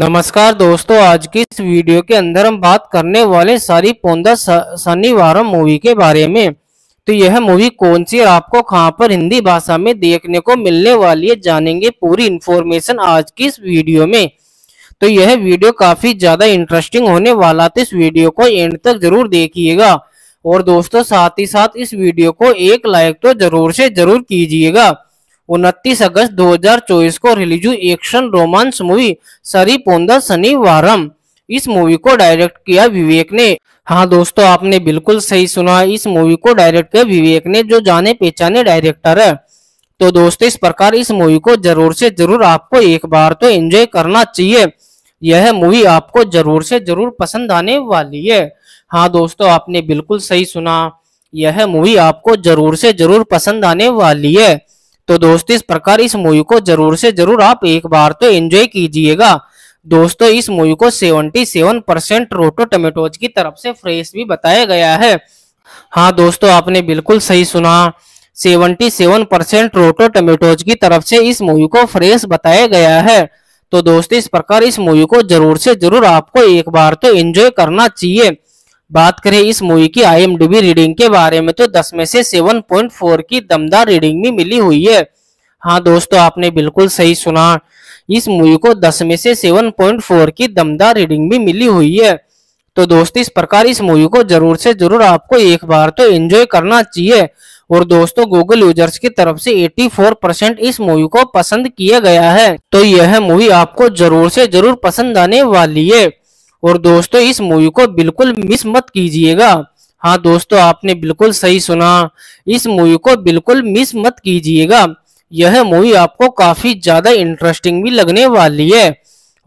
नमस्कार दोस्तों, आज की इस वीडियो के अंदर हम बात करने वाले सारी पोंदा शनिवारम मूवी के बारे में। तो यह मूवी कौन सी और आपको कहां पर हिंदी भाषा में देखने को मिलने वाली है, जानेंगे पूरी इन्फॉर्मेशन आज की इस वीडियो में। तो यह वीडियो काफी ज्यादा इंटरेस्टिंग होने वाला था, इस वीडियो को एंड तक जरूर देखिएगा। और दोस्तों साथ ही साथ इस वीडियो को एक लाइक तो जरूर से जरूर कीजिएगा। 29 अगस्त 2024 को रिलीज हुई action romance movie Saripodhaa Sanivaaram, इस मूवी को डायरेक्ट किया विवेक ने। हाँ दोस्तों, आपने बिल्कुल सही सुना, इस मूवी को डायरेक्ट किया विवेक ने, जो जाने पहचाने डायरेक्टर है। तो दोस्तों इस प्रकार इस मूवी को जरूर से जरूर आपको एक बार तो एंजॉय करना चाहिए, यह मूवी आपको जरूर से जरूर पसंद आने वाली है। हाँ दोस्तों, आपने बिल्कुल सही सुना, यह मूवी आपको जरूर से जरूर पसंद आने वाली है। तो दोस्तों इस प्रकार इस मूवी को जरूर से जरूर आप एक बार तो एंजॉय कीजिएगा। दोस्तों इस मूवी को 77% रोटो टमेटोज की तरफ से फ्रेश भी बताया गया है। हाँ दोस्तों, आपने बिल्कुल सही सुना, 77% रोटो टमेटोज की तरफ से इस मूवी को फ्रेश बताया गया है। तो दोस्तों इस प्रकार इस मूवी को जरूर से जरूर आपको एक बार तो एंजॉय करना चाहिए। बात करें इस मूवी की IMDb रीडिंग के बारे में, तो 10 में से 7.4 की दमदार रीडिंग भी मिली हुई है। हाँ दोस्तों, आपने बिल्कुल सही सुना, इस मूवी को 10 में से 7.4 की दमदार रीडिंग भी मिली हुई है। तो दोस्तों इस प्रकार इस मूवी को जरूर से जरूर आपको एक बार तो एंजॉय करना चाहिए। और दोस्तों गूगल यूजर्स की तरफ से 84% इस मूवी को पसंद किया गया है। तो यह मूवी आपको जरूर से जरूर पसंद आने वाली है। और दोस्तों इस मूवी को बिल्कुल मिस मत कीजिएगा। हाँ दोस्तों, आपने बिल्कुल सही सुना, इस मूवी को बिल्कुल मिस मत कीजिएगा, यह मूवी आपको काफी ज्यादा इंटरेस्टिंग भी लगने वाली है।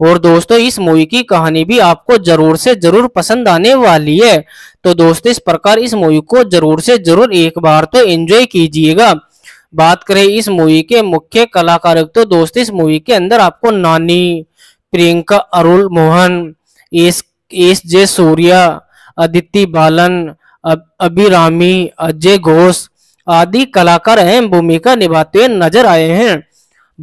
और दोस्तों इस मूवी की कहानी भी आपको जरूर से जरूर पसंद आने वाली है। तो दोस्तों इस प्रकार इस मूवी को जरूर से जरूर एक बार तो एंजॉय कीजिएगा। बात करें इस मूवी के मुख्य कलाकार, तो दोस्तों इस मूवी के अंदर आपको नानी, प्रियंका अरुल मोहन, एस जे सूर्या, अदिति बालन, अभिरामी, अजय घोष आदि कलाकार अहम भूमिका निभाते हुए नजर आए हैं।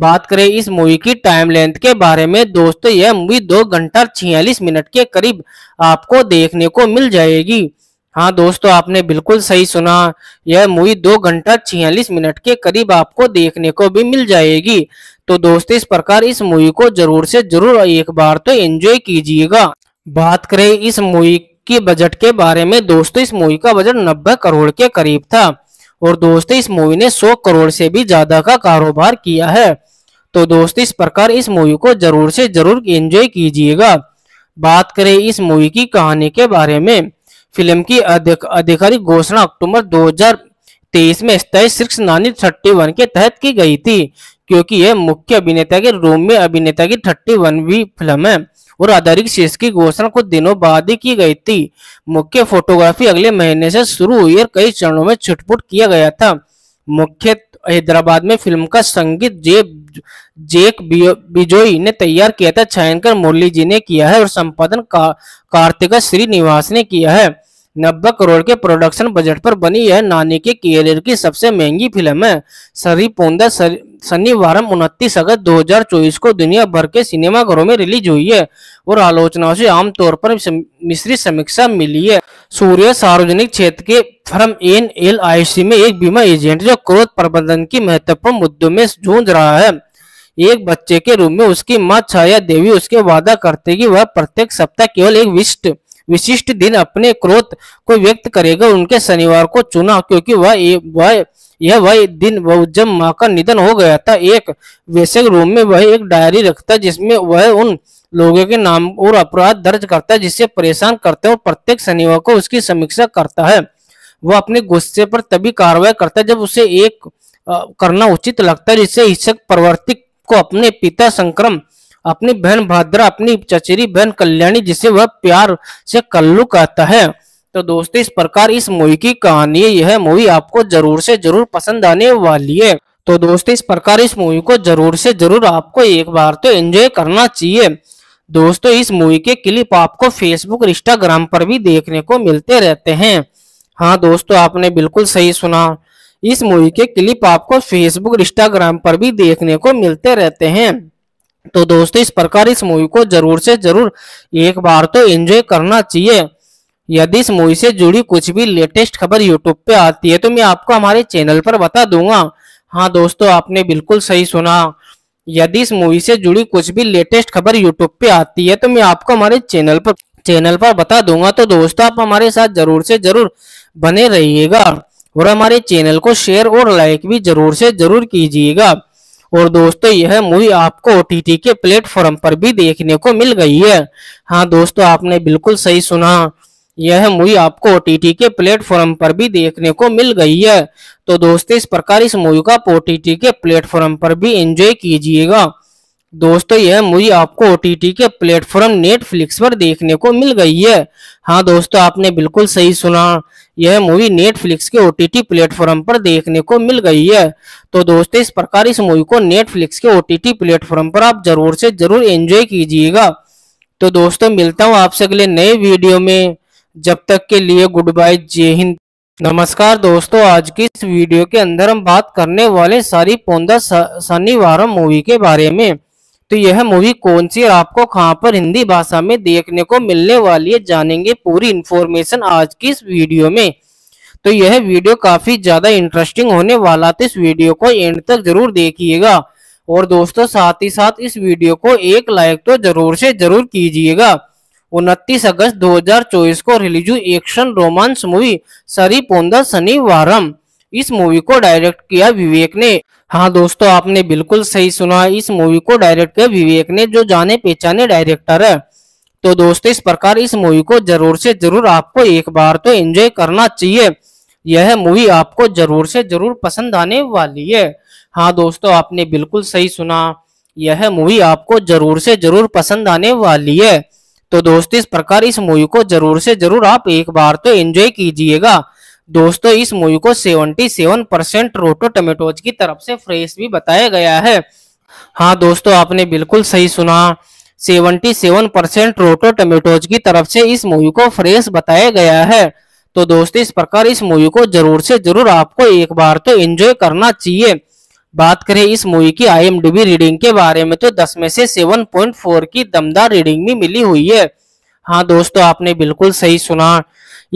बात करें इस मूवी की टाइम लेंथ के बारे में, दोस्तों यह मूवी 2 घंटा 46 मिनट के करीब आपको देखने को मिल जाएगी। हाँ दोस्तों, आपने बिल्कुल सही सुना, यह मूवी 2 घंटा 46 मिनट के करीब आपको देखने को भी मिल जाएगी। तो दोस्तों इस प्रकार इस मूवी को जरूर से जरूर एक बार तो एंजॉय कीजिएगा। बात करें इस मूवी के बजट के बारे में, दोस्तों इस मूवी का बजट 90 करोड़ के करीब था। और दोस्तों इस मूवी ने 100 करोड़ से भी ज्यादा का कारोबार किया है। तो दोस्तों इस प्रकार इस मूवी को जरूर से जरूर एंजॉय कीजिएगा। बात करें इस मूवी की कहानी के बारे में, फिल्म की आधिकारिक घोषणा अक्टूबर 2023 में स्टाइल 691 के तहत की गई थी, क्योंकि यह मुख्य अभिनेता के रूप में अभिनेता की 31वीं फिल्म है। और आधारिक शीर्ष की घोषणा कुछ दिनों बाद ही की गई थी। मुख्य फोटोग्राफी अगले महीने से शुरू हुई और कई चरणों में छुटपुट किया गया था। मुख्य हैदराबाद में फिल्म का संगीत जेक बिजोई ने तैयार किया था, छायांकन मुरली जी ने किया है और संपादन कार्तिका श्रीनिवास ने किया है। 90 करोड़ के प्रोडक्शन बजट पर बनी यह नानी के कैरियर की सबसे महंगी फिल्म है। सरिपोंदा शनिवारम 29 अगस्त 2024 को दुनिया भर के सिनेमाघरों में रिलीज हुई है और आलोचनाओं से आमतौर पर मिश्रित समीक्षा मिली है। सूर्य सार्वजनिक क्षेत्र के फर्म NLIC में एक बीमा एजेंट जो क्रोध प्रबंधन की महत्वपूर्ण मुद्दों में जूझ रहा है। एक बच्चे के रूप में उसकी माँ छाया देवी उसके वादा करते कि वह प्रत्येक सप्ताह केवल एक विशिष्ट दिन अपने क्रोध को व्यक्त करेगा। उनके शनिवार को चुना क्योंकि वह दिन जब माँ का निधन हो गया था। एक वैसे रूम में वह एक डायरी रखता जिसमें वह उन लोगों के नाम और अपराध दर्ज करता है जिससे परेशान करते हैं और प्रत्येक शनिवार को उसकी समीक्षा करता है। वह अपने गुस्से पर तभी कार्रवाई करता है जब उसे एक करना उचित लगता है, जिससे हिंसक प्रवृत्ति को अपने पिता संक्रम, अपनी बहन भाद्रा, अपनी चचेरी बहन कल्याणी जिसे वह प्यार से कल्लू कहता है। तो दोस्तों इस प्रकार इस मूवी की कहानी, यह मूवी आपको जरूर से जरूर पसंद आने वाली है। तो दोस्तों इस प्रकार इस मूवी को जरूर से जरूर आपको एक बार तो एंजॉय करना चाहिए। दोस्तों इस मूवी के क्लिप आपको फेसबुक और इंस्टाग्राम पर भी देखने को मिलते रहते हैं। हाँ दोस्तों, आपने बिल्कुल सही सुना, इस मूवी के क्लिप आपको फेसबुक और इंस्टाग्राम पर भी देखने को मिलते रहते हैं। तो दोस्तों इस प्रकार इस मूवी को जरूर से जरूर एक बार तो एंजॉय करना चाहिए। यदि इस मूवी से जुड़ी कुछ भी लेटेस्ट खबर यूट्यूब पे आती है तो मैं आपको हमारे चैनल पर बता दूंगा। हाँ दोस्तों, आपने बिल्कुल सही सुना। यदि इस मूवी से जुड़ी कुछ भी लेटेस्ट खबर यूट्यूब पे आती है तो मैं आपको हमारे चैनल पर बता दूंगा। तो दोस्तों आप हमारे साथ जरूर से जरूर बने रहिएगा और हमारे चैनल को शेयर और लाइक भी जरूर से जरूर कीजिएगा। और दोस्तों यह मूवी आपको OTT के प्लेटफॉर्म पर भी देखने को मिल गई है। हाँ दोस्तों, आपने बिल्कुल सही सुना, यह मूवी आपको OTT के प्लेटफॉर्म पर भी देखने को मिल गई है। तो दोस्तों इस प्रकार इस मूवी का OTT के प्लेटफॉर्म पर भी एंजॉय कीजिएगा। दोस्तों यह मूवी आपको OTT के प्लेटफॉर्म नेटफ्लिक्स पर देखने को मिल गई है। हाँ दोस्तों, आपने बिल्कुल सही सुना, यह मूवी नेटफ्लिक्स के OTT प्लेटफॉर्म पर देखने को मिल गई है। तो दोस्तों इस प्रकार इस मूवी को नेटफ्लिक्स के OTT प्लेटफॉर्म पर आप जरूर से जरूर एंजॉय कीजिएगा। तो दोस्तों मिलता हूँ आपसे अगले नए वीडियो में, जब तक के लिए गुड बाय, जय हिंद, नमस्कार। दोस्तों आज की इस वीडियो के अंदर हम बात करने वाले सारी पोंदा शनिवारम मूवी के बारे में। तो यह मूवी कौन सी और आपको कहां पर हिंदी भाषा में देखने को मिलने वाली है, जानेंगे पूरी इन्फॉर्मेशन आज की इस वीडियो में। तो यह वीडियो काफी ज्यादा इंटरेस्टिंग होने वाला, तो इस वीडियो को एंड तक जरूर देखिएगा। और दोस्तों साथ ही साथ इस वीडियो को एक लाइक तो जरूर से जरूर कीजिएगा। 29 अगस्त 2024 को रिलीज हुई action romance movie Saripodhaa Sanivaaram, इस मूवी को डायरेक्ट किया विवेक ने। हाँ दोस्तों, आपने बिल्कुल सही सुना, इस मूवी को डायरेक्ट किया विवेक ने, जो जाने पहचाने डायरेक्टर है। तो दोस्तों इस प्रकार इस मूवी को जरूर से जरूर आपको एक बार तो एंजॉय करना चाहिए। यह मूवी आपको जरूर से जरूर पसंद आने वाली है। हाँ दोस्तों, आपने बिल्कुल सही सुना, यह मूवी आपको जरूर से जरूर पसंद आने वाली है। तो दोस्तों इस प्रकार इस मूवी को जरूर से जरूर आप एक बार तो एंजॉय कीजिएगा। दोस्तों इस मूवी को 77% रोटो टमेटोज की तरफ से फ्रेश भी बताया गया है। हाँ दोस्तों, आपने बिल्कुल सही सुना, 77% रोटो टमेटोज की तरफ से इस मूवी को फ्रेश बताया गया है। तो दोस्तों इस प्रकार इस मूवी को जरूर से जरूर आपको एक बार तो एंजॉय करना चाहिए। बात करें इस मूवी की IMDb रीडिंग के बारे में, तो 10 में से 7.4 की दमदार रीडिंग भी मिली हुई है। हाँ दोस्तों, आपने बिल्कुल सही सुना,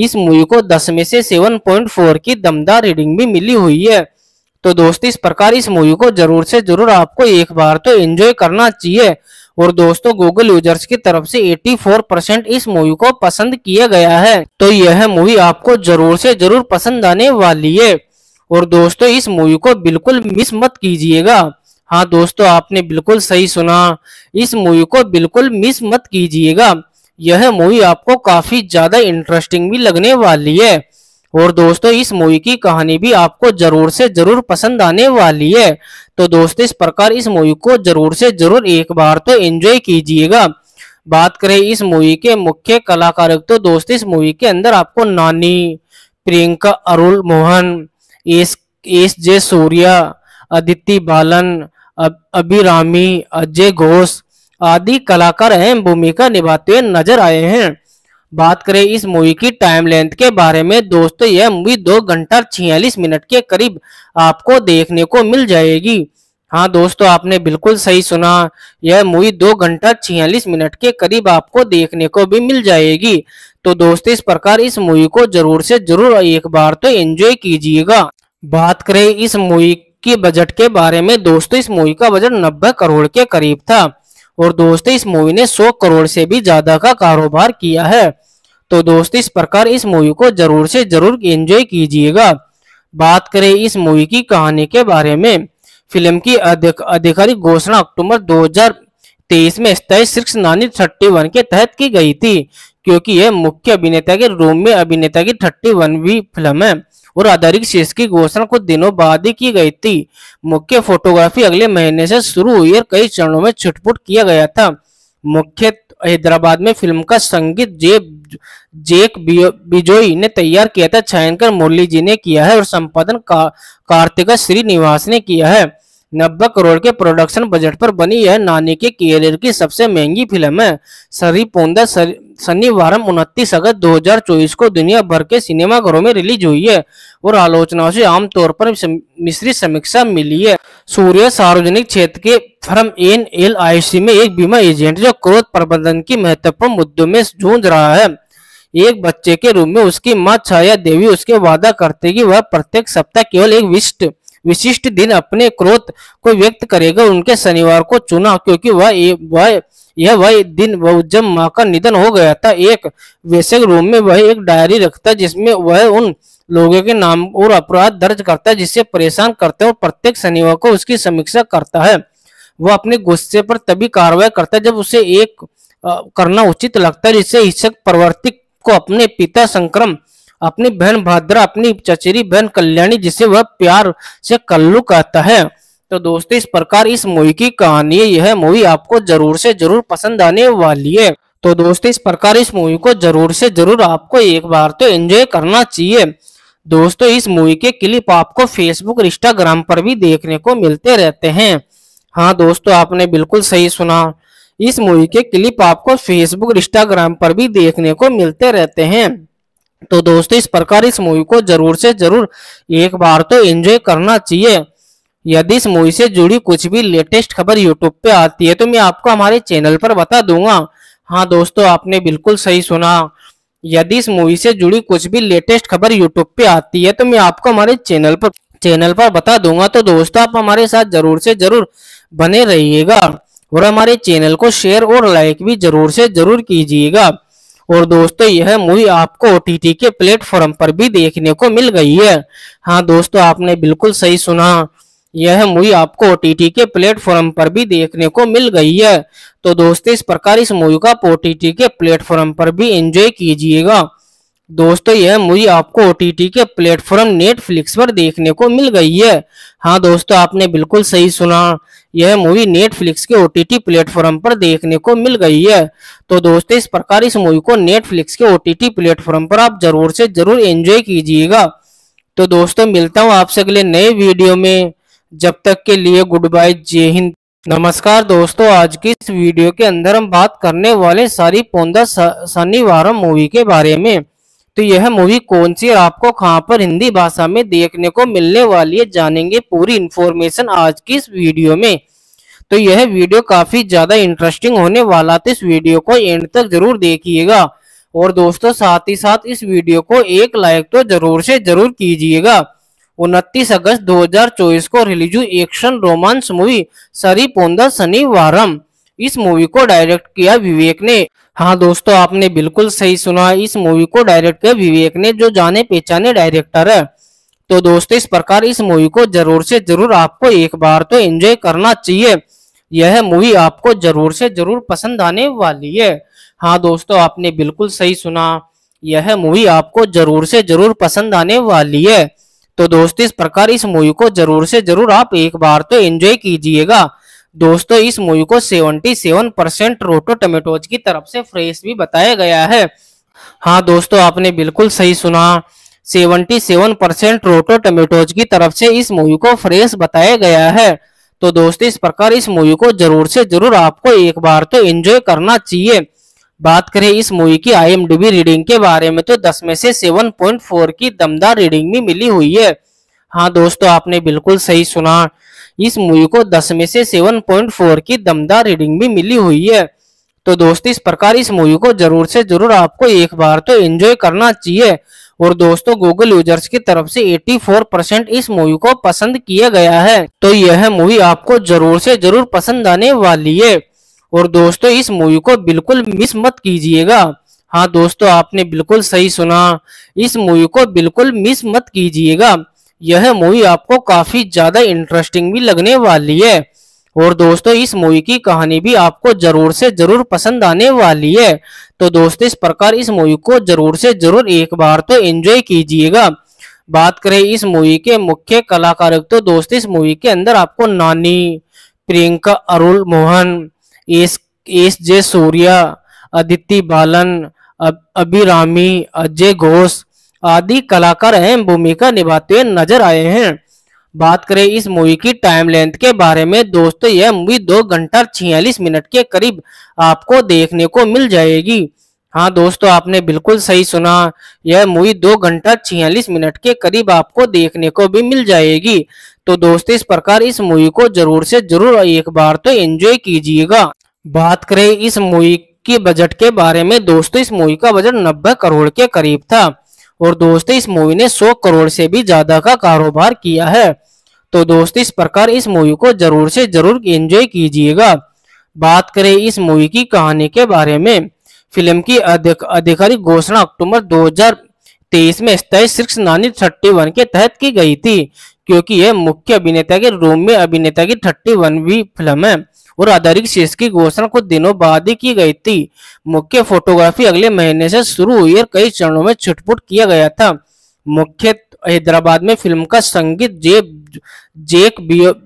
इस मूवी को 10 में से 7.4 की दमदार रीडिंग भी मिली हुई है। तो दोस्तों इस प्रकार इस मूवी को जरूर से जरूर आपको एक बार तो एंजॉय करना चाहिए। और दोस्तों गूगल यूजर्स की तरफ से 84% इस मूवी को पसंद किया गया है। तो यह मूवी आपको जरूर से जरूर पसंद आने वाली है। और दोस्तों इस मूवी को बिल्कुल मिस मत कीजिएगा। हाँ दोस्तों, आपने बिल्कुल सही सुना, इस मूवी को बिल्कुल मिस मत कीजिएगा। यह मूवी आपको काफी ज्यादा इंटरेस्टिंग भी लगने वाली है। और दोस्तों इस मूवी की कहानी भी आपको जरूर से जरूर पसंद आने वाली है। तो दोस्तों इस प्रकार इस मूवी को जरूर से जरूर एक बार तो एंजॉय कीजिएगा। बात करें इस मूवी के मुख्य कलाकार, तो दोस्तों इस मूवी के अंदर आपको नानी, प्रियंका अरुल मोहन, एस जे सूर्या, अदिति बालन, अभिरामी, अजय घोष आदि कलाकार अहम भूमिका निभाते हुए नजर आए हैं। बात करें इस मूवी की टाइम लेंथ के बारे में, दोस्तों यह मूवी 2 घंटा 46 मिनट के करीब आपको देखने को मिल जाएगी। हाँ दोस्तों, आपने बिल्कुल सही सुना, यह मूवी 2 घंटा 46 मिनट के करीब आपको देखने को भी मिल जाएगी। तो दोस्तों इस प्रकार इस मूवी को जरूर से जरूर एक बार तो एंजॉय कीजिएगा। बात करें इस मूवी के बजट के बारे में, दोस्तों इस मूवी का बजट 90 करोड़ के करीब था। और दोस्तों इस मूवी ने 100 करोड़ से भी ज्यादा का कारोबार किया है। तो दोस्तों इस प्रकार इस मूवी को जरूर से जरूर एंजॉय कीजिएगा। बात करें इस मूवी की कहानी के बारे में, फिल्म की आधिकारिक घोषणा अक्टूबर 2023 में स्थायी शीर्ष नानी 31 के तहत की गई थी, क्योंकि यह मुख्य अभिनेता के रूम में अभिनेता की 31वीं फिल्म है। और आधारिक शीर्ष की घोषणा कुछ दिनों बाद ही की गई थी। मुख्य फोटोग्राफी अगले महीने से शुरू हुई और कई चरणों में छुटपुट किया गया था। मुख्य हैदराबाद में फिल्म का संगीत जेक बिजोई ने तैयार किया था, छायांकन मुरली जी ने किया है और संपादन कार्तिका श्रीनिवास ने किया है। 90 करोड़ के प्रोडक्शन बजट पर बनी यह नानी के करियर की सबसे महंगी फिल्म है। सरिपोंदा शनिवार 29 अगस्त 2024 को दुनिया भर के सिनेमाघरों में रिलीज हुई है और आलोचनाओं से आमतौर पर मिश्रित समीक्षा मिली है। सूर्य सार्वजनिक क्षेत्र के फर्म NLIC में एक बीमा एजेंट जो क्रोध प्रबंधन की महत्वपूर्ण मुद्दों में जूझ रहा है। एक बच्चे के रूप में उसकी मां छाया देवी उसके वादा करते कि वह प्रत्येक सप्ताह केवल एक विशिष्ट दिन अपने क्रोध को व्यक्त करेगा। उनके शनिवार को चुना क्योंकि वह दिन जब मां का निधन हो गया था। एक वैसे रूम में वह एक डायरी रखता जिसमें वह उन लोगों के नाम और अपराध दर्ज करता है जिससे परेशान करते हैं और प्रत्येक शनिवार को उसकी समीक्षा करता है। वह अपने गुस्से पर तभी कार्रवाई करता है जब उसे एक करना उचित लगता है, जिससे हिंसक प्रवर्तिक को अपने पिता संक्रम, अपनी बहन भाद्रा, अपनी चचेरी बहन कल्याणी जिसे वह प्यार से कल्लू कहता है। तो दोस्तों, इस प्रकार इस मूवी की कहानी है। यह मूवी आपको जरूर से जरूर पसंद आने वाली है। तो दोस्तों, इस प्रकार इस मूवी को जरूर से जरूर आपको एक बार तो एंजॉय करना चाहिए। दोस्तों, इस मूवी के क्लिप आपको फेसबुक और इंस्टाग्राम पर भी देखने को मिलते रहते हैं। हाँ दोस्तों, आपने बिल्कुल सही सुना, इस मूवी के क्लिप आपको फेसबुक और इंस्टाग्राम पर भी देखने को मिलते रहते हैं। तो दोस्तों, इस प्रकार इस मूवी को जरूर से जरूर एक बार तो एंजॉय करना चाहिए। यदि इस मूवी से जुड़ी कुछ भी लेटेस्ट खबर यूट्यूब पे आती है तो मैं आपको हमारे चैनल पर बता दूंगा। हाँ दोस्तों, आपने बिल्कुल सही सुना, यदि इस मूवी से जुड़ी कुछ भी लेटेस्ट खबर यूट्यूब पे आती है तो मैं आपको हमारे चैनल पर बता दूंगा। तो दोस्तों, आप हमारे साथ जरूर से जरूर बने रहिएगा और हमारे चैनल को शेयर और लाइक भी जरूर से जरूर कीजिएगा। और दोस्तों, यह मूवी आपको OTT के प्लेटफॉर्म पर भी देखने को मिल गई है। हाँ दोस्तों, आपने बिल्कुल सही सुना, यह मूवी आपको OTT के प्लेटफॉर्म पर भी देखने को मिल गई है। तो दोस्तों, इस प्रकार इस मूवी का OTT के प्लेटफॉर्म पर भी एंजॉय कीजिएगा। दोस्तों, यह मूवी आपको OTT के प्लेटफॉर्म नेटफ्लिक्स पर देखने को मिल गई है। हाँ दोस्तों, आपने बिल्कुल सही सुना, यह मूवी नेटफ्लिक्स के OTT प्लेटफॉर्म पर देखने को मिल गई है। तो दोस्तों, इस प्रकार इस मूवी को नेटफ्लिक्स के OTT प्लेटफॉर्म पर आप जरूर से जरूर एंजॉय कीजिएगा। तो दोस्तों, मिलता हूँ आपसे अगले नए वीडियो में, जब तक के लिए गुड बाय, जय हिंद, नमस्कार। दोस्तों, आज की इस वीडियो के अंदर हम बात करने वाले सारी पौंदा शनिवारम मूवी के बारे में। तो यह मूवी कौन सी और आपको कहां पर हिंदी भाषा में देखने को मिलने वाली है, जानेंगे पूरी इन्फॉर्मेशन आज की इस वीडियो में। तो यह वीडियो काफी ज्यादा इंटरेस्टिंग होने वाला, तो इस वीडियो को एंड तक जरूर देखिएगा। और दोस्तों, साथ ही साथ इस वीडियो को एक लाइक तो जरूर से जरूर कीजिएगा। 29 अगस्त 2024 को रिलीज हुई एक्शन रोमांस मूवी सरी पोंदा शनिवारम, इस मूवी को डायरेक्ट किया विवेक ने। हाँ दोस्तों, आपने बिल्कुल सही सुना, इस मूवी को डायरेक्ट किया विवेक ने, जो जाने पहचाने डायरेक्टर है। तो दोस्तों, इस प्रकार इस मूवी को जरूर से जरूर आपको एक बार तो एंजॉय करना चाहिए। यह मूवी आपको जरूर से जरूर पसंद आने वाली है। हाँ दोस्तों, आपने बिल्कुल सही सुना, यह मूवी आपको जरूर से जरूर पसंद आने वाली है। तो दोस्तों, इस प्रकार इस मूवी को जरूर से जरूर आप एक बार तो एंजॉय कीजिएगा। दोस्तों, इस मूवी को 77% रोटो टमेटोज की तरफ से फ्रेश भी बताया गया है। हाँ दोस्तों, आपने बिल्कुल सही सुना, 77% रोटो टमेटोज की तरफ से इस मूवी को फ्रेश बताया गया है। तो दोस्तों, इस प्रकार इस मूवी को जरूर से जरूर आपको एक बार तो एंजॉय करना चाहिए। बात करें इस मूवी की IMDb रीडिंग के बारे में, तो 10 में से 7.4 की दमदार रीडिंग भी मिली हुई है। हाँ दोस्तों, आपने बिल्कुल सही सुना, इस मूवी को 10 में से 7.4 की दमदार रीडिंग भी मिली हुई है। तो दोस्तों, इस प्रकार इस मूवी को जरूर से जरूर आपको एक बार तो एंजॉय करना चाहिए। और दोस्तों, गूगल यूजर्स की तरफ से 84% इस मूवी को पसंद किया गया है। तो यह मूवी आपको जरूर से जरूर पसंद आने वाली है। और दोस्तों, इस मूवी को बिल्कुल मिस मत कीजिएगा। हाँ दोस्तों, आपने बिल्कुल सही सुना, इस मूवी को बिल्कुल मिस मत कीजिएगा। यह मूवी आपको काफी ज्यादा इंटरेस्टिंग भी लगने वाली है। और दोस्तों, इस मूवी की कहानी भी आपको जरूर से जरूर पसंद आने वाली है। तो दोस्तों, इस प्रकार इस मूवी को जरूर से जरूर एक बार तो एंजॉय कीजिएगा। बात करें इस मूवी के मुख्य कलाकार, तो दोस्तों, इस मूवी के अंदर आपको नानी, प्रियंका अरुल मोहन, एस.जे. सूर्या, अदिति बालन, अभिरामी, अजय घोष आदि कलाकार अहम भूमिका निभाते हुए नजर आए हैं। बात करें इस मूवी की टाइम लेंथ के बारे में, दोस्तों, यह मूवी 2 घंटा 46 मिनट के करीब आपको देखने को मिल जाएगी। हाँ दोस्तों, आपने बिल्कुल सही सुना। यह मूवी 2 घंटा 46 मिनट के करीब आपको देखने को भी मिल जाएगी। तो दोस्तों, इस प्रकार इस मूवी को जरूर से जरूर एक बार तो एंजॉय कीजिएगा। बात करें इस मूवी के बजट के बारे में, दोस्तों इस मूवी का बजट 90 करोड़ के करीब था और दोस्तों इस मूवी ने 100 करोड़ से भी ज्यादा का कारोबार किया है। तो दोस्तों, इस प्रकार इस मूवी को जरूर से जरूर एंजॉय कीजिएगा। बात करें इस मूवी की कहानी के बारे में, फिल्म की आधिकारिक घोषणा अक्टूबर 2023 में सिक्स 931 के तहत की गई थी, क्योंकि यह मुख्य अभिनेता के रूम में अभिनेता की 31वीं फिल्म है और आधारिक शेष की घोषणा कुछ दिनों बाद ही की गई थी। मुख्य फोटोग्राफी अगले महीने से शुरू हुई और कई चरणों में छुटपुट किया गया था। मुख्य हैदराबाद में फिल्म का संगीत जेक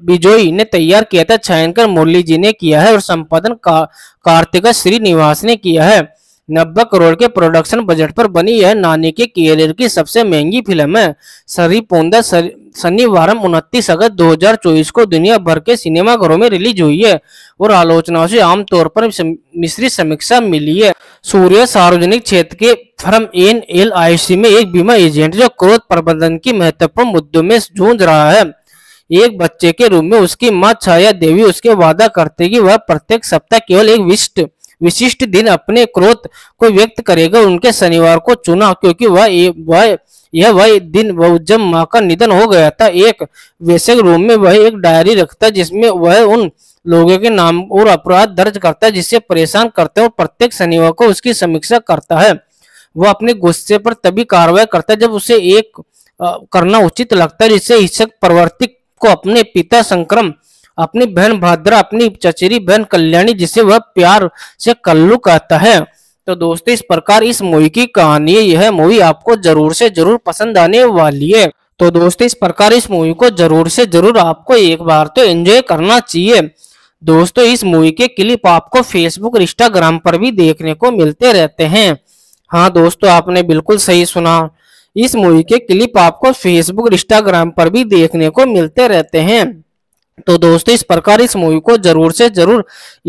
बिजोई ने तैयार किया था, छायंकर मुरली जी ने किया है और संपादन कार्तिका श्रीनिवास ने किया है। 90 करोड़ के प्रोडक्शन बजट पर बनी यह नानी के कैरियर की सबसे महंगी फिल्म है। सरी पोंदा शनिवार 29 अगस्त 2024 को दुनिया भर के सिनेमाघरों में रिलीज हुई है और आलोचनाओं से आमतौर पर मिश्रित समीक्षा मिली है। सूर्य सार्वजनिक क्षेत्र के फर्म NLIC में एक बीमा एजेंट जो क्रोध प्रबंधन की महत्वपूर्ण मुद्दों में जूझ रहा है। एक बच्चे के रूप में उसकी माँ छाया देवी उसके वादा करते कि वह प्रत्येक सप्ताह केवल एक विशिष्ट दिन अपने क्रोध को व्यक्त करेगा। उनके शनिवार को चुना क्योंकि वह दिन जब माँ का निधन हो गया था। एक वैसे रूम में वह एक डायरी रखता जिसमें वह उन लोगों के नाम और अपराध दर्ज करता जिससे परेशान करते और प्रत्येक शनिवार को उसकी समीक्षा करता है। वह अपने गुस्से पर तभी कार्रवाई करता जब उसे एक करना उचित लगता है, जिससे हिंसक प्रवृत्ति को अपने पिता संक्रम, अपनी बहन भाद्रा, अपनी चचेरी बहन कल्याणी, जिसे वह प्यार से कल्लू कहता है। तो दोस्तों, इस प्रकार इस मूवी की कहानी, यह मूवी आपको जरूर से जरूर पसंद आने वाली है। तो दोस्तों, इस प्रकार इस मूवी को जरूर से जरूर आपको एक बार तो एंजॉय करना चाहिए। दोस्तों, इस मूवी के क्लिप आपको फेसबुक और इंस्टाग्राम पर भी देखने को मिलते रहते हैं। हाँ दोस्तों, आपने बिल्कुल सही सुना। इस मूवी के क्लिप आपको फेसबुक और इंस्टाग्राम पर भी देखने को मिलते रहते हैं। तो दोस्तों, इस प्रकार इस मूवी को जरूर से जरूर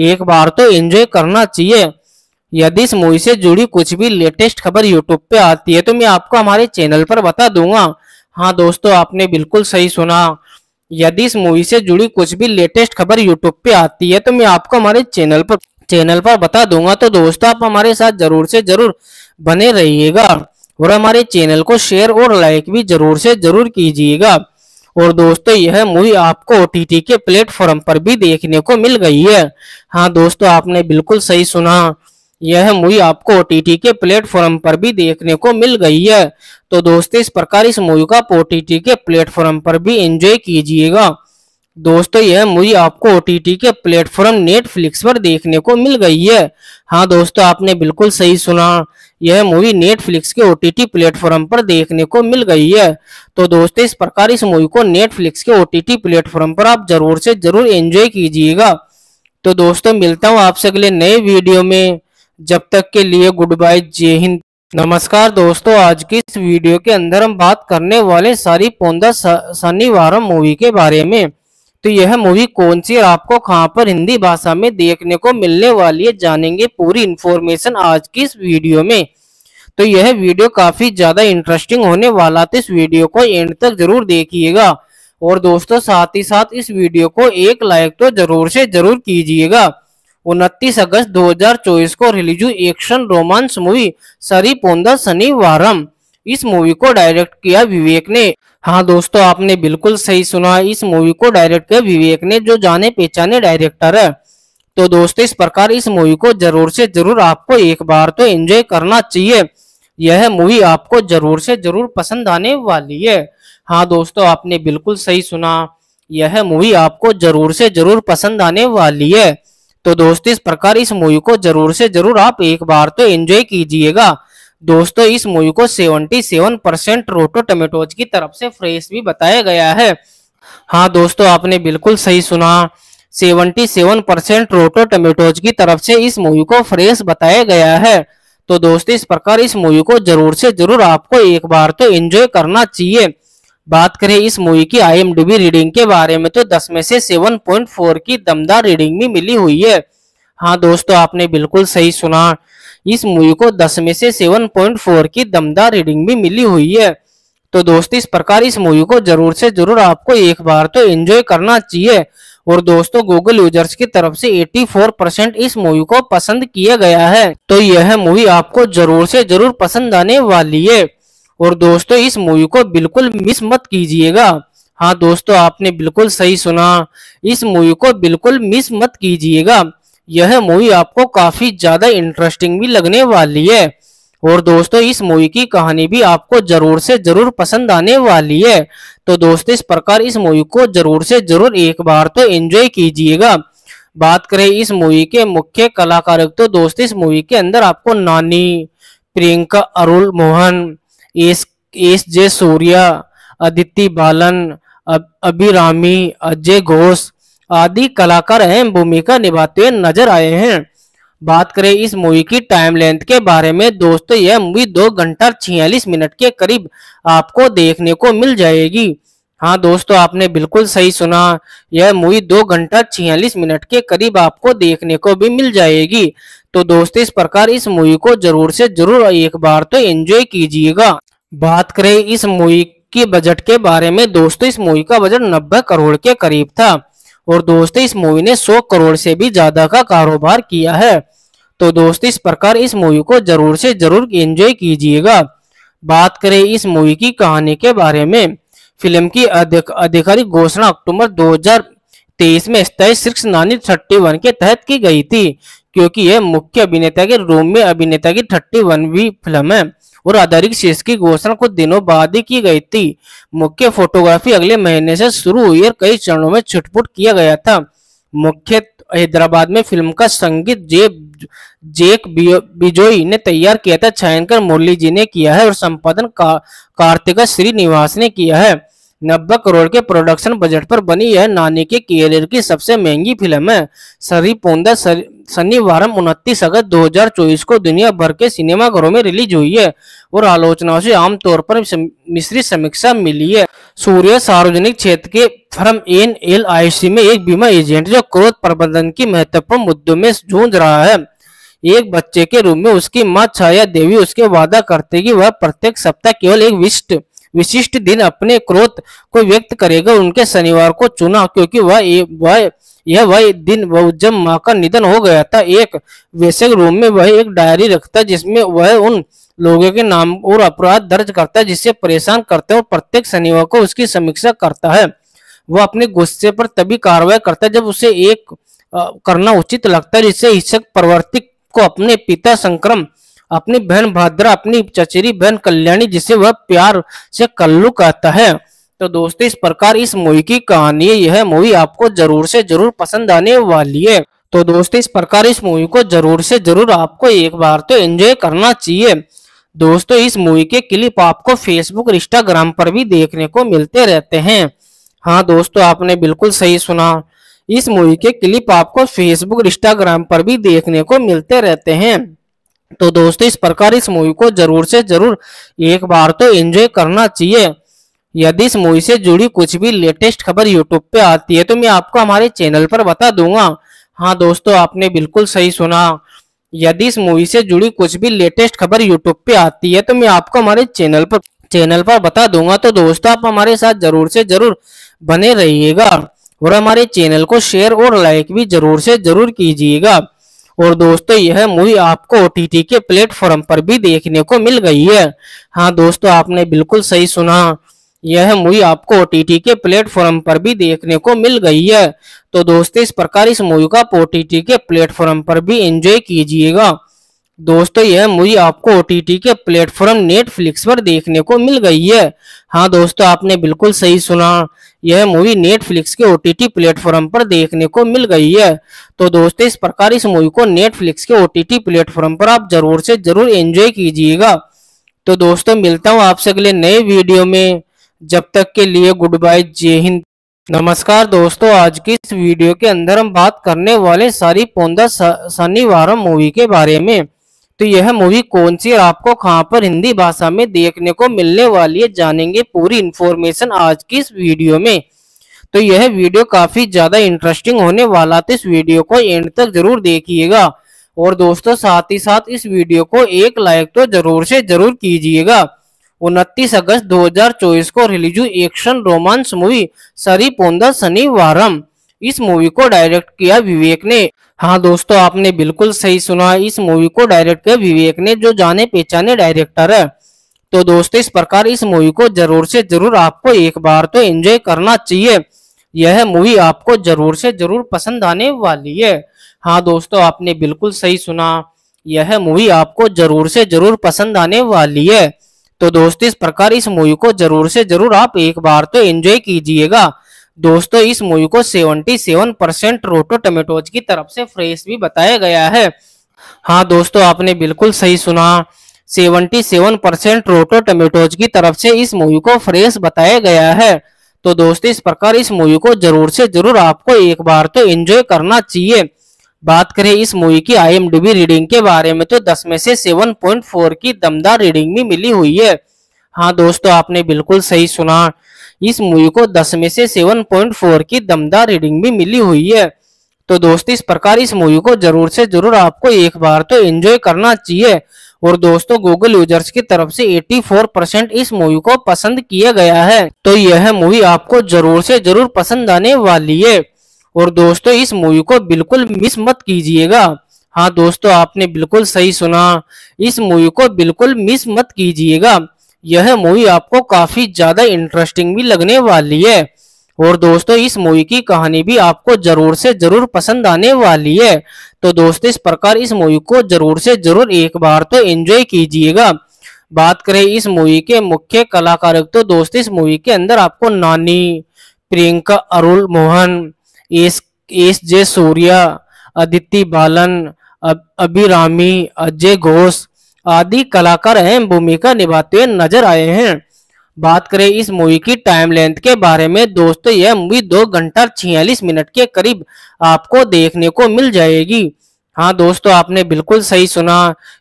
एक बार तो एंजॉय करना चाहिए। यदि इस मूवी से जुड़ी कुछ भी लेटेस्ट खबर यूट्यूब पे आती है तो मैं आपको हमारे चैनल पर बता दूंगा। हाँ दोस्तों, आपने बिल्कुल सही सुना। यदि इस मूवी से जुड़ी कुछ भी लेटेस्ट खबर यूट्यूब पे आती है तो मैं आपको हमारे चैनल पर बता दूंगा। तो दोस्तों, आप हमारे साथ जरूर से जरूर बने रहिएगा और हमारे चैनल को शेयर और लाइक भी जरूर से जरूर कीजिएगा। और दोस्तों, यह मूवी आपको OTT के प्लेटफॉर्म पर भी देखने को मिल गई है। हाँ दोस्तों, आपने बिल्कुल सही सुना। यह मूवी आपको OTT के प्लेटफॉर्म पर भी देखने को मिल गई है। तो दोस्तों, इस प्रकार इस मूवी का OTT के प्लेटफॉर्म पर भी एंजॉय कीजिएगा। दोस्तों, यह मूवी आपको OTT के प्लेटफॉर्म नेटफ्लिक्स पर देखने को मिल गई है। हाँ दोस्तों, आपने बिल्कुल सही सुना। यह मूवी नेटफ्लिक्स के OTT प्लेटफॉर्म पर देखने को मिल गई है। तो दोस्तों, इस प्रकार इस मूवी को नेटफ्लिक्स के OTT प्लेटफॉर्म पर आप जरूर से जरूर एंजॉय कीजिएगा। तो दोस्तों, मिलता हूँ आपसे अगले नए वीडियो में। जब तक के लिए गुड बाय, जय हिंद, नमस्कार। दोस्तों, आज की इस वीडियो के अंदर हम बात करने वाले सारी पोंदा शनिवारम मूवी के बारे में। तो यह मूवी कौन सी और आपको कहां पर हिंदी भाषा में देखने को मिलने वाली है, जानेंगे पूरी इन्फॉर्मेशन आज की इस वीडियो में। तो यह वीडियो काफी ज्यादा इंटरेस्टिंग होने वाला, तो इस वीडियो को एंड तक जरूर देखिएगा। और दोस्तों, साथ ही साथ इस वीडियो को एक लाइक तो जरूर से जरूर कीजिएगा। 29 अगस्त 2024 को रिलीज हुई एक्शन रोमांस मूवी सरी पोंदा शनिवारम। इस मूवी को डायरेक्ट किया विवेक ने। हाँ दोस्तों, आपने बिल्कुल सही सुना। इस मूवी को डायरेक्ट किया विवेक ने, जो जाने पहचाने डायरेक्टर है। तो दोस्तों, इस प्रकार इस मूवी को जरूर से जरूर आपको एक बार तो एंजॉय करना चाहिए। यह मूवी आपको जरूर से जरूर पसंद आने वाली है। हाँ दोस्तों, आपने बिल्कुल सही सुना। यह मूवी आपको जरूर से जरूर पसंद आने वाली है। तो दोस्तों, इस प्रकार इस मूवी को जरूर से जरूर आप एक बार तो एंजॉय कीजिएगा। दोस्तों, इस मूवी को 77% रोटो टमेटोज की तरफ से फ्रेश भी बताया गया है। हाँ दोस्तों, आपने बिल्कुल सही सुना। 77% रोटो टमेटोज की तरफ से इस मूवी को फ्रेश बताया गया है। तो दोस्तों, इस प्रकार इस मूवी को जरूर से जरूर आपको एक बार तो एंजॉय करना चाहिए। बात करें इस मूवी की IMDb रीडिंग के बारे में, तो 10 में से 7.4 की दमदार रीडिंग भी मिली हुई है। हाँ दोस्तों, आपने बिल्कुल सही सुना। इस मूवी को 10 में से 7.4 की दमदार रीडिंग भी मिली हुई है। तो दोस्तों इस प्रकार इस मूवी को जरूर से जरूर आपको एक बार तो एंजॉय करना चाहिए। और दोस्तों गूगल यूजर्स की तरफ से 84% इस मूवी को पसंद किया गया है। तो यह मूवी आपको जरूर से जरूर पसंद आने वाली है और दोस्तों इस मूवी को बिल्कुल मिस मत कीजिएगा। हाँ दोस्तों आपने बिल्कुल सही सुना, इस मूवी को बिल्कुल मिस मत कीजिएगा। यह मूवी आपको काफी ज्यादा इंटरेस्टिंग भी लगने वाली है और दोस्तों इस मूवी की कहानी भी आपको जरूर से जरूर पसंद आने वाली है। तो दोस्तों इस प्रकार इस मूवी को जरूर से जरूर एक बार तो एंजॉय कीजिएगा। बात करें इस मूवी के मुख्य कलाकार, तो दोस्तों इस मूवी के अंदर आपको नानी, प्रियंका अरुल मोहन, एस जे सूर्या, अदिति बालन, अभिरामी, अजय घोष आदि कलाकार अहम भूमिका निभाते हुए नजर आए हैं। बात करें इस मूवी की टाइम लेंथ के बारे में, दोस्तों यह मूवी 2 घंटा 46 मिनट के करीब आपको देखने को मिल जाएगी। हाँ दोस्तों आपने बिल्कुल सही सुना, यह मूवी 2 घंटा 46 मिनट के करीब आपको देखने को भी मिल जाएगी। तो दोस्तों इस प्रकार इस मूवी को जरूर से जरूर एक बार तो एंजॉय कीजिएगा। बात करें इस मूवी के बजट के बारे में, दोस्तों इस मूवी का बजट 90 करोड़ के करीब था और दोस्तों इस मूवी ने 100 करोड़ से भी ज्यादा का कारोबार किया है। तो दोस्तों इस प्रकार इस मूवी को जरूर से जरूर एंजॉय कीजिएगा। बात करें इस मूवी की कहानी के बारे में, फिल्म की आधिकारिक घोषणा अक्टूबर 2023 में सेक्शन 31 के तहत की गई थी, क्योंकि यह मुख्य अभिनेता के रूप में अभिनेता की 31वीं फिल्म है और आधारिक शेष की घोषणा कुछ दिनों बाद ही की गई थी। मुख्य फोटोग्राफी अगले महीने से शुरू हुई और कई चरणों में छुटपुट किया गया था। मुख्य हैदराबाद में फिल्म का संगीत जेक बिजोई ने तैयार किया था, छायांकन मुरली जी ने किया है और संपादन कार्तिका श्रीनिवास ने किया है। 90 करोड़ के प्रोडक्शन बजट पर बनी यह नानी के कैरियर की सबसे महंगी फिल्म है। सरी पोंदा शनिवार 29 अगस्त 2024 को दुनिया भर के सिनेमाघरों में रिलीज हुई है और आलोचनाओं से आमतौर पर मिश्रित समीक्षा मिली है। सूर्य सार्वजनिक क्षेत्र के फर्म NLIC में एक बीमा एजेंट जो क्रोध प्रबंधन की महत्वपूर्ण मुद्दों में जूझ रहा है। एक बच्चे के रूप में उसकी माँ छाया देवी उसके वादा करते कि वह प्रत्येक सप्ताह केवल एक विशिष्ट दिन अपने क्रोध को व्यक्त करेगा। उनके शनिवार को चुना क्योंकि वह दिन जब माँ का निधन हो गया था। एक वैसे रूम में वह एक डायरी रखता जिसमें वह उन लोगों के नाम और अपराध दर्ज करता जिससे परेशान करते और प्रत्येक शनिवार को उसकी समीक्षा करता है। वह अपने गुस्से पर तभी कार्रवाई करता है जब उसे एक करना उचित लगता है, जिससे हिंसक प्रवृत्ति को अपने पिता संक्रम, अपनी बहन भाद्रा, अपनी चचेरी बहन कल्याणी जिसे वह प्यार से कल्लू कहता है। तो दोस्तों इस प्रकार इस मूवी की कहानी, यह मूवी आपको जरूर से जरूर पसंद आने वाली है। तो दोस्तों इस प्रकार इस मूवी को जरूर से जरूर आपको एक बार तो एंजॉय करना चाहिए। दोस्तों इस मूवी के क्लिप आपको फेसबुक, इंस्टाग्राम पर भी देखने को मिलते रहते हैं। हाँ दोस्तों आपने बिल्कुल सही सुना, इस मूवी के क्लिप आपको फेसबुक, इंस्टाग्राम पर भी देखने को मिलते रहते हैं। तो दोस्तों इस प्रकार इस मूवी को जरूर से जरूर एक बार तो एंजॉय करना चाहिए। यदि इस मूवी से जुड़ी कुछ भी लेटेस्ट खबर यूट्यूब पे आती है तो मैं आपको हमारे चैनल पर बता दूंगा। हाँ दोस्तों आपने बिल्कुल सही सुना, यदि इस मूवी से जुड़ी कुछ भी लेटेस्ट खबर यूट्यूब पे आती है तो मैं आपको हमारे चैनल पर बता दूंगा। तो दोस्तों आप हमारे साथ जरूर से जरूर बने रहिएगा और हमारे चैनल को शेयर और लाइक भी जरूर से जरूर कीजिएगा। और दोस्तों यह मूवी आपको OTT के प्लेटफॉर्म पर भी देखने को मिल गई है। हाँ दोस्तों आपने बिल्कुल सही सुना, यह मूवी आपको OTT के प्लेटफॉर्म पर भी देखने को मिल गई है। तो दोस्तों इस प्रकार इस मूवी का OTT के प्लेटफॉर्म पर भी एंजॉय कीजिएगा। दोस्तों यह मूवी आपको OTT के प्लेटफॉर्म नेटफ्लिक्स पर देखने को मिल गई है। हाँ दोस्तों आपने बिल्कुल सही सुना, यह मूवी नेटफ्लिक्स के OTT प्लेटफॉर्म पर देखने को मिल गई है। तो दोस्तों इस प्रकार इस मूवी को नेटफ्लिक्स के OTT प्लेटफॉर्म पर आप जरूर से जरूर एंजॉय कीजिएगा। तो दोस्तों मिलता हूँ आपसे अगले नए वीडियो में, जब तक के लिए गुड बाय, जय हिंद, नमस्कार। दोस्तों आज की इस वीडियो के अंदर हम बात करने वाले सारी पोंदा शनिवारम मूवी के बारे में। तो यह मूवी कौन सी और आपको कहां पर हिंदी भाषा में देखने को मिलने वाली है, जानेंगे पूरी इन्फॉर्मेशन आज की इस वीडियो में। तो यह वीडियो काफी ज्यादा इंटरेस्टिंग होने वाला है, तो इस वीडियो को एंड तक जरूर देखिएगा और दोस्तों साथ ही साथ इस वीडियो को एक लाइक तो जरूर से जरूर कीजिएगा। 29 अगस्त 2024 को रिलीज हुई एक्शन रोमांस मूवी सरी पोंदा शनिवारम, इस मूवी को डायरेक्ट किया विवेक ने। हाँ दोस्तों, आपने बिल्कुल सही सुना, इस मूवी को डायरेक्ट किया विवेक ने, जो जाने पहचाने डायरेक्टर है। तो दोस्तों इस प्रकार इस मूवी को जरूर से जरूर आपको एक बार तो एंजॉय करना चाहिए। यह मूवी आपको जरूर से जरूर पसंद आने वाली है। हाँ दोस्तों, आपने बिल्कुल सही सुना, यह मूवी आपको जरूर से जरूर पसंद आने वाली है। तो दोस्तों इस प्रकार इस मूवी को जरूर से जरूर आप एक बार तो एंजॉय कीजिएगा। दोस्तों इस मूवी को 77% रोटो टमेटोज की तरफ से फ्रेश भी बताया गया है। हाँ दोस्तों, आपने बिल्कुल सही सुना, 77% रोटो टमेटोज की तरफ से इस मूवी को फ्रेश बताया गया है। तो दोस्तों इस प्रकार इस मूवी को जरूर से जरूर आपको एक बार तो एंजॉय करना चाहिए। बात करें इस मूवी की IMDb रीडिंग के बारे में, तो 10 में से 7.4 की दमदार रीडिंग भी मिली हुई है। हाँ दोस्तों, आपने बिल्कुल सही सुना, इस मूवी को 10 में से 7.4 की दमदार रीडिंग भी मिली हुई है। तो दोस्तों इस प्रकार इस मूवी को जरूर से जरूर आपको एक बार तो एंजॉय करना चाहिए। और दोस्तों गूगल यूजर्स की तरफ से 84% इस मूवी को पसंद किया गया है। तो यह मूवी आपको जरूर से जरूर पसंद आने वाली है। और दोस्तों इस मूवी को बिल्कुल मिस मत कीजिएगा। हाँ दोस्तों, आपने बिल्कुल सही सुना, इस मूवी को बिल्कुल मिस मत कीजिएगा। यह मूवी आपको काफी ज्यादा इंटरेस्टिंग भी लगने वाली है। और दोस्तों इस मूवी की कहानी भी आपको जरूर से जरूर पसंद आने वाली है। तो दोस्तों इस प्रकार इस मूवी को जरूर से जरूर एक बार तो एंजॉय कीजिएगा। बात करें इस मूवी के मुख्य कलाकार, तो दोस्तों इस मूवी के अंदर आपको नानी, प्रियंका अरुल मोहन, एस जे सूर्या, अदिति बालन, अभिरामी, अजय घोष आदि कलाकार अहम भूमिका निभाते हुए नजर आए हैं। बात करें इस मूवी की टाइम लेंथ के बारे में, दोस्तों यह मूवी 2 घंटा 46 मिनट के करीब आपको देखने को मिल जाएगी। हाँ दोस्तों, आपने बिल्कुल सही सुना,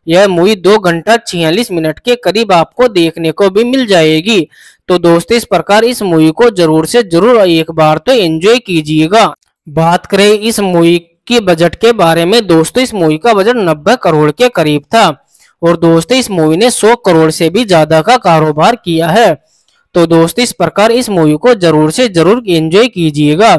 यह मूवी 2 घंटा 46 मिनट के करीब आपको देखने को भी मिल जाएगी। तो दोस्तों इस प्रकार इस मूवी को जरूर से जरूर एक बार तो एंजॉय कीजिएगा। बात करें इस मूवी के बजट के बारे में, दोस्तों इस मूवी का बजट 90 करोड़ के करीब था। और दोस्तों इस मूवी ने 100 करोड़ से भी ज्यादा का कारोबार किया है। तो दोस्तों इस प्रकार इस मूवी को जरूर से जरूर एंजॉय कीजिएगा।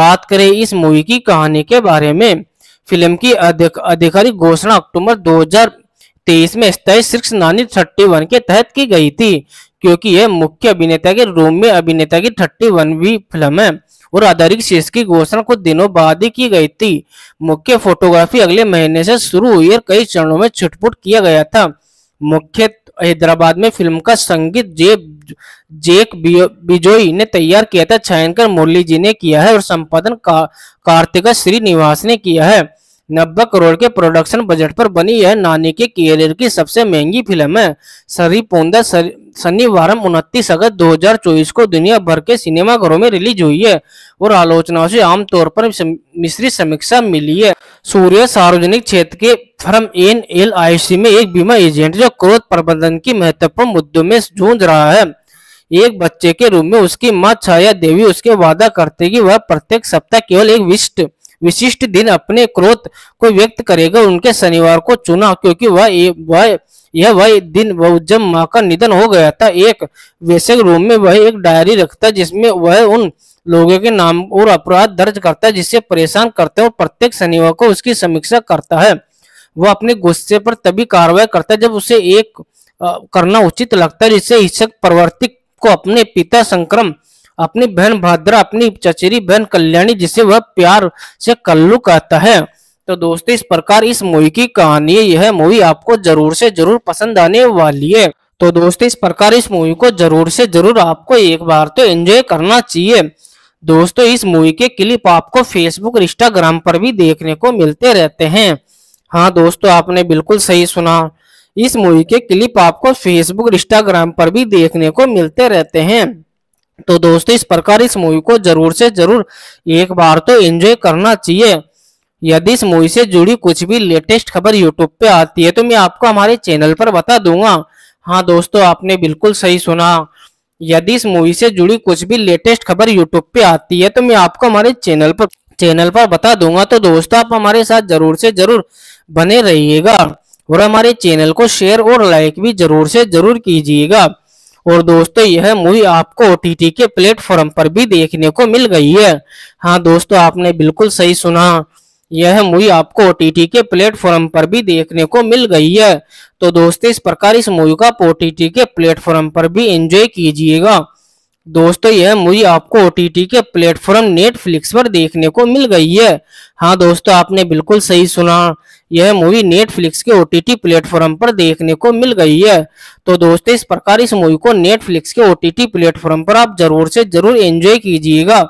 बात करें इस मूवी की कहानी के बारे में, फिल्म की आधिकारिक घोषणा अक्टूबर 2023 में स्थायी शीर्ष नानी 31 के तहत की गई थी, क्योंकि यह मुख्य अभिनेता के रूम में अभिनेता की 31वीं फिल्म है। और आधारिक शीर्ष की घोषणा कुछ दिनों बाद ही की गई थी। मुख्य फोटोग्राफी अगले महीने से शुरू हुई और कई चरणों में छुटपुट किया गया था। मुख्य हैदराबाद में फिल्म का संगीत जेक बिजोई ने तैयार किया था, छायांकन मुरली जी ने किया है और संपादन कार्तिका श्रीनिवास ने किया है। 90 करोड़ के प्रोडक्शन बजट पर बनी यह नानी के कैरियर की सबसे महंगी फिल्म है। सरी पोंदा शनिवारम 29 अगस्त 2024 को दुनिया भर के सिनेमाघरों में रिलीज हुई है और आलोचनाओं से आमतौर पर मिश्रित समीक्षा मिली है। सूर्य सार्वजनिक क्षेत्र के फर्म NLIC में एक बीमा एजेंट जो क्रोध प्रबंधन की महत्वपूर्ण मुद्दों में जूझ रहा है। एक बच्चे के रूप में उसकी माँ छाया देवी उसके वादा करते कि वह प्रत्येक सप्ताह केवल एक विशिष्ट दिन अपने क्रोध को व्यक्त करेगा। उनके शनिवार को चुना क्योंकि वह दिन जब माँ का निधन हो गया था। एक वैसे रूम में वह एक डायरी रखता जिसमें वह उन लोगों के नाम और अपराध दर्ज करता है जिससे परेशान करते हैं और प्रत्येक शनिवार को उसकी समीक्षा करता है। वह अपने गुस्से पर तभी कार्रवाई करता है जब उसे एक करना उचित लगता है, जिससे हिंसक प्रवृत्ति को अपने पिता संक्रम, अपनी बहन भाद्रा, अपनी चचेरी बहन कल्याणी, जिसे वह प्यार से कल्लू कहता है। तो दोस्तों इस प्रकार इस मूवी की कहानी, यह मूवी आपको जरूर से जरूर पसंद आने वाली है। तो दोस्तों इस प्रकार इस मूवी को जरूर से जरूर आपको एक बार तो एंजॉय करना चाहिए। दोस्तों इस मूवी के क्लिप आपको फेसबुक और इंस्टाग्राम पर भी देखने को मिलते रहते हैं। हाँ दोस्तों, आपने बिल्कुल सही सुना, इस मूवी के क्लिप आपको फेसबुक और इंस्टाग्राम पर भी देखने को मिलते रहते हैं। तो दोस्तों इस प्रकार इस मूवी को जरूर से जरूर एक बार तो एंजॉय करना चाहिए। यदि इस मूवी से जुड़ी कुछ भी लेटेस्ट खबर यूट्यूब पे आती है तो मैं आपको हमारे चैनल पर बता दूंगा। हाँ दोस्तों, आपने बिल्कुल सही सुना, यदि इस मूवी से जुड़ी कुछ भी लेटेस्ट खबर यूट्यूब पे आती है तो मैं आपको हमारे चैनल पर बता दूंगा। तो दोस्तों आप हमारे साथ जरूर से जरूर बने रहिएगा और हमारे चैनल को शेयर और लाइक भी जरूर से जरूर कीजिएगा। और दोस्तों यह मूवी आपको OTT के प्लेटफॉर्म पर भी देखने को मिल गई है। हाँ दोस्तों, आपने बिल्कुल सही सुना, यह मूवी आपको OTT के प्लेटफॉर्म पर भी देखने को मिल गई है। तो दोस्तों इस प्रकार इस मूवी का OTT के प्लेटफॉर्म पर भी एंजॉय कीजिएगा। दोस्तों यह मूवी आपको OTT के प्लेटफॉर्म नेटफ्लिक्स पर देखने को मिल गई है। हाँ दोस्तों, आपने बिल्कुल सही सुना, यह मूवी नेटफ्लिक्स के OTT प्लेटफॉर्म पर देखने को मिल गई है। तो दोस्तों इस प्रकार इस मूवी को नेटफ्लिक्स के OTT प्लेटफॉर्म पर आप जरूर से जरूर एंजॉय कीजिएगा।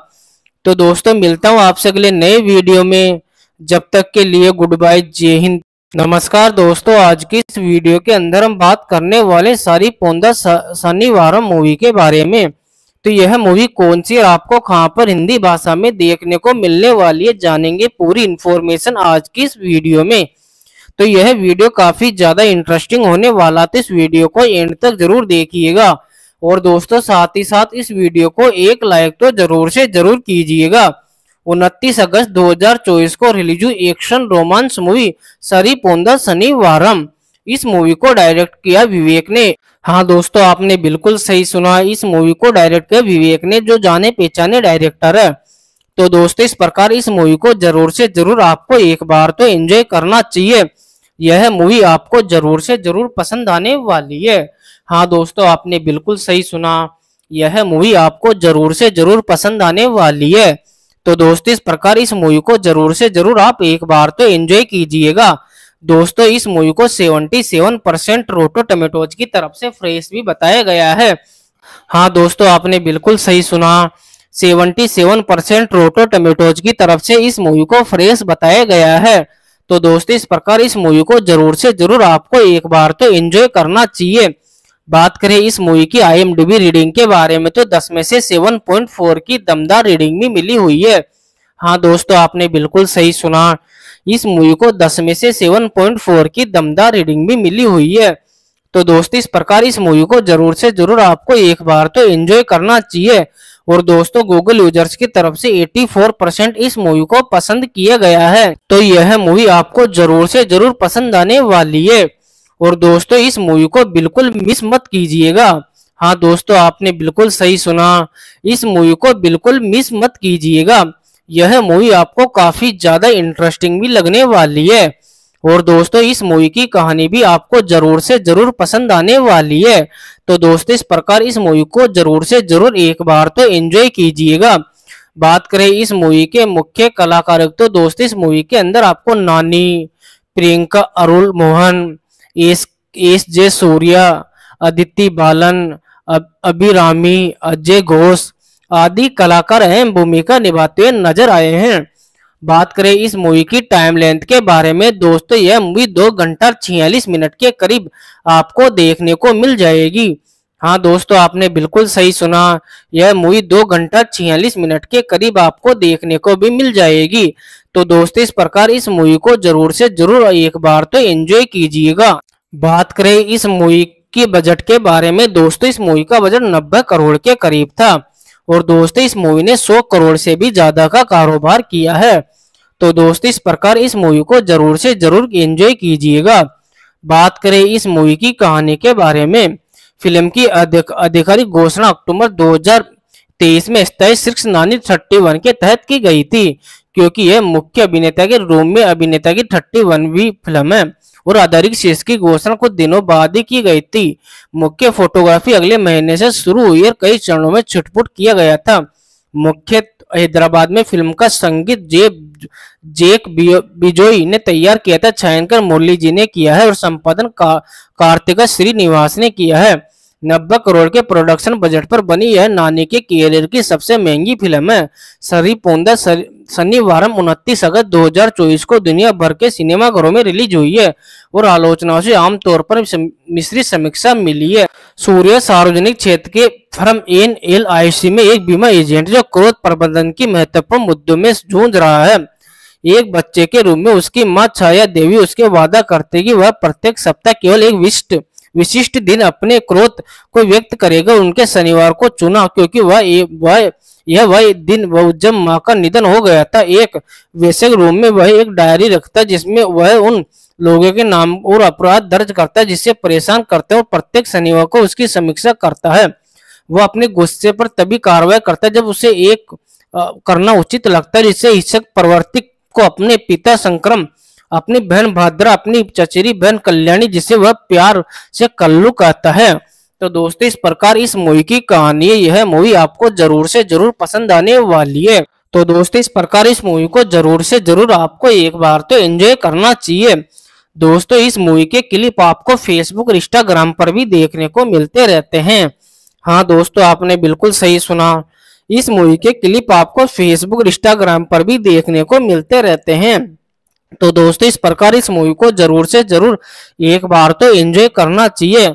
तो दोस्तों मिलता हूँ आपसे अगले नए वीडियो में, जब तक के लिए गुड बाय, जय हिंद, नमस्कार। दोस्तों आज की इस वीडियो के अंदर हम बात करने वाले सारी पौंदा शनिवारम मूवी के बारे में। तो यह मूवी कौन सी और आपको कहां पर हिंदी भाषा में देखने को मिलने वाली है, जानेंगे पूरी इन्फॉर्मेशन आज की इस वीडियो में। तो यह वीडियो काफी ज्यादा इंटरेस्टिंग होने वाला, तो इस वीडियो को एंड तक जरूर देखिएगा। और दोस्तों साथ ही साथ इस वीडियो को एक लाइक तो जरूर से जरूर कीजिएगा। 29 अगस्त 2024 को रिलीज हुई action romance movie Saripodhaa Sanivaaram, इस मूवी को डायरेक्ट किया विवेक ने। हाँ दोस्तों, आपने बिल्कुल सही सुना, इस मूवी को डायरेक्ट किया विवेक ने, जो जाने पहचाने डायरेक्टर है। तो दोस्तों इस प्रकार इस मूवी को जरूर से जरूर आपको एक बार तो एंजॉय करना चाहिए, यह मूवी आपको जरूर से जरूर पसंद आने वाली है। हाँ दोस्तों, आपने बिल्कुल सही सुना, यह मूवी आपको जरूर से जरूर पसंद आने वाली है। तो दोस्तों इस प्रकार इस मूवी को जरूर से जरूर आप एक बार तो एंजॉय कीजिएगा। दोस्तों इस मूवी को 77% रोटो टमेटोज की तरफ से फ्रेश भी बताया गया है। हाँ दोस्तों, आपने बिल्कुल सही सुना, 77% रोटो टमेटोज की तरफ से इस मूवी को फ्रेश बताया गया है। तो दोस्तों इस प्रकार इस मूवी को जरूर से जरूर आपको एक बार तो एंजॉय करना चाहिए। बात करें इस मूवी की IMDb रीडिंग के बारे में, तो 10 में से 7.4 की दमदार रीडिंग भी मिली हुई है। हाँ दोस्तों, आपने बिल्कुल सही सुना, इस मूवी को 10 में से 7.4 की दमदार रीडिंग भी मिली हुई है। तो दोस्तों इस प्रकार इस मूवी को जरूर से जरूर आपको एक बार तो एंजॉय करना चाहिए। और दोस्तों गूगल यूजर्स की तरफ से 84% इस मूवी को पसंद किया गया है। तो यह मूवी आपको जरूर से जरूर पसंद आने वाली है। और दोस्तों इस मूवी को बिल्कुल मिस मत कीजिएगा। हाँ दोस्तों, आपने बिल्कुल सही सुना, इस मूवी को बिल्कुल मिस मत कीजिएगा, यह मूवी आपको काफी ज्यादा इंटरेस्टिंग भी लगने वाली है। और दोस्तों इस मूवी की कहानी भी आपको जरूर से जरूर पसंद आने वाली है। तो दोस्तों इस प्रकार इस मूवी को जरूर से जरूर एक बार तो एंजॉय कीजिएगा। बात करें इस मूवी के मुख्य कलाकार, तो दोस्तों इस मूवी के अंदर आपको नानी, प्रियंका अरुल मोहन, एस जे सूर्या, अदिति बालन, अभिरामी, अजय घोष आदि कलाकार अहम भूमिका निभाते हुए नजर आए हैं। बात करें इस मूवी की टाइम लेंथ के बारे में, दोस्तों यह मूवी 2 घंटा 46 मिनट के करीब आपको देखने को मिल जाएगी। हाँ दोस्तों, आपने बिल्कुल सही सुना, यह मूवी 2 घंटा 46 मिनट के करीब आपको देखने को भी मिल जाएगी। तो दोस्तों इस प्रकार इस मूवी को जरूर से जरूर एक बार तो एंजॉय कीजिएगा। बात करें इस मूवी के बजट के बारे में, दोस्तों इस मूवी का बजट 90 करोड़ के करीब था। और दोस्तों इस मूवी ने 100 करोड़ से भी ज्यादा का कारोबार किया है। तो दोस्तों इस प्रकार इस मूवी को जरूर से जरूर एंजॉय कीजिएगा। बात करें इस मूवी की कहानी के बारे में, फिल्म की आधिकारिक घोषणा अक्टूबर 2023 में स्थायी शीर्ष 931 के तहत की गई थी, क्योंकि यह मुख्य अभिनेता के रूम में अभिनेता की 31वीं फिल्म है। और आधारिक शीर्ष की घोषणा कुछ दिनों बाद ही की गई थी। मुख्य फोटोग्राफी अगले महीने से शुरू हुई और कई चरणों में छुटपुट किया गया था। मुख्य हैदराबाद में फिल्म का संगीत जैक बिजोई ने तैयार किया था, छायांकन मुरली जी ने किया है और संपादन कार्तिका श्रीनिवास ने किया है। 90 करोड़ के प्रोडक्शन बजट पर बनी यह नानी के कैरियर की सबसे महंगी फिल्म है। सरिपोंदा शनिवारम 29 अगस्त 2024 को दुनिया भर के सिनेमाघरों में रिलीज हुई है और आलोचनाओं से आमतौर पर मिश्रित समीक्षा मिली है। सूर्य सार्वजनिक क्षेत्र के फर्म NLIC में एक बीमा एजेंट जो क्रोध प्रबंधन की महत्वपूर्ण मुद्दों में जूझ रहा है। एक बच्चे के रूप में उसकी माँ छाया देवी उसके वादा करते कि वह प्रत्येक सप्ताह केवल एक विशिष्ट दिन अपने क्रोध को व्यक्त करेगा। उनके शनिवार को चुना क्योंकि वह दिन जब माँ का निधन हो गया था। एक वैसे रूम में वह एक डायरी रखता जिसमें वह उन लोगों के नाम और अपराध दर्ज करता है, जिससे परेशान करता है और प्रत्येक शनिवार को उसकी समीक्षा करता है। वह अपने गुस्से पर तभी कार्रवाई करता है जब उसे एक करना उचित लगता है, जिससे हिंसक प्रवृत्ति को अपने पिता संक्रम, अपनी बहन भाद्रा, अपनी चचेरी बहन कल्याणी, जिसे वह प्यार से कल्लू कहता है। तो दोस्तों इस प्रकार इस मूवी की कहानी, यह मूवी आपको जरूर से जरूर पसंद आने वाली है। तो दोस्तों इस प्रकार इस मूवी को जरूर से जरूर आपको एक बार तो एंजॉय करना चाहिए। दोस्तों इस मूवी के क्लिप आपको फेसबुक और इंस्टाग्राम पर भी देखने को मिलते रहते हैं। हाँ दोस्तों, आपने बिल्कुल सही सुना, इस मूवी के क्लिप आपको फेसबुक और इंस्टाग्राम पर भी देखने को मिलते रहते हैं। तो दोस्तों इस प्रकार इस मूवी को जरूर से जरूर एक बार तो एंजॉय करना चाहिए।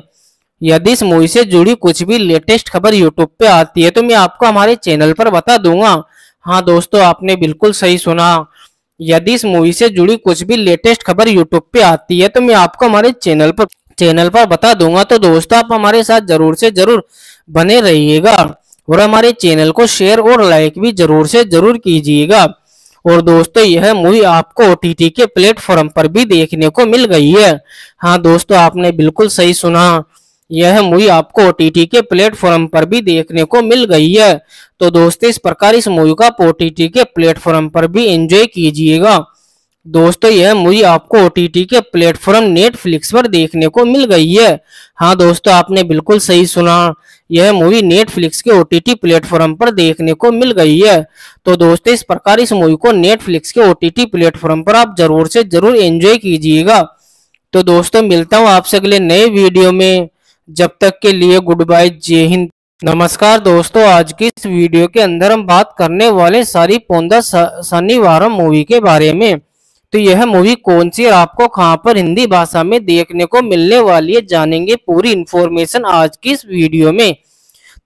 यदि इस मूवी से जुड़ी कुछ भी लेटेस्ट खबर यूट्यूब पे आती है तो मैं आपको हमारे चैनल पर बता दूंगा। हाँ दोस्तों, आपने बिल्कुल सही सुना, यदि इस मूवी से जुड़ी कुछ भी लेटेस्ट खबर यूट्यूब पे आती है तो मैं आपको हमारे चैनल पर बता दूंगा। तो दोस्तों आप हमारे साथ जरूर से जरूर बने रहिएगा और हमारे चैनल को शेयर और लाइक भी जरूर से जरूर कीजिएगा। और दोस्तों यह मूवी आपको OTT के प्लेटफॉर्म पर भी देखने को मिल गई है। हाँ दोस्तों, आपने बिल्कुल सही सुना, यह मूवी आपको OTT के प्लेटफॉर्म पर भी देखने को मिल गई है। तो दोस्तों इस प्रकार इस मूवी का OTT के प्लेटफॉर्म पर भी एंजॉय कीजिएगा। दोस्तों यह मूवी आपको OTT के प्लेटफॉर्म नेटफ्लिक्स पर देखने को मिल गई है। हाँ दोस्तों, आपने बिल्कुल सही सुना, यह मूवी नेटफ्लिक्स के OTT प्लेटफॉर्म पर देखने को मिल गई है। तो दोस्तों इस प्रकार इस मूवी को नेटफ्लिक्स के OTT प्लेटफॉर्म पर आप जरूर से जरूर एंजॉय कीजिएगा। तो दोस्तों मिलता हूँ आपसे अगले नए वीडियो में, जब तक के लिए गुड बाय, जय हिंद, नमस्कार। दोस्तों आज की इस वीडियो के अंदर हम बात करने वाले सारी पौंदा शनिवारम मूवी के बारे में। तो यह मूवी कौन सी और आपको कहां पर हिंदी भाषा में देखने को मिलने वाली है, जानेंगे पूरी इन्फॉर्मेशन आज की इस वीडियो में।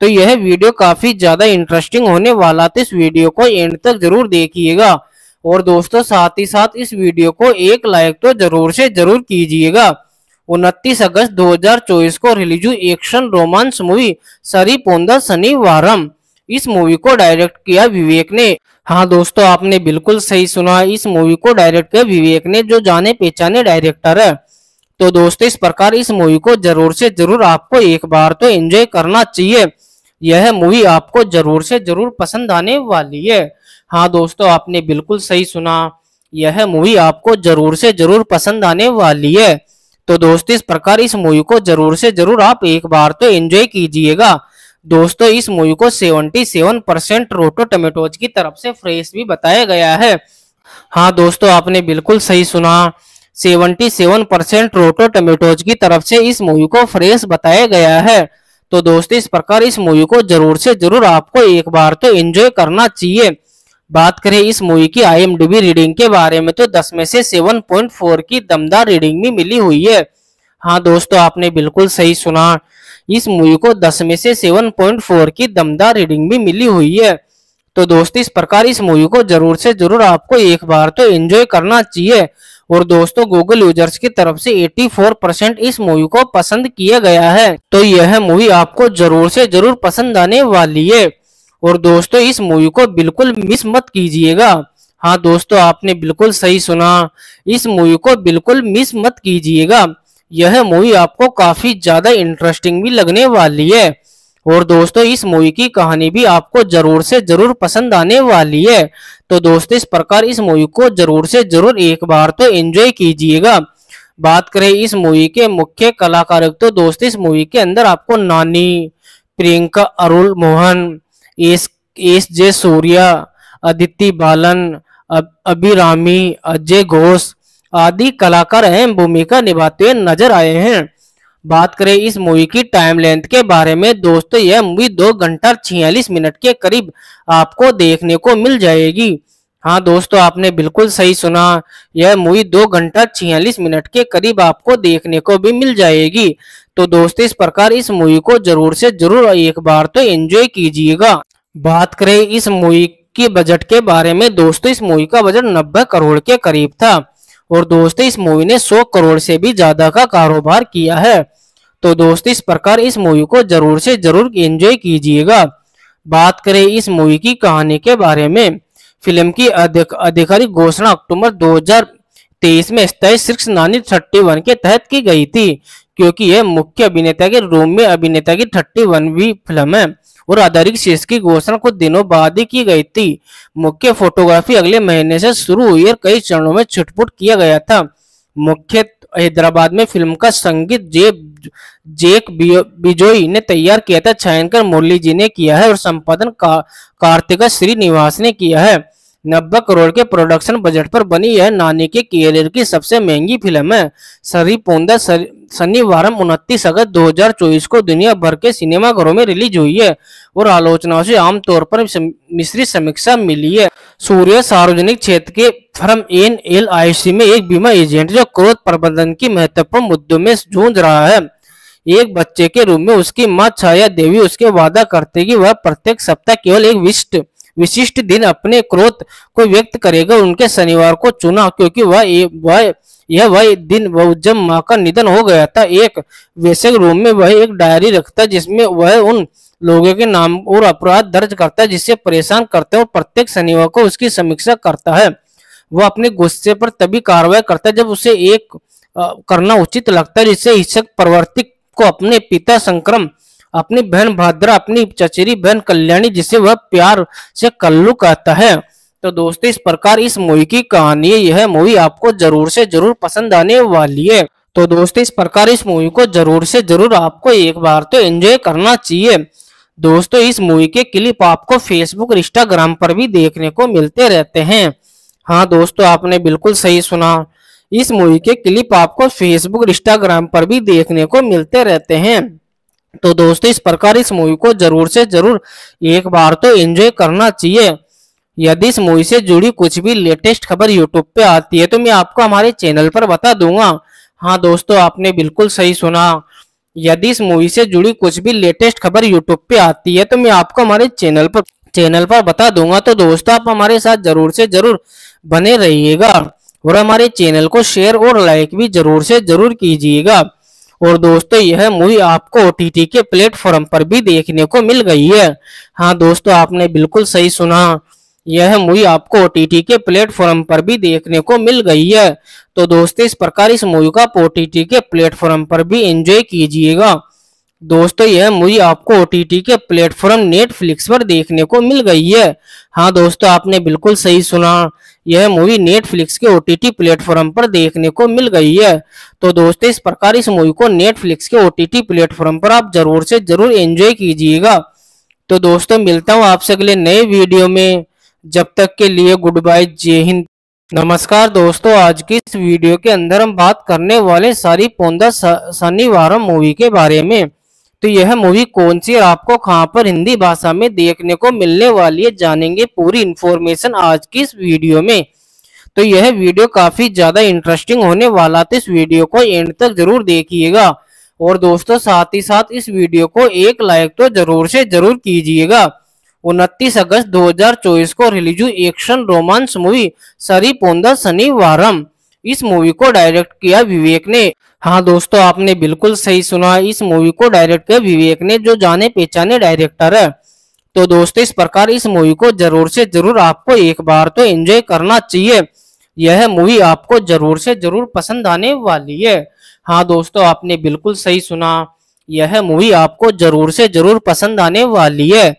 तो यह वीडियो काफी ज्यादा इंटरेस्टिंग होने वाला, तो इस वीडियो को एंड तक जरूर देखिएगा। और दोस्तों साथ ही साथ इस वीडियो को एक लाइक तो जरूर से जरूर कीजिएगा। 29 अगस्त 2024 को रिलीज हुई एक्शन रोमांस मूवी सरी पोंदा शनिवारम, इस मूवी को डायरेक्ट किया विवेक ने। हाँ दोस्तों, आपने बिल्कुल सही सुना, इस मूवी को डायरेक्ट किया विवेक ने, जो जाने पहचाने डायरेक्टर है। तो दोस्तों इस प्रकार इस मूवी को जरूर से जरूर आपको एक बार तो एंजॉय करना चाहिए। यह मूवी आपको जरूर से जरूर पसंद आने वाली है। हाँ दोस्तों, आपने बिल्कुल सही सुना, यह मूवी आपको जरूर से जरूर पसंद आने वाली है। तो दोस्तों इस प्रकार इस मूवी को जरूर से जरूर आप एक बार तो एंजॉय कीजिएगा। दोस्तों इस मूवी को 77% रोटो टमेटोज की तरफ से फ्रेश भी बताया गया है। हाँ दोस्तों, आपने बिल्कुल सही सुना, 77% रोटो टमेटोज की तरफ से इस मूवी को फ्रेश बताया गया है। तो दोस्तों इस प्रकार इस मूवी को जरूर से जरूर आपको एक बार तो एंजॉय करना चाहिए। बात करें इस मूवी की IMDb रीडिंग के बारे में, तो 10 में से 7.4 की दमदार रीडिंग भी मिली हुई है। हाँ दोस्तों, आपने बिल्कुल सही सुना, इस मूवी को 10 में से 7.4 की दमदार रीडिंग भी मिली हुई है। तो दोस्तों इस प्रकार इस मूवी को जरूर से जरूर आपको एक बार तो एंजॉय करना चाहिए। और दोस्तों गूगल यूजर्स की तरफ से 84% इस मूवी को पसंद किया गया है। तो यह मूवी आपको जरूर से जरूर पसंद आने वाली है। और दोस्तों इस मूवी को बिल्कुल मिस मत कीजिएगा। हाँ दोस्तों, आपने बिल्कुल सही सुना, इस मूवी को बिल्कुल मिस मत कीजिएगा। यह मूवी आपको काफी ज्यादा इंटरेस्टिंग भी लगने वाली है। और दोस्तों इस मूवी की कहानी भी आपको जरूर से जरूर पसंद आने वाली है। तो दोस्तों इस प्रकार इस मूवी को जरूर से जरूर एक बार तो एंजॉय कीजिएगा। बात करें इस मूवी के मुख्य कलाकार, तो दोस्तों इस मूवी के अंदर आपको नानी, प्रियंका अरुल मोहन, एस जे सूर्या, अदिति बालन, अभिरामी, अजय घोष आदि कलाकार अहम भूमिका निभाते हुए नजर आए हैं। बात करें इस मूवी की टाइम लेंथ के बारे में, दोस्तों यह मूवी 2 घंटा 46 मिनट के करीब आपको देखने को मिल जाएगी। हाँ दोस्तों, आपने बिल्कुल सही सुना, यह मूवी 2 घंटा 46 मिनट के करीब आपको देखने को भी मिल जाएगी। तो दोस्तों इस प्रकार इस मूवी को जरूर से जरूर एक बार तो एंजॉय कीजिएगा। बात करें इस मूवी के बजट के बारे में, दोस्तों इस मूवी का बजट 90 करोड़ के करीब था। और दोस्तों इस मूवी ने 100 करोड़ से भी ज्यादा का कारोबार किया है। तो दोस्तों इस प्रकार इस मूवी को जरूर से जरूर एंजॉय कीजिएगा। बात करें इस मूवी की कहानी के बारे में, फिल्म की आधिकारिक घोषणा अक्टूबर 2000 2023 में स्थायी शीर्ष नानी 31 के तहत की गई थी, क्योंकि यह मुख्य अभिनेता के रूप में अभिनेता की 31वीं फिल्म है और आधारित शीर्ष की घोषणा कुछ दिनों बाद ही की गई थी। मुख्य फोटोग्राफी अगले महीने से शुरू हुई और कई चरणों में छुटपुट किया गया था। मुख्य हैदराबाद में फिल्म का संगीत जेक बिजोई ने तैयार किया था, छायांकन मुरली जी ने किया है और संपादन कार्तिका श्रीनिवास ने किया है। 90 करोड़ के प्रोडक्शन बजट पर बनी यह नानी के कैरियर की सबसे महंगी फिल्म है। सरी पोंदा शनिवार 29 अगस्त 2024 को दुनिया भर के सिनेमाघरों में रिलीज हुई है और आलोचनाओं से आमतौर पर मिश्रित समीक्षा मिली है। सूर्य सार्वजनिक क्षेत्र के फर्म NLIC में एक बीमा एजेंट जो क्रोध प्रबंधन की महत्वपूर्ण मुद्दों में जूझ रहा है। एक बच्चे के रूप में उसकी माँ छाया देवी उसके वादा करते कि वह प्रत्येक सप्ताह केवल एक विशिष्ट दिन अपने क्रोध को व्यक्त करेगा। उनके शनिवार को चुना क्योंकि वह दिन जब माँ का निधन हो गया था। एक वैसे रूम में वह एक डायरी रखता जिसमें वह उन लोगों के नाम और अपराध दर्ज करता जिससे परेशान करते और प्रत्येक शनिवार को उसकी समीक्षा करता है। वह अपने गुस्से पर तभी कार्रवाई करता है जब उसे एक करना उचित लगता है, जिससे हिंसक प्रवृत्ति को अपने पिता संक्रम, अपनी बहन भाद्रा, अपनी चचेरी बहन कल्याणी जिसे वह प्यार से कल्लू कहता है। तो दोस्तों, इस प्रकार इस मूवी की कहानी, यह मूवी आपको जरूर से जरूर पसंद आने वाली है। तो दोस्तों, इस प्रकार इस मूवी को जरूर से जरूर आपको एक बार तो एंजॉय करना चाहिए। दोस्तों, इस मूवी के क्लिप आपको फेसबुक, इंस्टाग्राम पर भी देखने को मिलते रहते हैं। हाँ दोस्तों, आपने बिल्कुल सही सुना, इस मूवी के क्लिप आपको फेसबुक, इंस्टाग्राम पर भी देखने को मिलते रहते हैं। तो दोस्तों, इस प्रकार इस मूवी को जरूर से जरूर एक बार तो एंजॉय करना चाहिए। यदि इस मूवी से जुड़ी कुछ भी लेटेस्ट खबर यूट्यूब पे आती है तो मैं आपको हमारे चैनल पर बता दूंगा। हाँ दोस्तों, आपने बिल्कुल सही सुना, यदि इस मूवी से जुड़ी कुछ भी लेटेस्ट खबर यूट्यूब पे आती है तो मैं आपको हमारे चैनल पर बता दूंगा। तो दोस्तों, आप हमारे साथ जरूर से जरूर बने रहिएगा और हमारे चैनल को शेयर और लाइक भी जरूर से जरूर कीजिएगा। और दोस्तों, यह मूवी आपको OTT के प्लेटफॉर्म पर भी देखने को मिल गई है। हाँ दोस्तों, आपने बिल्कुल सही सुना, यह मूवी आपको OTT के प्लेटफॉर्म पर भी देखने को मिल गई है। तो दोस्तों, इस प्रकार इस मूवी का OTT के प्लेटफॉर्म पर भी एंजॉय कीजिएगा। दोस्तों, यह मूवी आपको OTT के प्लेटफॉर्म नेटफ्लिक्स पर देखने को मिल गई है। हाँ दोस्तों, आपने बिल्कुल सही सुना, यह मूवी नेटफ्लिक्स के OTT प्लेटफॉर्म पर देखने को मिल गई है। तो दोस्तों, इस प्रकार इस मूवी को नेटफ्लिक्स के OTT प्लेटफॉर्म पर आप जरूर से जरूर एंजॉय कीजिएगा। तो दोस्तों, मिलता हूँ आपसे अगले नए वीडियो में, जब तक के लिए गुड बाय, जय हिंद, नमस्कार। दोस्तों, आज की इस वीडियो के अंदर हम बात करने वाले सारी पोंदा शनिवारम मूवी के बारे में। तो यह मूवी कौन सी और आपको कहां पर हिंदी भाषा में देखने को मिलने वाली है, जानेंगे पूरी इन्फॉर्मेशन आज की इस वीडियो में। तो यह वीडियो काफी ज्यादा इंटरेस्टिंग होने वाला, तो इस वीडियो को एंड तक जरूर देखिएगा। और दोस्तों, साथ ही साथ इस वीडियो को एक लाइक तो जरूर से जरूर कीजिएगा। 29 अगस्त 2024 को रिलीज हुई एक्शन रोमांस मूवी सरी पोंदा शनिवारम, इस मूवी को डायरेक्ट किया विवेक ने। हाँ दोस्तों, आपने बिल्कुल सही सुना, इस मूवी को डायरेक्ट किया विवेक ने, जो जाने पहचाने डायरेक्टर है। तो दोस्तों, इस प्रकार इस मूवी को जरूर से जरूर आपको एक बार तो एंजॉय करना चाहिए। यह मूवी आपको जरूर से जरूर पसंद आने वाली है। हाँ दोस्तों, आपने बिल्कुल सही सुना, यह मूवी आपको जरूर से जरूर पसंद आने वाली है।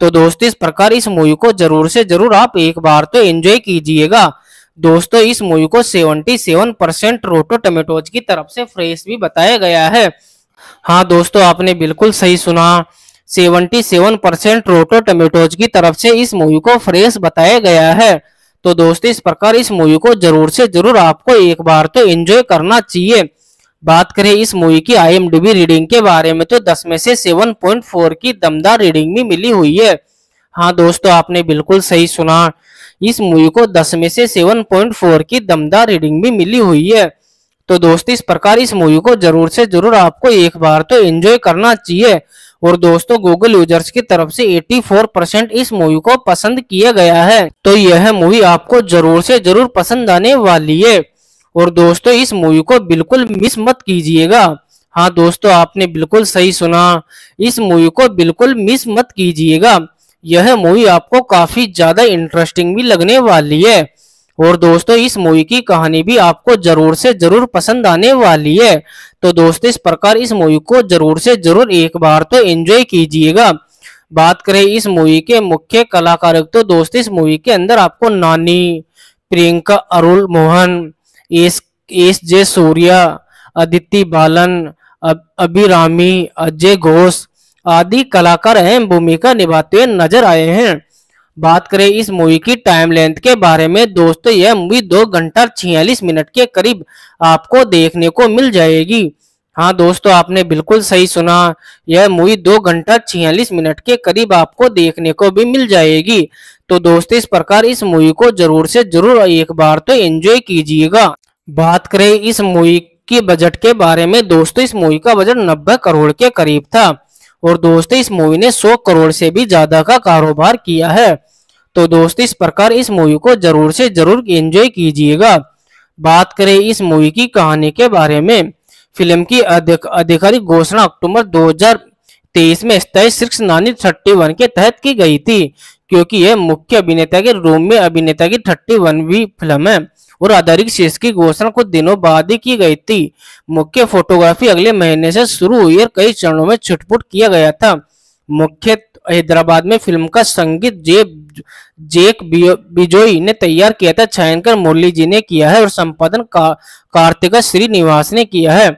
तो दोस्तों, इस प्रकार इस मूवी को जरूर से जरूर आप एक बार तो एंजॉय कीजिएगा। दोस्तों, इस मूवी को 77% रोटो टमेटोज की तरफ से फ्रेश भी बताया गया है। हाँ दोस्तों, आपने बिल्कुल सही सुना, 77% रोटो टमेटोज की तरफ से इस मूवी को फ्रेश बताया गया है। तो दोस्तों, इस प्रकार इस मूवी को जरूर से जरूर आपको एक बार तो एंजॉय करना चाहिए। बात करें इस मूवी की IMDb रीडिंग के बारे में, तो 10 में से 7.4 की दमदार रीडिंग भी मिली हुई है। हाँ दोस्तों, आपने बिल्कुल सही सुना, इस मूवी को 10 में से 7.4 की दमदार रीडिंग भी मिली हुई है। तो दोस्तों, इस प्रकार इस मूवी को जरूर से जरूर आपको एक बार तो एंजॉय करना चाहिए। और दोस्तों, गूगल यूजर्स की तरफ से 84% इस मूवी को पसंद किया गया है। तो यह मूवी आपको जरूर से जरूर पसंद आने वाली है। और दोस्तों, इस मूवी को बिल्कुल मिस मत कीजिएगा। हाँ दोस्तों, आपने बिल्कुल सही सुना, इस मूवी को बिल्कुल मिस मत कीजिएगा। यह मूवी आपको काफी ज्यादा इंटरेस्टिंग भी लगने वाली है। और दोस्तों इस मूवी की कहानी भी आपको जरूर से जरूर पसंद आने वाली है। तो दोस्तों इस प्रकार इस मूवी को जरूर से जरूर एक बार तो एंजॉय कीजिएगा। बात करें इस मूवी के मुख्य कलाकारों, तो दोस्तों इस मूवी के अंदर आपको नानी, प्रियंका अरुल मोहन, एस जे सूर्या, अदिति बालन, अभिरामी, अजय घोष आदि कलाकार अहम भूमिका निभाते हुए नजर आए हैं। बात करें इस मूवी की टाइम लेंथ के बारे में, दोस्तों यह मूवी 2 घंटा 46 मिनट के करीब आपको देखने को मिल जाएगी। हाँ दोस्तों, आपने बिल्कुल सही सुना, यह मूवी 2 घंटा 46 मिनट के करीब आपको देखने को भी मिल जाएगी। तो दोस्तों इस प्रकार इस मूवी को जरूर से जरूर एक बार तो एंजॉय कीजिएगा। बात करें इस मूवी के बजट के बारे में, दोस्तों इस मूवी का बजट 90 करोड़ के करीब था और दोस्तों इस मूवी ने 100 करोड़ से भी ज्यादा का कारोबार किया है। तो दोस्तों इस प्रकार इस मूवी को जरूर से जरूर एंजॉय कीजिएगा। बात करें इस मूवी की कहानी के बारे में, फिल्म की आधिकारिक घोषणा अक्टूबर 2023 में स्थायी शीर्ष नानी 31 के तहत की गई थी, क्योंकि यह मुख्य अभिनेता के रूम में अभिनेता की 31वीं फिल्म है और आधारिक शीर्ष की घोषणा कुछ दिनों बाद ही की गई थी। मुख्य फोटोग्राफी अगले महीने से शुरू हुई और कई चरणों में छुटपुट किया गया था। मुख्य हैदराबाद में फिल्म का संगीत जेक बिजोई ने तैयार किया था, छायांकन मुरली जी ने किया है और संपादन कार्तिका श्रीनिवास ने किया है।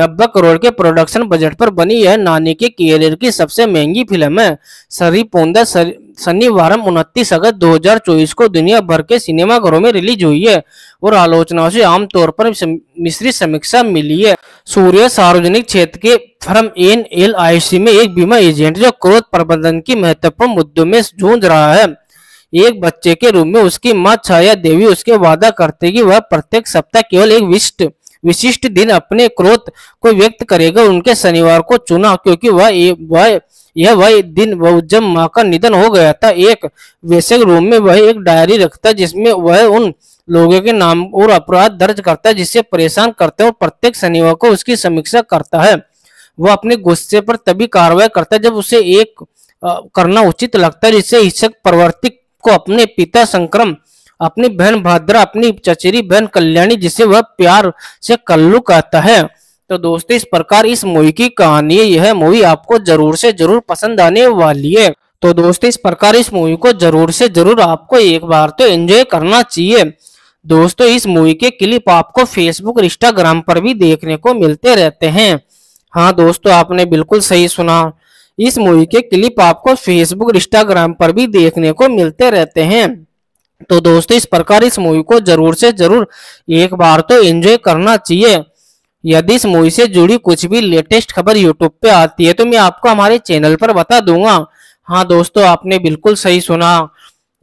90 करोड़ के प्रोडक्शन बजट पर बनी यह नानी के कैरियर की सबसे महंगी फिल्म है। सरी पोंदा शनिवार 29 अगस्त 2024 को दुनिया भर के सिनेमाघरों में रिलीज हुई है और आलोचनाओं से आमतौर पर मिश्रित समीक्षा मिली है। सूर्य सार्वजनिक क्षेत्र के फर्म NLIC में एक बीमा एजेंट जो क्रोध प्रबंधन की महत्वपूर्ण मुद्दों में जूझ रहा है। एक बच्चे के रूप में उसकी माँ छाया देवी उसके वादा करते कि वह प्रत्येक सप्ताह केवल एक विशिष्ट दिन अपने क्रोध को व्यक्त करेगा। उनके शनिवार को चुना क्योंकि वह दिन जब माँ का निधन हो गया था। एक वैसे रूम में वह एक डायरी रखता जिसमें वह उन लोगों के नाम और अपराध दर्ज करता है जिससे परेशान करते हैं और प्रत्येक शनिवार को उसकी समीक्षा करता है। वह अपने गुस्से पर तभी कार्रवाई करता है जब उसे एक करना उचित लगता है, जिससे हिंसक प्रवृत्ति को अपने पिता संक्रम, अपनी बहन भाद्रा, अपनी चचेरी बहन कल्याणी जिसे वह प्यार से कल्लू कहता है। तो दोस्तों इस प्रकार इस मूवी की कहानी, यह मूवी आपको जरूर से जरूर पसंद आने वाली है। तो दोस्तों इस प्रकार इस मूवी को जरूर से जरूर आपको एक बार तो एंजॉय करना चाहिए। दोस्तों इस मूवी के क्लिप आपको फेसबुक और इंस्टाग्राम पर भी देखने को मिलते रहते हैं। हाँ दोस्तों, आपने बिल्कुल सही सुना, इस मूवी के क्लिप आपको फेसबुक और इंस्टाग्राम पर भी देखने को मिलते रहते हैं। तो दोस्तों इस प्रकार इस मूवी को जरूर से जरूर एक बार तो एंजॉय करना चाहिए। यदि इस मूवी से जुड़ी कुछ भी लेटेस्ट खबर यूट्यूब पे आती है तो मैं आपको हमारे चैनल पर बता दूंगा। हाँ दोस्तों, आपने बिल्कुल सही सुना,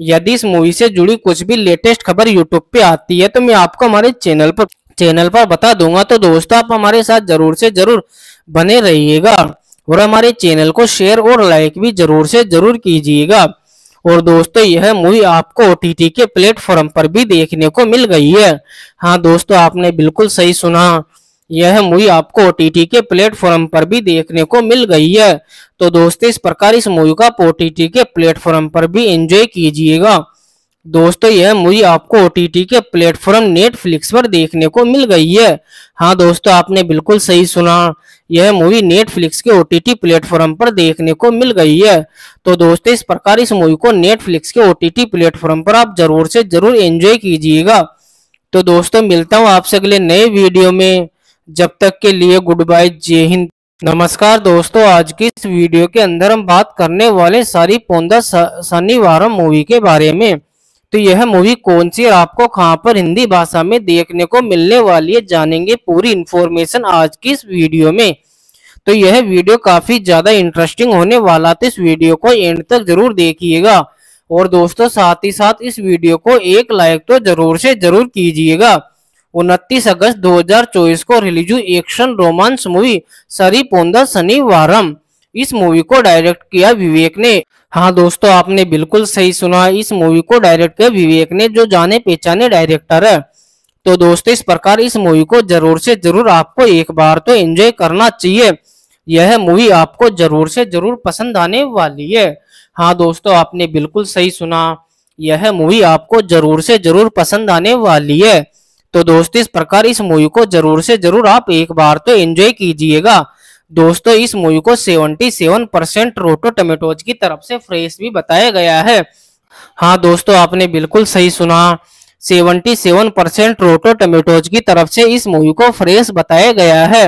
यदि इस मूवी से जुड़ी कुछ भी लेटेस्ट खबर यूट्यूब पे आती है तो मैं आपको हमारे चैनल पर बता दूंगा। तो दोस्तों आप हमारे साथ जरूर से जरूर बने रहिएगा और हमारे चैनल को शेयर और लाइक भी जरूर से जरूर कीजिएगा। और दोस्तों यह मूवी आपको OTT के प्लेटफॉर्म पर भी देखने को मिल गई है। हाँ दोस्तों, आपने बिल्कुल सही सुना, यह मूवी आपको OTT के प्लेटफॉर्म पर भी देखने को मिल गई है। तो दोस्तों इस प्रकार इस मूवी का OTT के प्लेटफॉर्म पर भी एंजॉय कीजिएगा। दोस्तों यह मूवी आपको OTT के प्लेटफॉर्म नेटफ्लिक्स पर देखने को मिल गई है। हाँ दोस्तों, आपने बिल्कुल सही सुना, यह मूवी नेटफ्लिक्स के OTT प्लेटफॉर्म पर देखने को मिल गई है। तो दोस्तों इस प्रकार इस मूवी को नेटफ्लिक्स के OTT प्लेटफॉर्म पर आप जरूर से जरूर एंजॉय कीजिएगा। तो दोस्तों मिलता हूँ आपसे अगले नए वीडियो में, जब तक के लिए गुड बाय, जय हिंद, नमस्कार। दोस्तों आज की इस वीडियो के अंदर हम बात करने वाले सारी पोंदा शनिवारम मूवी के बारे में। तो यह मूवी कौन सी और आपको कहां पर हिंदी भाषा में देखने को मिलने वाली है, जानेंगे पूरी इन्फॉर्मेशन आज की इस वीडियो में। तो यह वीडियो काफी ज्यादा इंटरेस्टिंग होने वाला, तो इस वीडियो को एंड तक जरूर देखिएगा और दोस्तों साथ ही साथ इस वीडियो को एक लाइक तो जरूर से जरूर कीजिएगा। 29 अगस्त 2024 को रिलीज हुई एक्शन रोमांस मूवी सरी पोंदा शनिवारम, इस मूवी को डायरेक्ट किया विवेक ने। हाँ दोस्तों, आपने बिल्कुल सही सुना, इस मूवी को डायरेक्ट किया विवेक ने जो जाने पहचाने डायरेक्टर है। तो दोस्तों इस प्रकार इस मूवी को जरूर से जरूर आपको एक बार तो एंजॉय करना चाहिए। यह मूवी आपको जरूर से जरूर पसंद आने वाली है। हाँ दोस्तों, आपने बिल्कुल सही सुना, यह मूवी आपको जरूर से जरूर पसंद आने वाली है। तो दोस्तों, इस प्रकार इस मूवी को जरूर से जरूर आप एक बार तो एंजॉय कीजिएगा। दोस्तों, इस मूवी को 77% रोटो टमेटोज की तरफ से फ्रेश भी बताया गया है। हाँ दोस्तों, आपने बिल्कुल सही सुना, 77% रोटो टमेटोज की तरफ से इस मूवी को फ्रेश बताया गया है।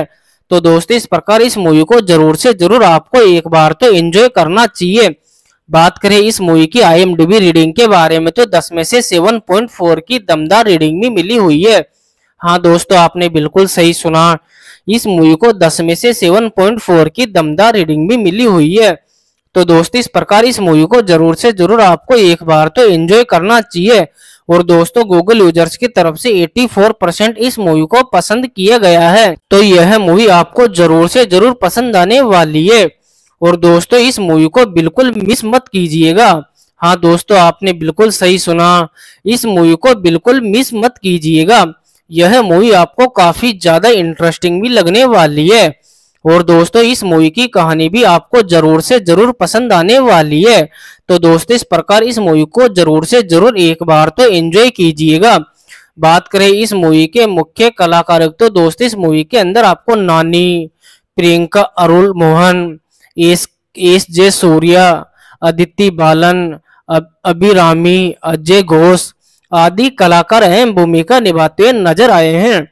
तो दोस्तों, इस प्रकार इस मूवी को जरूर से जरूर आपको एक बार तो एंजॉय करना चाहिए। बात करें इस मूवी की IMDb रीडिंग के बारे में, तो 10 में से 7.4 की दमदार रीडिंग भी मिली हुई है। हाँ दोस्तों, आपने बिल्कुल सही सुना, इस मूवी को 10 में से 7.4 की दमदार रीडिंग भी मिली हुई है। तो दोस्तों, इस प्रकार इस मूवी को जरूर से जरूर आपको एक बार तो एंजॉय करना चाहिए। और दोस्तों, गूगल यूजर्स की तरफ से 84% इस मूवी को पसंद किया गया है। तो यह मूवी आपको जरूर से जरूर पसंद आने वाली है। और दोस्तों, इस मूवी को बिल्कुल मिस मत कीजिएगा। हाँ दोस्तों, आपने बिल्कुल सही सुना, इस मूवी को बिल्कुल मिस मत कीजिएगा। यह मूवी आपको काफी ज्यादा इंटरेस्टिंग भी लगने वाली है। और दोस्तों, इस मूवी की कहानी भी आपको जरूर से जरूर पसंद आने वाली है। तो दोस्तों, इस प्रकार इस मूवी को जरूर से जरूर एक बार तो एंजॉय कीजिएगा। बात करें इस मूवी के मुख्य कलाकारों, तो दोस्तों, इस मूवी के अंदर आपको नानी, प्रियंका अरुल मोहन, एस जे सूर्या, अदिति बालन, अभिरामी, अजय घोष आदि कलाकार अहम भूमिका निभाते हुए नजर आए हैं।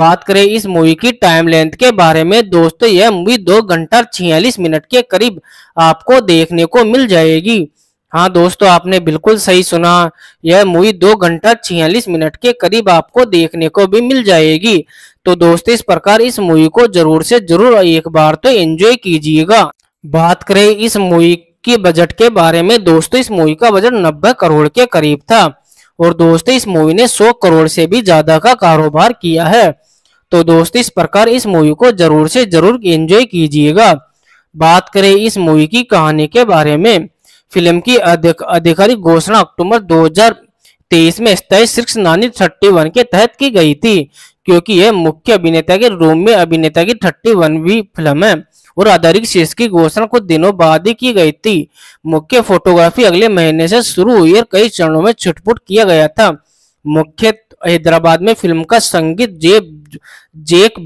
बात करें इस मूवी की टाइम लेंथ के बारे में, दोस्तों, यह मूवी 2 घंटा 46 मिनट के करीब आपको देखने को मिल जाएगी। हाँ दोस्तों, आपने बिल्कुल सही सुना, यह मूवी 2 घंटा 46 मिनट के करीब आपको देखने को भी मिल जाएगी। तो दोस्तों, इस प्रकार इस मूवी को जरूर से जरूर एक बार तो एंजॉय कीजिएगा। बात करें इस मूवी के बजट के बारे में, दोस्तों, इस मूवी का बजट 90 करोड़ के करीब था। और दोस्तों, इस मूवी ने 100 करोड़ से भी ज्यादा का कारोबार किया है। तो दोस्तों, इस प्रकार इस मूवी को जरूर से जरूर एंजॉय कीजिएगा। बात करें इस मूवी की कहानी के बारे में, फिल्म की आधिकारिक घोषणा अक्टूबर 2023 में स्थायी शीर्ष 31 के तहत की गई थी, क्योंकि यह मुख्य अभिनेता के रूम में अभिनेता की 31वीं फिल्म है। और आधारिक शीर्ष की घोषणा कुछ दिनों बाद ही की गई थी। मुख्य फोटोग्राफी अगले महीने से शुरू हुई और कई चरणों में छुटपुट किया गया था। मुख्य हैदराबाद में फिल्म का संगीत जेक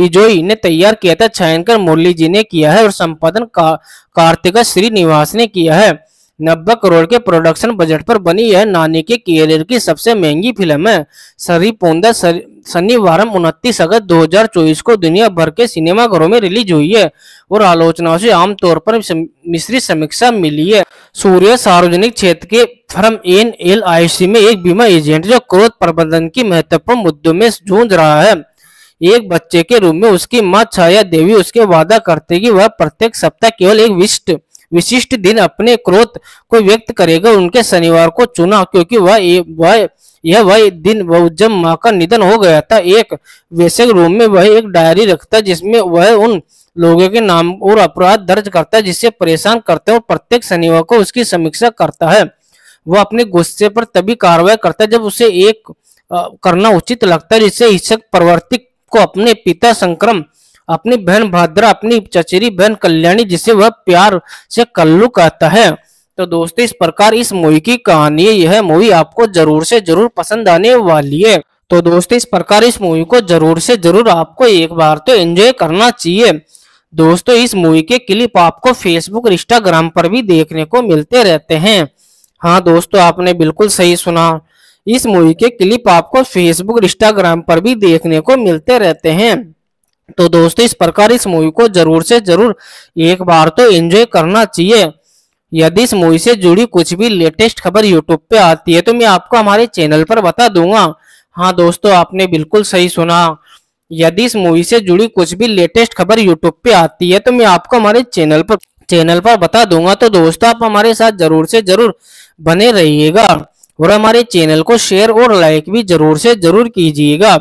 बिजोई ने तैयार किया था, छायांकन मुरली जी ने किया है और संपादन कार्तिका श्रीनिवास ने किया है। 90 करोड़ के प्रोडक्शन बजट पर बनी यह नानी के कैरियर की सबसे महंगी फिल्म है। सरी पोंदा शनिवार 29 अगस्त 2024 को दुनिया भर के सिनेमाघरों में रिलीज हुई है और आलोचनाओं से आमतौर पर मिश्रित समीक्षा मिली है। सूर्य सार्वजनिक क्षेत्र के फर्म NLIC में एक बीमा एजेंट जो क्रोध प्रबंधन की महत्वपूर्ण मुद्दों में जूझ रहा है। एक बच्चे के रूप में उसकी माँ छाया देवी उसके वादा करते कि वह प्रत्येक सप्ताह केवल एक विशिष्ट दिन अपने क्रोध को व्यक्त करेगा। उनके शनिवार को चुना क्योंकि वह दिन जब माँ का निधन हो गया था। एक वैसे रूम में वह एक डायरी रखता जिसमें वह उन लोगों के नाम और अपराध दर्ज करता है जिससे परेशान करते हैं और प्रत्येक शनिवार को उसकी समीक्षा करता है। वह अपने गुस्से पर तभी कार्रवाई करता है जब उसे एक करना उचित लगता है, जिससे हिंसक प्रवृत्ति को अपने पिता संक्रम, अपनी बहन भाद्रा, अपनी चचेरी बहन कल्याणी, जिसे वह प्यार से कल्लू कहता है। तो दोस्तों, इस प्रकार इस मूवी की कहानी, यह मूवी आपको जरूर से जरूर पसंद आने वाली है। तो दोस्तों, इस प्रकार इस मूवी को जरूर से जरूर आपको एक बार तो एंजॉय करना चाहिए। दोस्तों, इस मूवी के क्लिप आपको फेसबुक और इंस्टाग्राम पर भी देखने को मिलते रहते हैं। हाँ दोस्तों, आपने बिल्कुल सही सुना, इस मूवी के क्लिप आपको फेसबुक और इंस्टाग्राम पर भी देखने को मिलते रहते हैं। तो दोस्तों, इस प्रकार इस मूवी को जरूर से जरूर एक बार तो एंजॉय करना चाहिए। यदि इस मूवी से जुड़ी कुछ भी लेटेस्ट खबर YouTube पे आती है तो मैं आपको हमारे चैनल पर बता दूंगा। हाँ दोस्तों, आपने बिल्कुल सही सुना, यदि इस मूवी से जुड़ी कुछ भी लेटेस्ट खबर YouTube पे आती है तो मैं आपको हमारे चैनल पर बता दूंगा। तो दोस्तों, आप हमारे साथ जरूर से जरूर बने रहिएगा और हमारे चैनल को शेयर और लाइक भी जरूर से जरूर कीजिएगा।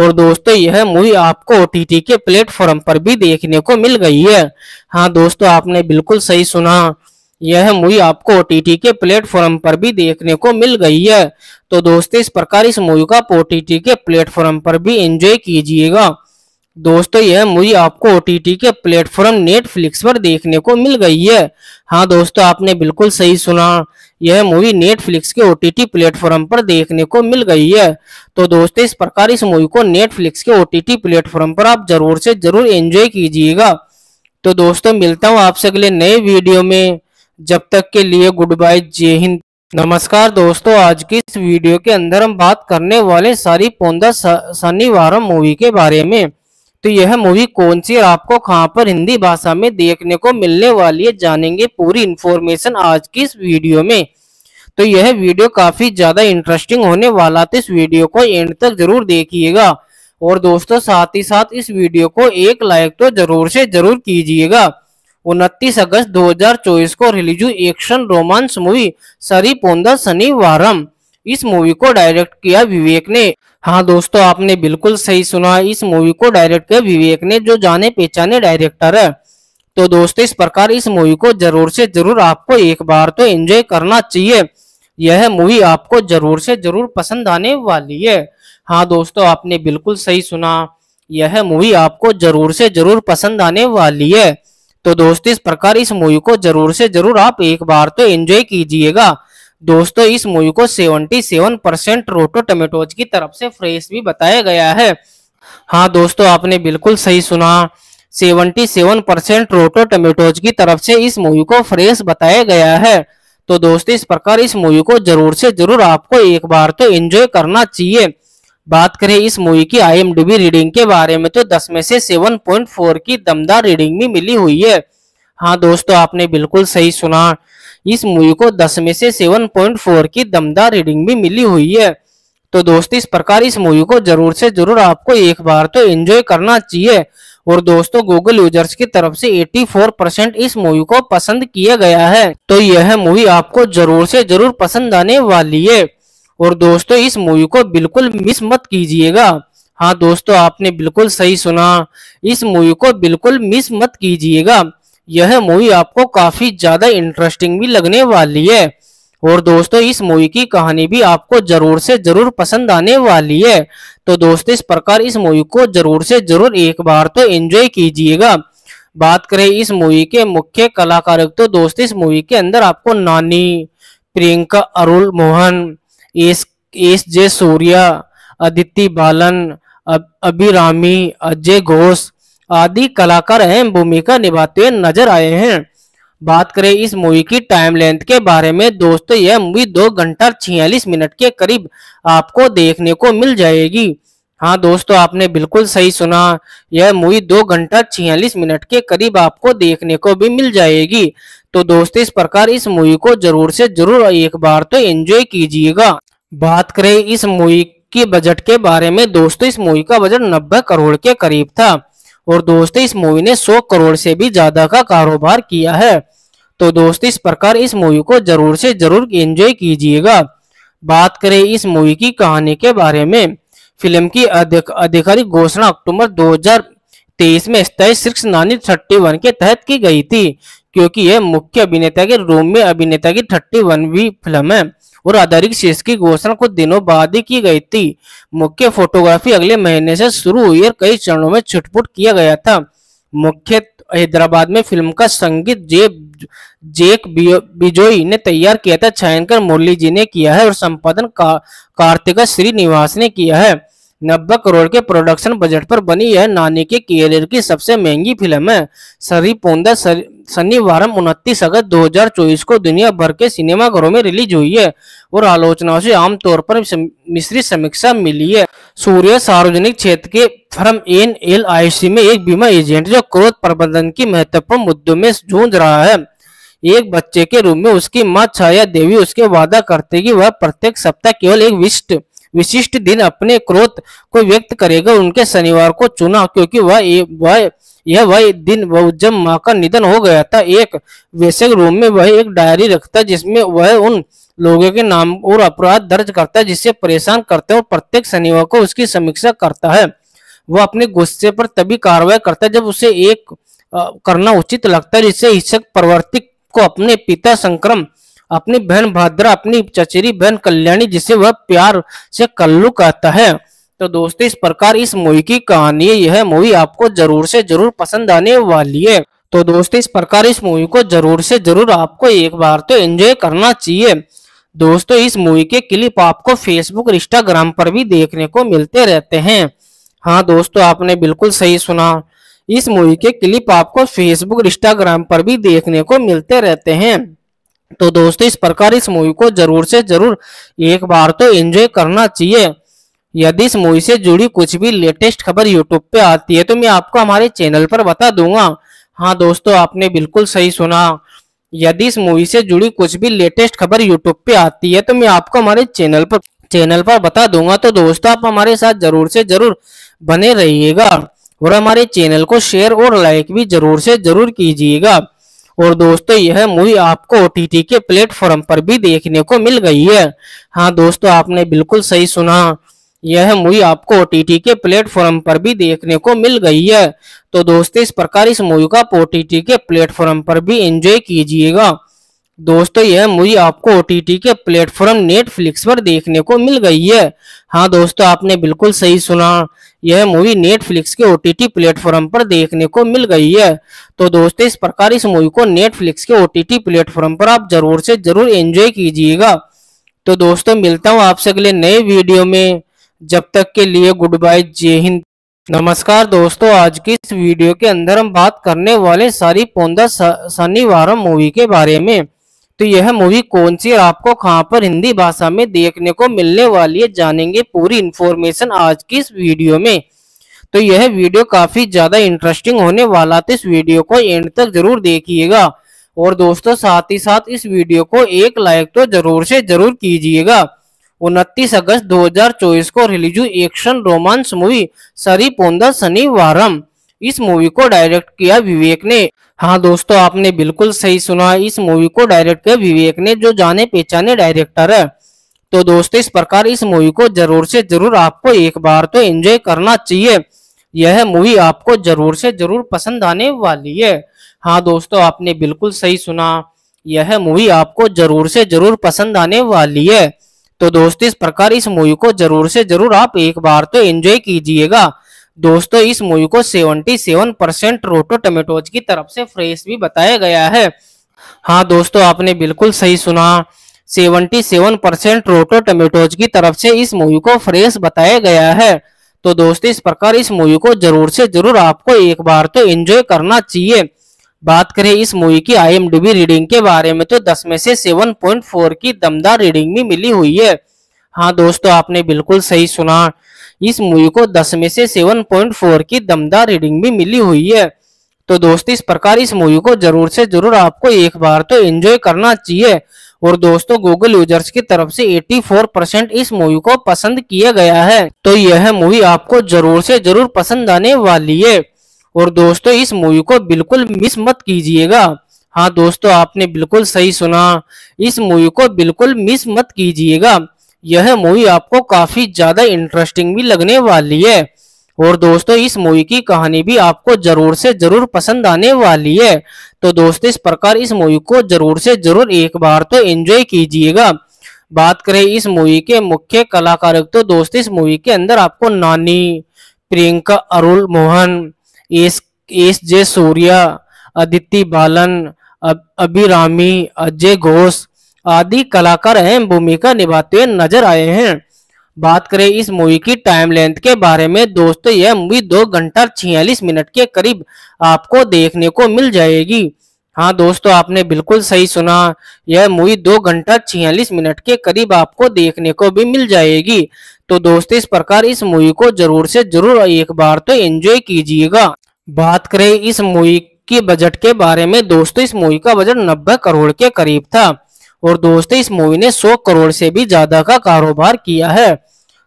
और दोस्तों, यह मूवी आपको OTT के प्लेटफॉर्म पर भी देखने को मिल गई है। हाँ दोस्तों, आपने बिल्कुल सही सुना, यह मूवी आपको OTT के प्लेटफॉर्म पर भी देखने को मिल गई है। तो दोस्तों, इस प्रकार इस मूवी का OTT के प्लेटफॉर्म पर भी एंजॉय कीजिएगा। दोस्तों यह मूवी आपको OTT के प्लेटफॉर्म नेटफ्लिक्स पर देखने को मिल गई है। हाँ दोस्तों, आपने बिल्कुल सही सुना, यह मूवी नेटफ्लिक्स के OTT प्लेटफॉर्म पर देखने को मिल गई है। तो दोस्तों इस प्रकार इस मूवी को नेटफ्लिक्स के OTT प्लेटफॉर्म पर आप जरूर से जरूर एंजॉय कीजिएगा। तो दोस्तों मिलता हूँ आपसे अगले नए वीडियो में, जब तक के लिए गुड बाय, जय हिंद, नमस्कार। दोस्तों आज की इस वीडियो के अंदर हम बात करने वाले सारी पोंदा शनिवारम मूवी के बारे में। तो यह मूवी कौन सी और आपको कहाँ पर हिंदी भाषा में देखने को मिलने वाली है, जानेंगे पूरी इन्फॉर्मेशन आज की इस वीडियो में। तो यह वीडियो काफी ज्यादा इंटरेस्टिंग होने वाला, तो इस वीडियो को एंड तक जरूर देखिएगा। और दोस्तों साथ ही साथ इस वीडियो को एक लाइक तो जरूर से जरूर कीजिएगा। 29 अगस्त 2024 को रिलीज हुई action romance movie Saripodhaa Sanivaaram, इस मूवी को डायरेक्ट किया विवेक ने। हाँ दोस्तों, आपने बिल्कुल सही सुना, इस मूवी को डायरेक्ट किया विवेक ने, जो जाने पहचाने डायरेक्टर है। तो दोस्तों इस प्रकार इस मूवी को जरूर से जरूर आपको एक बार तो एंजॉय करना चाहिए, यह मूवी आपको जरूर से जरूर पसंद आने वाली है। हाँ दोस्तों, आपने बिल्कुल सही सुना, यह मूवी आपको जरूर से जरूर पसंद आने वाली है। तो दोस्तों इस प्रकार इस मूवी को जरूर से जरूर आप एक बार तो एंजॉय कीजिएगा। दोस्तों इस मूवी को 77% रोटो टमेटोज की तरफ से फ्रेश भी बताया गया है। हाँ दोस्तों, आपने बिल्कुल सही सुना, 77% रोटो टमेटोज की तरफ से इस मूवी को फ्रेश बताया गया है। तो दोस्तों इस प्रकार इस मूवी को जरूर से जरूर आपको एक बार तो एंजॉय करना चाहिए। बात करें इस मूवी की IMDb रीडिंग के बारे में, तो 10 में से 7.4 की दमदार रीडिंग भी मिली हुई है। हाँ दोस्तों, आपने बिल्कुल सही सुना, इस मूवी को 10 में से 7.4 की दमदार रीडिंग भी मिली हुई है। तो दोस्तों इस प्रकार इस मूवी को जरूर से जरूर आपको एक बार तो एंजॉय करना चाहिए। और दोस्तों गूगल यूजर्स की तरफ से 84% इस मूवी को पसंद किया गया है। तो यह मूवी आपको जरूर से जरूर पसंद आने वाली है। और दोस्तों इस मूवी को बिल्कुल मिस मत कीजिएगा। हाँ दोस्तों, आपने बिल्कुल सही सुना, इस मूवी को बिल्कुल मिस मत कीजिएगा, यह मूवी आपको काफी ज्यादा इंटरेस्टिंग भी लगने वाली है। और दोस्तों इस मूवी की कहानी भी आपको जरूर से जरूर पसंद आने वाली है। तो दोस्तों इस प्रकार इस मूवी को जरूर से जरूर एक बार तो एंजॉय कीजिएगा। बात करें इस मूवी के मुख्य कलाकार, तो दोस्तों इस मूवी के अंदर आपको नानी, प्रियंका अरुल मोहन, एस जे सूर्या, अदिति बालन, अभिरामी, अजय घोष आदि कलाकार अहम भूमिका निभाते हुए नजर आए हैं। बात करें इस मूवी की टाइम लेंथ के बारे में, दोस्तों यह मूवी 2 घंटा 46 मिनट के करीब आपको देखने को मिल जाएगी। हाँ दोस्तों, आपने बिल्कुल सही सुना, यह मूवी 2 घंटा 46 मिनट के करीब आपको देखने को भी मिल जाएगी। तो दोस्तों इस प्रकार इस मूवी को जरूर से जरूर एक बार तो एंजॉय कीजिएगा। बात करें इस मूवी के बजट के बारे में, दोस्तों इस मूवी का बजट 90 करोड़ के करीब था। और दोस्तों इस मूवी ने 100 करोड़ से भी ज्यादा का कारोबार किया है। तो दोस्तों इस प्रकार इस मूवी को जरूर से जरूर एंजॉय कीजिएगा। बात करें इस मूवी की कहानी के बारे में, फिल्म की आधिकारिक घोषणा अक्टूबर 2023 में स्टाइल 691 के तहत की गई थी, क्योंकि यह मुख्य अभिनेता के रूप में अभिनेता की 31वीं फिल्म है। और आधारिक शेष की घोषणा कुछ दिनों बाद ही की गई थी। मुख्य फोटोग्राफी अगले महीने से शुरू हुई और कई चरणों में छुटपुट किया गया था। मुख्य हैदराबाद में फिल्म का संगीत जैक बिजोई ने तैयार किया था, छायांकन मुरली जी ने किया है और संपादन कार्तिका श्रीनिवास ने किया है। 90 करोड़ के प्रोडक्शन बजट पर बनी यह नानी के कैरियर की सबसे महंगी फिल्म है। सरिपोंदा शनिवारम 29 अगस्त 2024 को दुनिया भर के सिनेमाघरों में रिलीज हुई है और आलोचनाओं से आमतौर पर मिश्रित समीक्षा मिली है। सूर्य सार्वजनिक क्षेत्र के फर्म NLIC में एक बीमा एजेंट जो क्रोध प्रबंधन की महत्वपूर्ण मुद्दों में जूझ रहा है। एक बच्चे के रूप में उसकी माँ छाया देवी उसके वादा करते कि वह प्रत्येक सप्ताह केवल एक विशिष्ट दिन अपने क्रोध को व्यक्त करेगा। उनके शनिवार को चुना क्योंकि वह दिन जब माँ का निधन हो गया था। एक वैसे रूम में वह एक डायरी रखता जिसमें वह उन लोगों के नाम और अपराध दर्ज करता जिससे परेशान करते हैं और प्रत्येक शनिवार को उसकी समीक्षा करता है। वह अपने गुस्से पर तभी कार्रवाई करता है जब उसे एक करना उचित लगता है, जिससे हिंसक प्रवृत्ति को अपने पिता संक्रम, अपनी बहन भाद्रा, अपनी चचेरी बहन कल्याणी, जिसे वह प्यार से कल्लू कहता है, तो दोस्तों इस प्रकार इस मूवी की कहानी है। यह मूवी आपको जरूर से जरूर पसंद आने वाली है। तो दोस्तों इस प्रकार इस मूवी को जरूर से जरूर आपको एक बार तो एंजॉय करना चाहिए। दोस्तों इस मूवी के क्लिप आपको फेसबुक इंस्टाग्राम पर भी देखने को मिलते रहते हैं। हाँ दोस्तों आपने बिल्कुल सही सुना, इस मूवी के क्लिप आपको फेसबुक इंस्टाग्राम पर भी देखने को मिलते रहते हैं। तो दोस्तों इस प्रकार इस मूवी को जरूर से जरूर एक बार तो एंजॉय करना चाहिए। यदि इस मूवी से जुड़ी कुछ भी लेटेस्ट खबर यूट्यूब पे आती है तो मैं आपको हमारे चैनल पर बता दूंगा। हाँ दोस्तों आपने बिल्कुल सही सुना, यदि इस मूवी से जुड़ी कुछ भी लेटेस्ट खबर यूट्यूब पे आती है तो मैं आपको हमारे चैनल पर बता दूंगा। तो दोस्तों आप हमारे साथ जरूर से जरूर बने रहिएगा और हमारे चैनल को शेयर और लाइक भी जरूर से जरूर कीजिएगा। और दोस्तों यह मूवी आपको OTT के प्लेटफॉर्म पर भी देखने को मिल गई है। हाँ दोस्तों आपने बिल्कुल सही सुना, यह मूवी आपको OTT के प्लेटफॉर्म पर भी देखने को मिल गई है। तो दोस्तों इस प्रकार इस मूवी का OTT के प्लेटफॉर्म पर भी एंजॉय कीजिएगा। दोस्तों यह मूवी आपको OTT के प्लेटफॉर्म नेटफ्लिक्स पर देखने को मिल गई है। हाँ दोस्तों आपने बिल्कुल सही सुना, यह मूवी नेटफ्लिक्स के OTT प्लेटफॉर्म पर देखने को मिल गई है। तो दोस्तों इस प्रकार इस मूवी को नेटफ्लिक्स के OTT प्लेटफॉर्म पर आप जरूर से जरूर एंजॉय कीजिएगा। तो दोस्तों मिलता हूँ आपसे अगले नए वीडियो में, जब तक के लिए गुड बाय, जय हिंद, नमस्कार। दोस्तों आज की इस वीडियो के अंदर हम बात करने वाले सारी पोंदा शनिवारम मूवी के बारे में। तो यह मूवी कौन सी और आपको कहां पर हिंदी भाषा में देखने को मिलने वाली है, जानेंगे पूरी इन्फॉर्मेशन आज की इस वीडियो में। तो यह वीडियो काफी ज्यादा इंटरेस्टिंग होने वाला, तो इस वीडियो को एंड तक जरूर देखिएगा। और दोस्तों साथ ही साथ इस वीडियो को एक लाइक तो जरूर से जरूर कीजिएगा। 29 अगस्त 2024 को रिलीज हुई एक्शन रोमांस मूवी सरी पोंदा शनिवारम, इस मूवी को डायरेक्ट किया विवेक ने। हाँ दोस्तों आपने बिल्कुल सही सुना, इस मूवी को डायरेक्ट किया विवेक ने, जो जाने पहचाने डायरेक्टर है। तो दोस्तों इस प्रकार इस मूवी को जरूर से जरूर आपको एक बार तो एंजॉय करना चाहिए। यह मूवी आपको जरूर से जरूर पसंद आने वाली है। हाँ दोस्तों आपने बिल्कुल सही सुना, यह मूवी आपको जरूर से जरूर पसंद आने वाली है। तो दोस्तों इस प्रकार इस मूवी को जरूर से जरूर आप एक बार तो एंजॉय कीजिएगा। दोस्तों इस मूवी को 77% रोटो टमेटोज की तरफ से फ्रेश भी बताया गया है। हाँ दोस्तों आपने बिल्कुल सही सुना, 77% रोटो टमेटोज की तरफ से इस मूवी को फ्रेश बताया गया है। तो दोस्तों इस प्रकार इस मूवी को जरूर से जरूर आपको एक बार तो एंजॉय करना चाहिए। बात करें इस मूवी की IMDb रीडिंग के बारे में, तो 10 में से 7.4 की दमदार रीडिंग भी मिली हुई है। हाँ दोस्तों आपने बिल्कुल सही सुना, इस मूवी को 10 में से 7.4 की दमदार रीडिंग भी मिली हुई है। तो दोस्तों इस प्रकार इस मूवी को जरूर से जरूर आपको एक बार तो एंजॉय करना चाहिए। और दोस्तों गूगल यूजर्स की तरफ से 84% इस मूवी को पसंद किया गया है। तो यह मूवी आपको जरूर से जरूर पसंद आने वाली है। और दोस्तों इस मूवी को बिल्कुल मिस मत कीजिएगा। हाँ दोस्तों आपने बिल्कुल सही सुना, इस मूवी को बिल्कुल मिस मत कीजिएगा। यह मूवी आपको काफी ज्यादा इंटरेस्टिंग भी लगने वाली है। और दोस्तों इस मूवी की कहानी भी आपको जरूर से जरूर पसंद आने वाली है। तो दोस्तों इस प्रकार इस मूवी को जरूर से जरूर एक बार तो एंजॉय कीजिएगा। बात करें इस मूवी के मुख्य कलाकार, तो दोस्तों इस मूवी के अंदर आपको नानी, प्रियंका अरुल मोहन, एस जे सूर्या, अदिति बालन, अभिरामी, अजय घोष आदि कलाकार अहम भूमिका निभाते हुए नजर आए हैं। बात करें इस मूवी की टाइम लेंथ के बारे में, दोस्तों यह मूवी 2 घंटा 46 मिनट के करीब आपको देखने को मिल जाएगी। हाँ दोस्तों आपने बिल्कुल सही सुना, यह मूवी 2 घंटा 46 मिनट के करीब आपको देखने को भी मिल जाएगी। तो दोस्तों इस प्रकार इस मूवी को जरूर से जरूर एक बार तो एंजॉय कीजिएगा। बात करें इस मूवी के बजट के बारे में, दोस्तों इस मूवी का बजट 90 करोड़ के करीब था। और दोस्तों इस मूवी ने 100 करोड़ से भी ज्यादा का कारोबार किया है।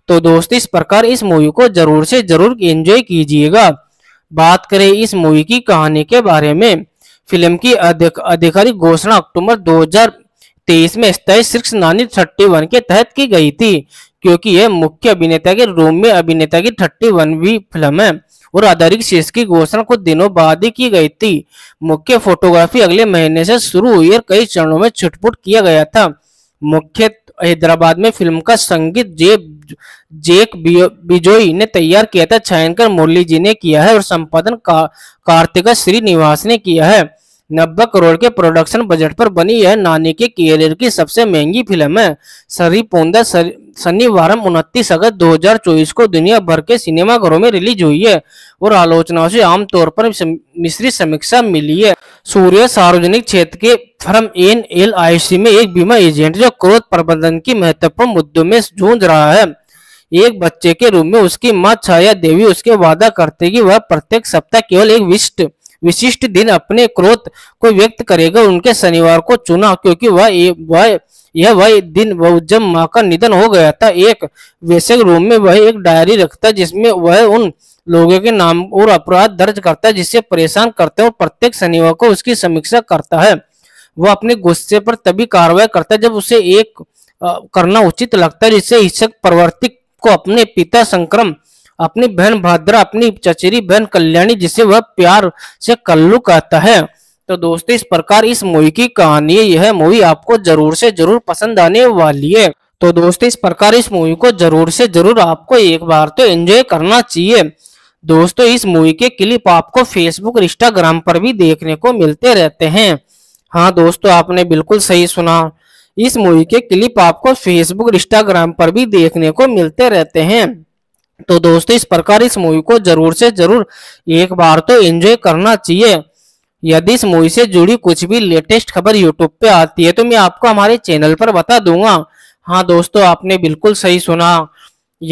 तो दोस्तों इस प्रकार इस मूवी को जरूर से जरूर एंजॉय कीजिएगा। बात करें इस मूवी की कहानी के बारे में, फिल्म की आधिकारिक घोषणा अक्टूबर 2023 में स्थायी शीर्ष 31 के तहत की गई थी, क्योंकि यह मुख्य अभिनेता के रूम में अभिनेता की 31वीं फिल्म है। और आधारिक शीर्ष की घोषणा कुछ दिनों बाद ही की गई थी। मुख्य फोटोग्राफी अगले महीने से शुरू हुई और कई चरणों में छुटपुट किया गया था। मुख्य हैदराबाद में फिल्म का संगीत जे जेक बिजोई ने तैयार किया था। छायांकन मुरली जी ने किया है और संपादन कार्तिका श्रीनिवास ने किया है। 90 करोड़ के प्रोडक्शन बजट पर बनी यह नानी के कैरियर की सबसे महंगी फिल्म है। सरीपोंदा शनिवार 29 अगस्त 2024 को दुनिया भर के सिनेमाघरों में रिलीज हुई है और आलोचनाओं से आमतौर पर मिश्रित समीक्षा मिली है। सूर्य सार्वजनिक क्षेत्र के फर्म NLIC में एक बीमा एजेंट जो क्रोध प्रबंधन की महत्वपूर्ण मुद्दों में जूझ रहा है। एक बच्चे के रूप में उसकी माँ छाया देवी उसके वादा करते कि वह प्रत्येक सप्ताह केवल एक विशिष्ट दिन अपने क्रोध को व्यक्त करेगा। उनके शनिवार को चुना क्योंकि वह दिन जब माँ का निधन हो गया था। एक वैसे रूम में वह एक डायरी रखता जिसमें वह उन लोगों के नाम और अपराध दर्ज करता है जिससे परेशान करते हैं और प्रत्येक शनिवार को उसकी समीक्षा करता है। वह अपने गुस्से पर तभी कार्रवाई करता है जब उसे एक करना उचित लगता है, जिससे हिंसक प्रवृत्ति को अपने पिता संक्रम, अपनी बहन भाद्रा, अपनी चचेरी बहन कल्याणी जिसे वह प्यार से कल्लू कहता है। तो दोस्तों, इस प्रकार इस मूवी की कहानी है। यह मूवी आपको जरूर से जरूर पसंद आने वाली है। तो दोस्तों, इस प्रकार इस मूवी को जरूर से जरूर आपको एक बार तो एंजॉय करना चाहिए। दोस्तों, इस मूवी के क्लिप आपको फेसबुक और इंस्टाग्राम पर भी देखने को मिलते रहते हैं। हाँ दोस्तों, आपने बिल्कुल सही सुना, इस मूवी के क्लिप आपको फेसबुक और इंस्टाग्राम पर भी देखने को मिलते रहते हैं। तो दोस्तों, इस प्रकार इस मूवी को जरूर से जरूर एक बार तो एंजॉय करना चाहिए। यदि इस मूवी से जुड़ी कुछ भी लेटेस्ट खबर यूट्यूब पे आती है तो मैं आपको हमारे चैनल पर बता दूंगा। हाँ दोस्तों, आपने बिल्कुल सही सुना,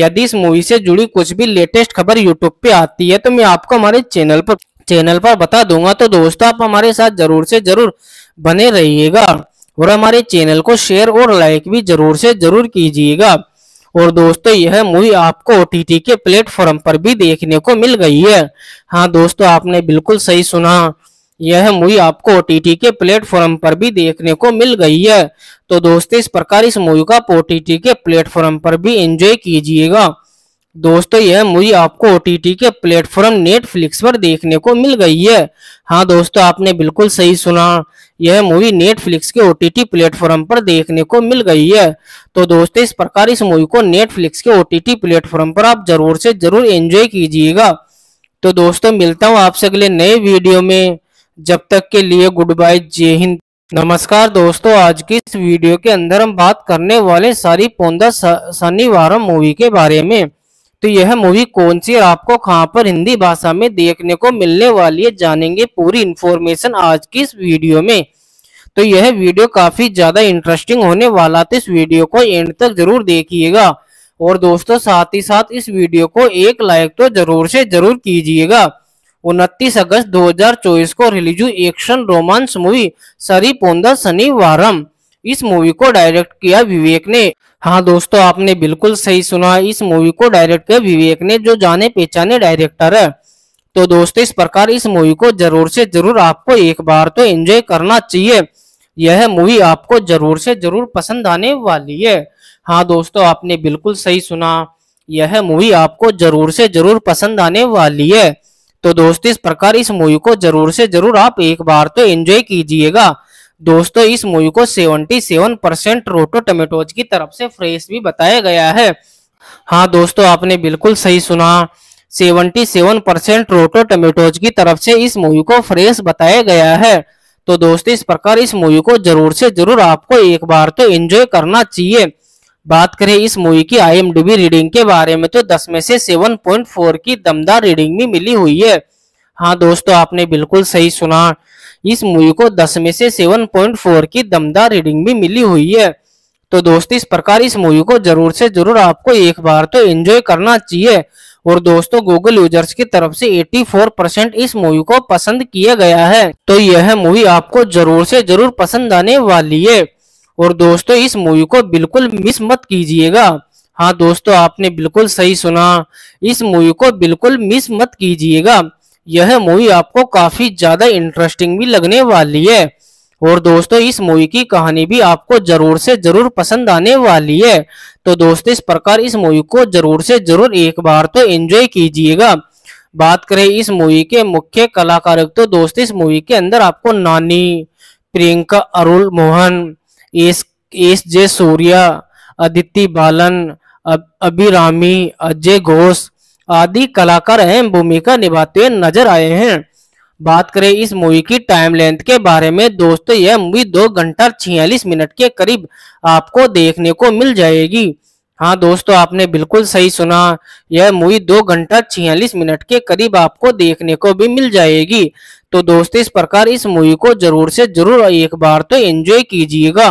यदि इस मूवी से जुड़ी कुछ भी लेटेस्ट खबर यूट्यूब पे आती है तो मैं आपको हमारे चैनल पर बता दूंगा। तो दोस्तों, आप हमारे साथ जरूर से जरूर बने रहिएगा और हमारे चैनल को शेयर और लाइक भी जरूर से जरूर कीजिएगा। और दोस्तों, यह मूवी आपको OTT के प्लेटफॉर्म पर भी देखने को मिल गई है। हाँ दोस्तों, आपने बिल्कुल सही सुना, यह मूवी आपको OTT के प्लेटफॉर्म पर भी देखने को मिल गई है। तो दोस्तों, इस प्रकार इस मूवी का OTT के प्लेटफॉर्म पर भी एंजॉय कीजिएगा। दोस्तों, यह मूवी आपको OTT के प्लेटफॉर्म नेटफ्लिक्स पर देखने को मिल गई है। हाँ दोस्तों, आपने बिल्कुल सही सुना, यह मूवी नेटफ्लिक्स के OTT प्लेटफॉर्म पर देखने को मिल गई है। तो दोस्तों, इस प्रकार इस मूवी को नेटफ्लिक्स के OTT प्लेटफॉर्म पर आप जरूर से जरूर एंजॉय कीजिएगा। तो दोस्तों, मिलता हूँ आपसे अगले नए वीडियो में। जब तक के लिए गुड बाय, जय हिंद, नमस्कार। दोस्तों, आज की इस वीडियो के अंदर हम बात करने वाले सरीपोंदा शनिवारम मूवी के बारे में। तो यह मूवी कौन सी और आपको कहां पर हिंदी भाषा में देखने को मिलने वाली है, जानेंगे पूरी इन्फॉर्मेशन आज की इस वीडियो में। तो यह वीडियो काफी ज्यादा इंटरेस्टिंग होने वाला, तो इस वीडियो को एंड तक जरूर देखिएगा। और दोस्तों, साथ ही साथ इस वीडियो को एक लाइक तो जरूर से जरूर कीजिएगा। 29 अगस्त 2024 को रिलीज हुई action romance movie Saripodhaa Sanivaaram, इस मूवी को डायरेक्ट किया विवेक ने। हाँ दोस्तों, आपने बिल्कुल सही सुना, इस मूवी को डायरेक्ट किया विवेक ने, जो जाने पहचाने डायरेक्टर है। तो दोस्तों, इस प्रकार इस मूवी को जरूर से जरूर आपको एक बार तो एंजॉय करना चाहिए। यह मूवी आपको जरूर से जरूर पसंद आने वाली है। हाँ दोस्तों, आपने बिल्कुल सही सुना, यह मूवी आपको जरूर से जरूर पसंद आने वाली है। तो दोस्तों, इस प्रकार इस मूवी को जरूर से जरूर आप एक बार तो एंजॉय कीजिएगा। दोस्तों, इस मूवी को 77% रोटो टमेटोज की तरफ से फ्रेश भी बताया गया है। हाँ दोस्तों, आपने बिल्कुल सही सुना, 77% रोटो टमेटोज की तरफ से इस मूवी को फ्रेश बताया गया है। तो दोस्तों, इस प्रकार इस मूवी को जरूर से जरूर आपको एक बार तो एंजॉय करना चाहिए। बात करें इस मूवी की IMDb रीडिंग के बारे में, तो 10 में से 7.4 की दमदार रीडिंग भी मिली हुई है। हाँ दोस्तों, आपने बिल्कुल सही सुना, इस मूवी को 10 में से 7.4 की दमदार रीडिंग भी मिली हुई है। तो दोस्तों, इस प्रकार इस मूवी को जरूर से जरूर आपको एक बार तो एंजॉय करना चाहिए। और दोस्तों, गूगल यूजर्स की तरफ से 84% इस मूवी को पसंद किया गया है। तो यह मूवी आपको जरूर से जरूर पसंद आने वाली है। और दोस्तों, इस मूवी को बिल्कुल मिस मत कीजिएगा। हाँ दोस्तों, आपने बिल्कुल सही सुना, इस मूवी को बिल्कुल मिस मत कीजिएगा। यह मूवी आपको काफी ज्यादा इंटरेस्टिंग भी लगने वाली है। और दोस्तों, इस मूवी की कहानी भी आपको जरूर से जरूर पसंद आने वाली है। तो दोस्तों, इस प्रकार इस मूवी को जरूर से जरूर एक बार तो एंजॉय कीजिएगा। बात करें इस मूवी के मुख्य कलाकार, तो दोस्तों, इस मूवी के अंदर आपको नानी, प्रियंका अरुल मोहन, एस जे सूर्या, अदिति बालन, अभिरामी, अजय घोष आदि कलाकार अहम भूमिका निभाते हुए नजर आए हैं। बात करें इस मूवी की टाइम लेंथ के बारे में दोस्तों, यह मूवी 2 घंटा 46 मिनट के करीब आपको देखने को मिल जाएगी। हाँ दोस्तों, आपने बिल्कुल सही सुना, यह मूवी 2 घंटा 46 मिनट के करीब आपको देखने को भी मिल जाएगी। तो दोस्तों, इस प्रकार इस मूवी को जरूर से जरूर एक बार तो एंजॉय कीजिएगा।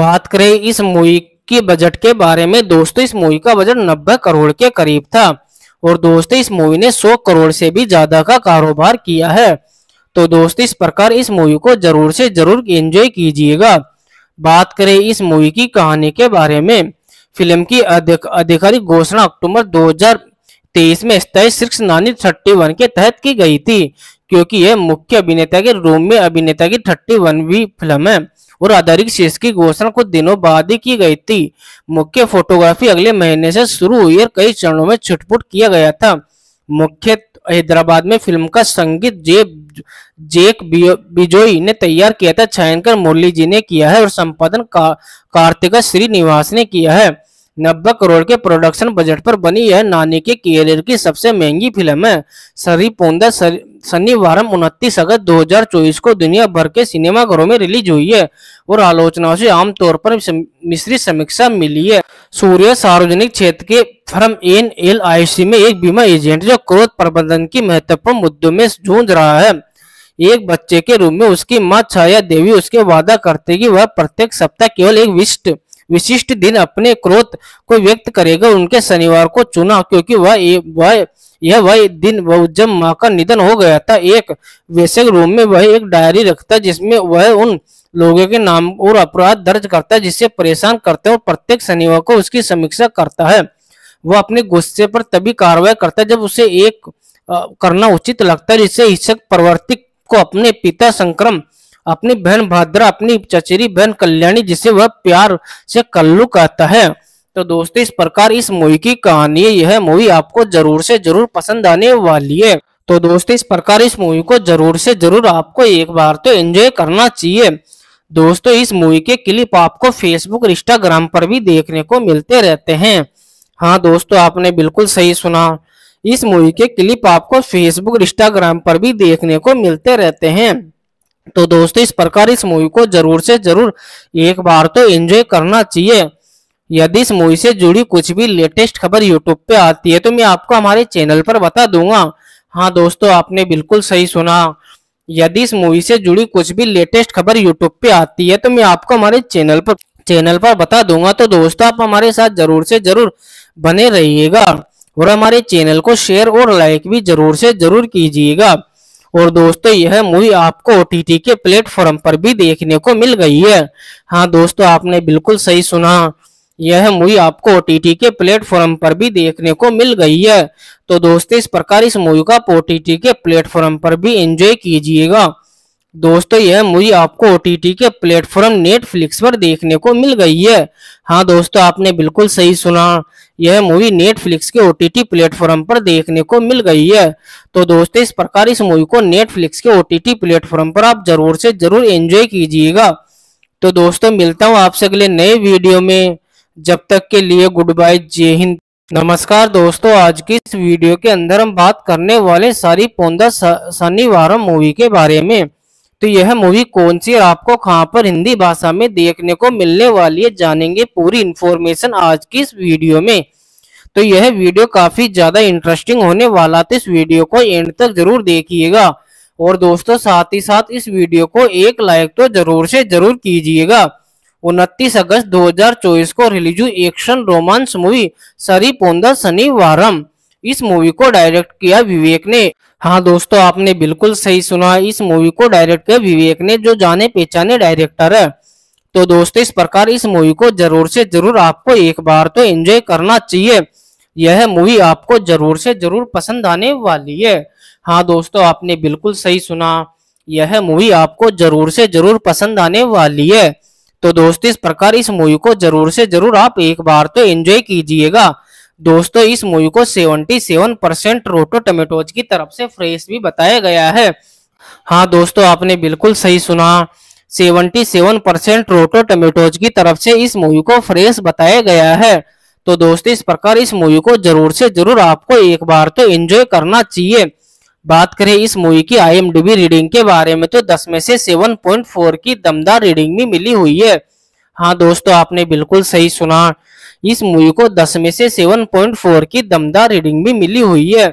बात करें इस मूवी के बजट के बारे में दोस्तों, इस मूवी का बजट 90 करोड़ के करीब था और दोस्तों इस मूवी ने 100 करोड़ से भी ज्यादा का कारोबार किया है। तो दोस्तों, इस प्रकार इस मूवी को जरूर से जरूर एंजॉय कीजिएगा। बात करें इस मूवी की कहानी के बारे में, फिल्म की आधिकारिक घोषणा अक्टूबर 2023 में स्थायी शीर्ष 31 के तहत की गई थी, क्योंकि यह मुख्य अभिनेता के रूम में अभिनेता की 31वीं फिल्म है और आधारिक शीर्ष की घोषणा कुछ दिनों बाद ही की गई थी। मुख्य फोटोग्राफी अगले महीने से शुरू हुई और कई चरणों में छुटपुट किया गया था। मुख्य हैदराबाद में फिल्म का संगीत जेक बिजोई ने तैयार किया था, छायांकन मुरली जी ने किया है और संपादन कार्तिका श्रीनिवास ने किया है। 90 करोड़ के प्रोडक्शन बजट पर बनी यह नानी के कैरियर की सबसे महंगी फिल्म है। सरी पोंदा शनिवार 29 अगस्त 2024 को दुनिया भर के सिनेमाघरों में रिलीज हुई है और आलोचनाओं से आमतौर पर मिश्रित समीक्षा मिली है। सूर्य सार्वजनिक क्षेत्र के फर्म NLIC में एक बीमा एजेंट जो क्रोध प्रबंधन की महत्वपूर्ण मुद्दों में जूझ रहा है। एक बच्चे के रूप में उसकी माँ छाया देवी उसके वादा करते कि वह प्रत्येक सप्ताह केवल एक विशिष्ट दिन अपने क्रोध को व्यक्त करेगा। उनके शनिवार को चुना क्योंकि वह दिन जब माँ का निधन हो गया था। एक वैसे रूम में वह एक डायरी रखता जिसमें वह उन लोगों के नाम और अपराध दर्ज करता है जिससे परेशान करते हैं और प्रत्येक शनिवार को उसकी समीक्षा करता है। वह अपने गुस्से पर तभी कार्रवाई करता है जब उसे एक करना उचित लगता है, जिससे हिंसक प्रवृत्ति को अपने पिता संक्रम, अपनी बहन भाद्रा, अपनी चचेरी बहन कल्याणी, जिसे वह प्यार से कल्लू कहता है। तो दोस्तों, इस प्रकार इस मूवी की कहानी, यह मूवी आपको जरूर से जरूर पसंद आने वाली है। तो दोस्तों, इस प्रकार इस मूवी को जरूर से जरूर आपको एक बार तो एंजॉय करना चाहिए। दोस्तों, इस मूवी के क्लिप आपको फेसबुक और इंस्टाग्राम पर भी देखने को मिलते रहते हैं। हाँ दोस्तों, आपने बिल्कुल सही सुना, इस मूवी के क्लिप आपको फेसबुक और इंस्टाग्राम पर भी देखने को मिलते रहते हैं। तो दोस्तों, इस प्रकार इस मूवी को जरूर से जरूर एक बार तो एंजॉय करना चाहिए। यदि इस मूवी से जुड़ी कुछ भी लेटेस्ट खबर यूट्यूब पे आती है तो मैं आपको हमारे चैनल पर बता दूंगा। हाँ दोस्तों, आपने बिल्कुल सही सुना, यदि इस मूवी से जुड़ी कुछ भी लेटेस्ट खबर यूट्यूब पे आती है तो मैं आपको हमारे चैनल पर बता दूंगा। तो दोस्तों, आप हमारे साथ जरूर से जरूर बने रहिएगा और हमारे चैनल को शेयर और लाइक भी जरूर से जरूर कीजिएगा। और दोस्तों, यह मूवी आपको OTT के प्लेटफॉर्म पर भी देखने को मिल गई है। हाँ दोस्तों, आपने बिल्कुल सही सुना, यह मूवी आपको OTT के प्लेटफॉर्म पर भी देखने को मिल गई है। तो दोस्तों, इस प्रकार इस मूवी का OTT के प्लेटफॉर्म पर भी एंजॉय कीजिएगा। दोस्तों, यह मूवी आपको OTT के प्लेटफॉर्म नेटफ्लिक्स पर देखने को मिल गई है। हाँ दोस्तों, आपने बिल्कुल सही सुना, यह मूवी नेटफ्लिक्स के OTT प्लेटफॉर्म पर देखने को मिल गई है। तो दोस्तों, इस प्रकार इस मूवी को नेटफ्लिक्स के OTT प्लेटफॉर्म पर आप जरूर से जरूर एंजॉय कीजिएगा। तो दोस्तों, मिलता हूँ आपसे अगले नए वीडियो में, जब तक के लिए गुड बाय, जय हिंद, नमस्कार। दोस्तों, आज की इस वीडियो के अंदर हम बात करने वाले सारी पोंदा शनिवारम मूवी के बारे में। तो यह मूवी कौन सी और आपको कहां पर हिंदी भाषा में देखने को मिलने वाली है, जानेंगे पूरी इन्फॉर्मेशन आज की इस वीडियो में। तो यह वीडियो काफी ज्यादा इंटरेस्टिंग होने वाला, तो इस वीडियो को एंड तक जरूर देखिएगा। और दोस्तों, साथ ही साथ इस वीडियो को एक लाइक तो जरूर से जरूर कीजिएगा। 29 अगस्त 2024 को रिलीज हुई एक्शन रोमांस मूवी सरी पोंदा शनिवारम, इस मूवी को डायरेक्ट किया विवेक ने। हाँ दोस्तों, आपने बिल्कुल सही सुना, इस मूवी को डायरेक्ट किया विवेक ने, जो जाने पहचाने डायरेक्टर है। तो दोस्तों, इस प्रकार इस मूवी को जरूर से जरूर आपको एक बार तो एंजॉय करना चाहिए। यह मूवी आपको जरूर से जरूर पसंद आने वाली है। हाँ दोस्तों, आपने बिल्कुल सही सुना, यह मूवी आपको जरूर से जरूर पसंद आने वाली है। तो दोस्तों, इस प्रकार इस मूवी को जरूर से जरूर आप एक बार तो एंजॉय कीजिएगा। दोस्तों, इस मूवी को 77% रोटो टमेटोज की तरफ से फ्रेश भी बताया गया है। हाँ दोस्तों, आपने बिल्कुल सही सुना, 77% रोटो टमेटोज की तरफ से इस मूवी को फ्रेश बताया गया है। तो दोस्तों इस प्रकार इस मूवी को जरूर से जरूर आपको एक बार तो एंजॉय करना चाहिए। बात करें इस मूवी की IMDb रीडिंग के बारे में तो 10 में से 7.4 की दमदार रीडिंग भी मिली हुई है। हाँ दोस्तों आपने बिल्कुल सही सुना, इस मूवी को 10 में से 7.4 की दमदार रीडिंग भी मिली हुई है।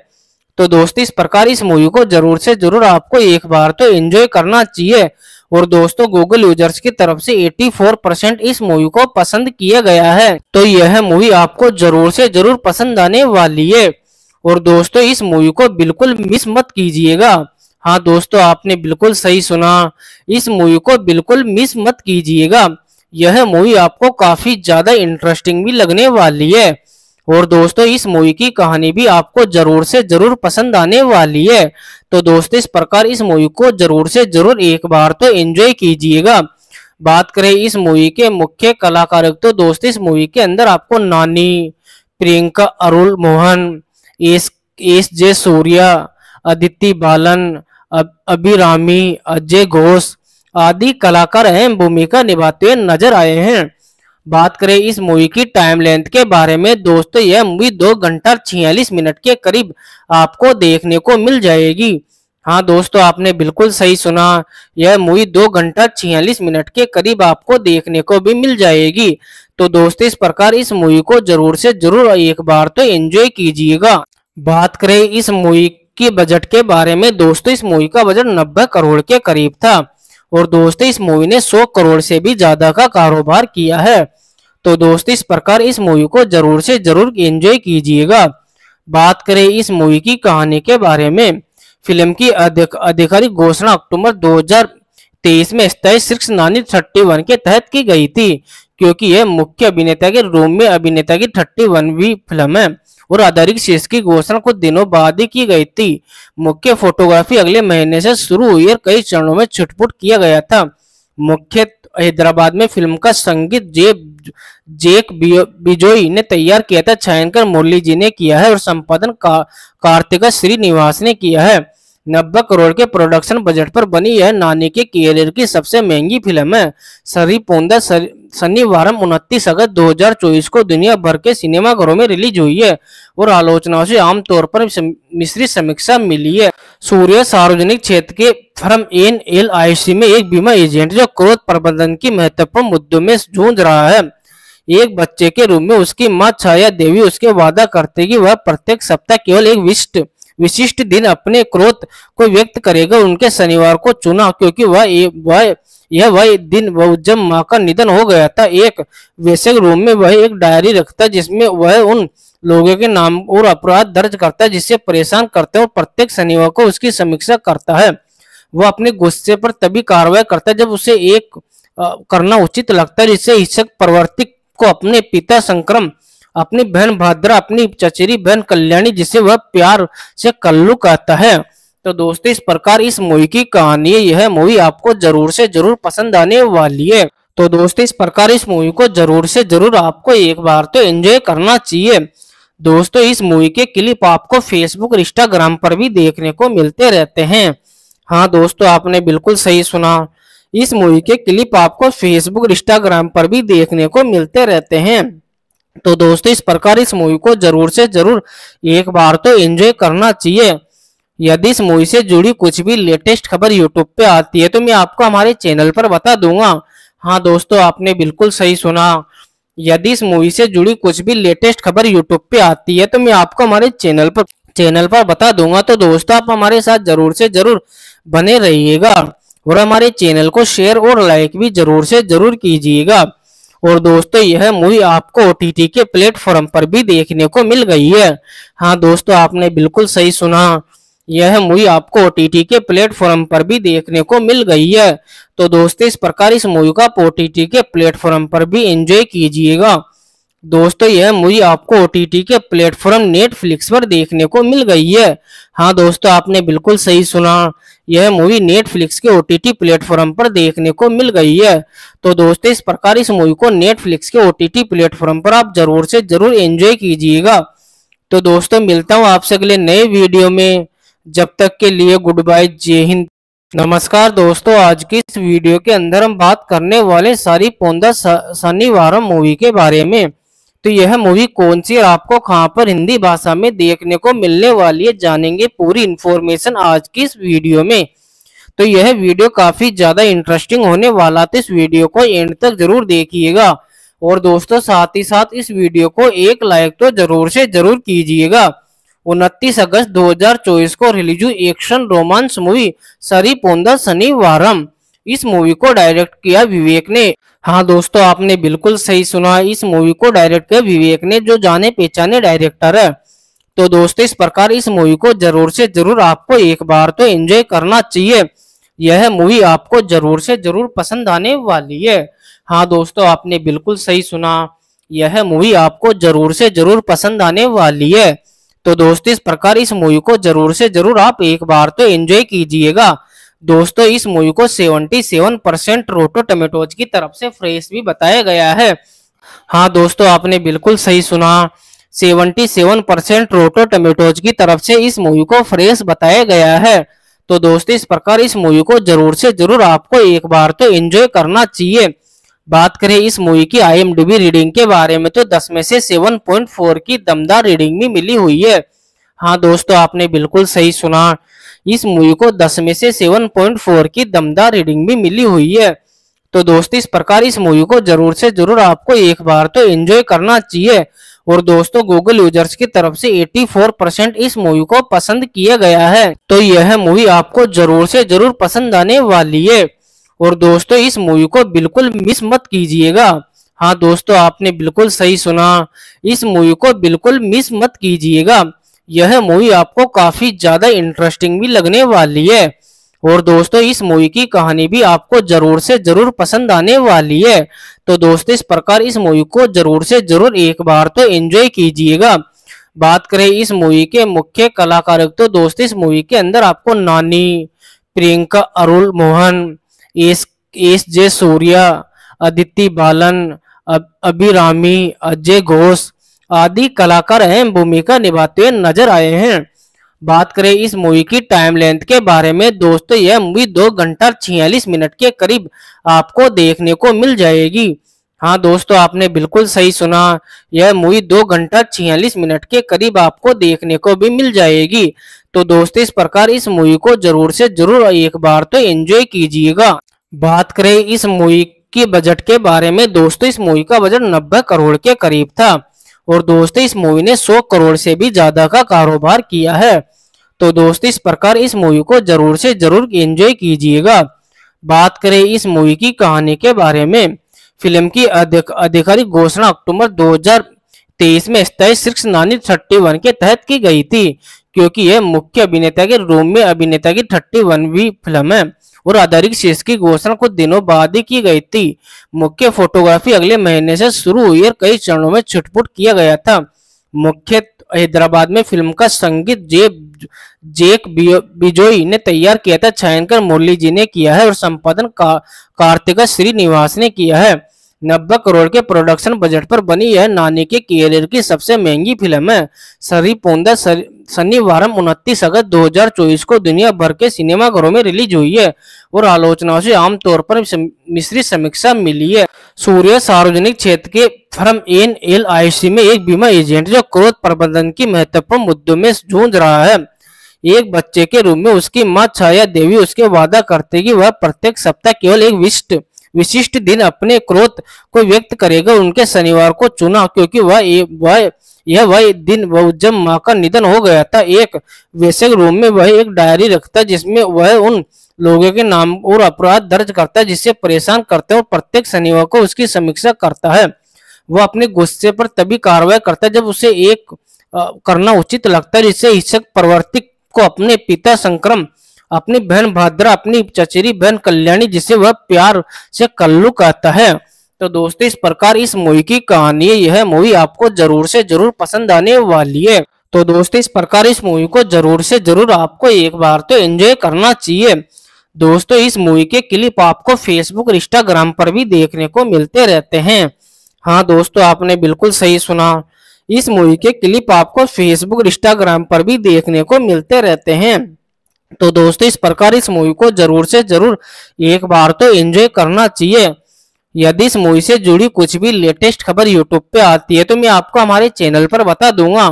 तो दोस्तों इस प्रकार इस मूवी को जरूर से जरूर आपको एक बार तो एंजॉय करना चाहिए। और दोस्तों गूगल यूजर्स की तरफ से 84% इस मूवी को पसंद किया गया है, तो यह मूवी आपको जरूर से जरूर पसंद आने वाली है। और दोस्तों इस मूवी को बिल्कुल मिस मत कीजिएगा। हाँ दोस्तों आपने बिल्कुल सही सुना, इस मूवी को बिल्कुल मिस मत कीजिएगा। यह मूवी आपको काफी ज्यादा इंटरेस्टिंग भी लगने वाली है। और दोस्तों इस मूवी की कहानी भी आपको जरूर से जरूर पसंद आने वाली है। तो दोस्तों इस प्रकार इस मूवी को जरूर से जरूर एक बार तो एंजॉय कीजिएगा। बात करें इस मूवी के मुख्य कलाकार तो दोस्तों इस मूवी के अंदर आपको नानी, प्रियंका अरुल मोहन, एस जे सूर्या, अदिति बालन, अभिरामी, अजय घोष आदि कलाकार अहम भूमिका निभाते हुए नजर आए हैं। बात करें इस मूवी की टाइम लेंथ के बारे में दोस्तों यह मूवी 2 घंटा 46 मिनट के करीब आपको देखने को मिल जाएगी। हाँ दोस्तों आपने बिल्कुल सही सुना, यह मूवी 2 घंटा 46 मिनट के करीब आपको देखने को भी मिल जाएगी। तो दोस्तों इस प्रकार इस मूवी को जरूर से जरूर एक बार तो एंजॉय कीजिएगा। बात करें इस मूवी के बजट के बारे में दोस्तों इस मूवी का बजट 90 करोड़ के करीब था। और दोस्तों इस मूवी ने 100 करोड़ से भी ज्यादा का कारोबार किया है। तो दोस्तों इस प्रकार इस मूवी को जरूर से जरूर एंजॉय कीजिएगा। बात करें इस मूवी की कहानी के बारे में, फिल्म की आधिकारिक घोषणा अक्टूबर 2023 में स्टाइल 691 के तहत की गई थी, क्योंकि यह मुख्य अभिनेता के रूप में अभिनेता की 31वीं फिल्म है। और आधारिक शीर्ष की घोषणा कुछ दिनों बाद ही की गई थी। मुख्य फोटोग्राफी अगले महीने से शुरू हुई और कई चरणों में छुटपुट किया गया था। मुख्य हैदराबाद में फिल्म का संगीत जैक बिजोई ने तैयार किया था, छायांकन मुरली जी ने किया है और संपादन कार्तिका श्रीनिवास ने किया है। 90 करोड़ के प्रोडक्शन बजट पर बनी यह नानी के कैरियर की सबसे महंगी फिल्म है। सरी पोंदा शनिवार 29 अगस्त 2024 को दुनिया भर के सिनेमाघरों में रिलीज हुई है और आलोचनाओं से आमतौर पर मिश्रित समीक्षा मिली है। सूर्य सार्वजनिक क्षेत्र के फर्म NLIC में एक बीमा एजेंट जो क्रोध प्रबंधन की महत्वपूर्ण मुद्दों में जूझ रहा है। एक बच्चे के रूप में उसकी माँ छाया देवी उसके वादा करते कि वह प्रत्येक सप्ताह केवल एक विशिष्ट दिन अपने क्रोध को व्यक्त करेगा। उनके शनिवार को चुना क्योंकि वह दिन जब मां का निधन हो गया था। एक वैसे रूम में वह एक डायरी रखता जिसमें वह उन लोगों के नाम और अपराध दर्ज करता जिससे परेशान करते और प्रत्येक शनिवार को उसकी समीक्षा करता है। वह अपने गुस्से पर तभी कार्रवाई करता है जब उसे एक करना उचित लगता है, जिससे हिंसक प्रवर्तिक को अपने पिता संक्रम, अपनी बहन भाद्रा, अपनी चचेरी बहन कल्याणी जिसे वह प्यार से कल्लू कहता है। तो दोस्तों इस प्रकार इस मूवी की कहानी, यह मूवी आपको जरूर से जरूर पसंद आने वाली है। तो दोस्तों इस प्रकार इस मूवी को जरूर से जरूर आपको एक बार तो एंजॉय करना चाहिए। दोस्तों इस मूवी के क्लिप आपको फेसबुक, इंस्टाग्राम पर भी देखने को मिलते रहते हैं। हाँ दोस्तों आपने बिल्कुल सही सुना, इस मूवी के क्लिप आपको फेसबुक, इंस्टाग्राम पर भी देखने को मिलते रहते हैं। तो दोस्तों इस प्रकार इस मूवी को जरूर से जरूर एक बार तो एंजॉय करना चाहिए। यदि इस मूवी से जुड़ी कुछ भी लेटेस्ट खबर यूट्यूब पे आती है तो मैं आपको हमारे चैनल पर बता दूंगा। हाँ दोस्तों आपने बिल्कुल सही सुना, यदि इस मूवी से जुड़ी कुछ भी लेटेस्ट खबर यूट्यूब पे आती है तो मैं आपको हमारे चैनल पर बता दूंगा। तो दोस्तों आप हमारे साथ जरूर से जरूर बने रहिएगा और हमारे चैनल को शेयर और लाइक भी जरूर से जरूर कीजिएगा। और दोस्तों यह मूवी आपको OTT के प्लेटफॉर्म पर भी देखने को मिल गई है। हाँ दोस्तों आपने बिल्कुल सही सुना, यह मूवी आपको OTT के प्लेटफॉर्म पर भी देखने को मिल गई है। तो दोस्तों इस प्रकार इस मूवी का OTT के प्लेटफॉर्म पर भी एंजॉय कीजिएगा। दोस्तों यह मूवी आपको OTT के प्लेटफॉर्म नेटफ्लिक्स पर देखने को मिल गई है। हाँ दोस्तों आपने बिल्कुल सही सुना, यह मूवी नेटफ्लिक्स के OTT प्लेटफॉर्म पर देखने को मिल गई है। तो दोस्तों इस प्रकार इस मूवी को नेटफ्लिक्स के OTT प्लेटफॉर्म पर आप जरूर से जरूर एंजॉय कीजिएगा। तो दोस्तों मिलता हूँ आपसे अगले नए वीडियो में, जब तक के लिए गुड बाय, जय हिंद, नमस्कार। दोस्तों आज की इस वीडियो के अंदर हम बात करने वाले सारी पोंदा शनिवारम मूवी के बारे में। तो यह मूवी कौन सी और आपको कहां पर हिंदी भाषा में देखने को मिलने वाली है, जानेंगे पूरी इंफॉर्मेशन आज की इस वीडियो में। तो यह वीडियो काफी ज्यादा इंटरेस्टिंग होने वाला, तो इस वीडियो को एंड तक जरूर देखिएगा। और दोस्तों साथ ही साथ इस वीडियो को एक लाइक तो जरूर से जरूर कीजिएगा। 29 अगस्त 2024 को रिलीज हुई एक्शन रोमांस मूवी सरी पोंदा शनिवारम, इस मूवी को डायरेक्ट किया विवेक ने। हाँ दोस्तों, आपने बिल्कुल सही सुना, इस मूवी को डायरेक्ट किया विवेक ने, जो जाने पहचाने डायरेक्टर है। तो दोस्तों इस प्रकार इस मूवी को जरूर से जरूर आपको एक बार तो एंजॉय करना चाहिए, यह मूवी आपको जरूर से जरूर पसंद आने वाली है। हाँ दोस्तों, आपने बिल्कुल सही सुना, यह मूवी आपको जरूर से जरूर पसंद आने वाली है। तो दोस्तों इस प्रकार इस मूवी को जरूर से जरूर आप एक बार तो एंजॉय कीजिएगा। दोस्तों इस मूवी को 77% रोटो टमेटोज की तरफ से फ्रेश भी बताया गया है। हाँ दोस्तों, आपने बिल्कुल सही सुना, 77% रोटो टमेटोज की तरफ से इस मूवी को फ्रेश बताया गया है। तो दोस्तों इस प्रकार इस मूवी को जरूर से जरूर आपको एक बार तो एंजॉय करना चाहिए। बात करें इस मूवी की IMDb रीडिंग के बारे में, तो 10 में से 7.4 की दमदार रीडिंग भी मिली हुई है। हाँ दोस्तों, आपने बिल्कुल सही सुना, इस मूवी को 10 में से 7.4 की दमदार रीडिंग भी मिली हुई है। तो दोस्तों इस प्रकार इस मूवी को जरूर से जरूर आपको एक बार तो एंजॉय करना चाहिए। और दोस्तों गूगल यूजर्स की तरफ से 84% इस मूवी को पसंद किया गया है। तो यह मूवी आपको जरूर से जरूर पसंद आने वाली है। और दोस्तों इस मूवी को बिल्कुल मिस मत कीजिएगा। हाँ दोस्तों, आपने बिल्कुल सही सुना, इस मूवी को बिल्कुल मिस मत कीजिएगा, यह मूवी आपको काफी ज्यादा इंटरेस्टिंग भी लगने वाली है। और दोस्तों इस मूवी की कहानी भी आपको जरूर से जरूर पसंद आने वाली है। तो दोस्तों इस प्रकार इस मूवी को जरूर से जरूर एक बार तो एंजॉय कीजिएगा। बात करें इस मूवी के मुख्य कलाकार, तो दोस्तों इस मूवी के अंदर आपको नानी, प्रियंका अरुल मोहन, एस जे सूर्या, अदिति बालन, अभिरामी, अजय घोष आदि कलाकार अहम भूमिका निभाते हुए नजर आए हैं। बात करें इस मूवी की टाइम लेंथ के बारे में, दोस्तों यह मूवी 2 घंटा 46 मिनट के करीब आपको देखने को मिल जाएगी। हाँ दोस्तों, आपने बिल्कुल सही सुना, यह मूवी 2 घंटा 46 मिनट के करीब आपको देखने को भी मिल जाएगी। तो दोस्तों इस प्रकार इस मूवी को जरूर से जरूर एक बार तो एंजॉय कीजिएगा। बात करें इस मूवी के बजट के बारे में, दोस्तों इस मूवी का बजट 90 करोड़ के करीब था। और दोस्तों इस मूवी ने 100 करोड़ से भी ज्यादा का कारोबार किया है। तो दोस्तों इस प्रकार इस मूवी को जरूर से जरूर एंजॉय कीजिएगा। बात करें इस मूवी की कहानी के बारे में, फिल्म की आधिकारिक घोषणा अक्टूबर 2023 में स्थायी शीर्ष 31 के तहत की गई थी, क्योंकि यह मुख्य अभिनेता के रूम में अभिनेता की 31वीं फिल्म है। और आधारिक शीर्ष की घोषणा कुछ दिनों बाद ही की गई थी। मुख्य फोटोग्राफी अगले महीने से शुरू हुई और कई चरणों में छुटपुट किया गया था। मुख्य हैदराबाद में फिल्म का संगीत जेक बिजोई ने तैयार किया था, छायांकन मुरली जी ने किया है और संपादन कार्तिका श्रीनिवास ने किया है। 90 करोड़ के प्रोडक्शन बजट पर बनी यह नानी के कैरियर की सबसे महंगी फिल्म है। सरी पोंदा शनिवारम 29 अगस्त 2024 को दुनिया भर के सिनेमाघरों में रिलीज हुई है और आलोचनाओं से आमतौर पर मिश्रित समीक्षा मिली है। सूर्य सार्वजनिक क्षेत्र के फर्म NLIC में एक बीमा एजेंट जो क्रोध प्रबंधन की महत्वपूर्ण मुद्दों में जूझ रहा है। एक बच्चे के रूप में उसकी माँ छाया देवी उसके वादा करते कि वह प्रत्येक सप्ताह केवल एक विशिष्ट दिन अपने क्रोध को व्यक्त करेगा। उनके शनिवार को चुना क्योंकि वह दिन जब मां का निधन हो गया था। एक वैसे रूम में वह एक डायरी रखता जिसमें वह उन लोगों के नाम और अपराध दर्ज करता है जिससे परेशान करते हैं और प्रत्येक शनिवार को उसकी समीक्षा करता है। वह अपने गुस्से पर तभी कार्रवाई करता है जब उसे एक करना उचित लगता है, जिससे हिंसक प्रवृत्ति को अपने पिता संक्रम, अपनी बहन भाद्रा, अपनी चचेरी बहन कल्याणी, जिसे वह प्यार से कल्लू कहता है। तो दोस्तों इस प्रकार इस मूवी की कहानी, यह मूवी आपको जरूर से जरूर पसंद आने वाली है। तो दोस्तों इस प्रकार इस मूवी को जरूर से जरूर आपको एक बार तो एंजॉय करना चाहिए। दोस्तों इस मूवी के क्लिप आपको फेसबुक और इंस्टाग्राम पर भी देखने को मिलते रहते हैं। हाँ दोस्तों, आपने बिल्कुल सही सुना, इस मूवी के क्लिप आपको फेसबुक और इंस्टाग्राम पर भी देखने को मिलते रहते हैं। तो दोस्तों इस प्रकार इस मूवी को जरूर से जरूर एक बार तो एंजॉय करना चाहिए। यदि इस मूवी से जुड़ी कुछ भी लेटेस्ट खबर यूट्यूब पे आती है तो मैं आपको हमारे चैनल पर बता दूंगा।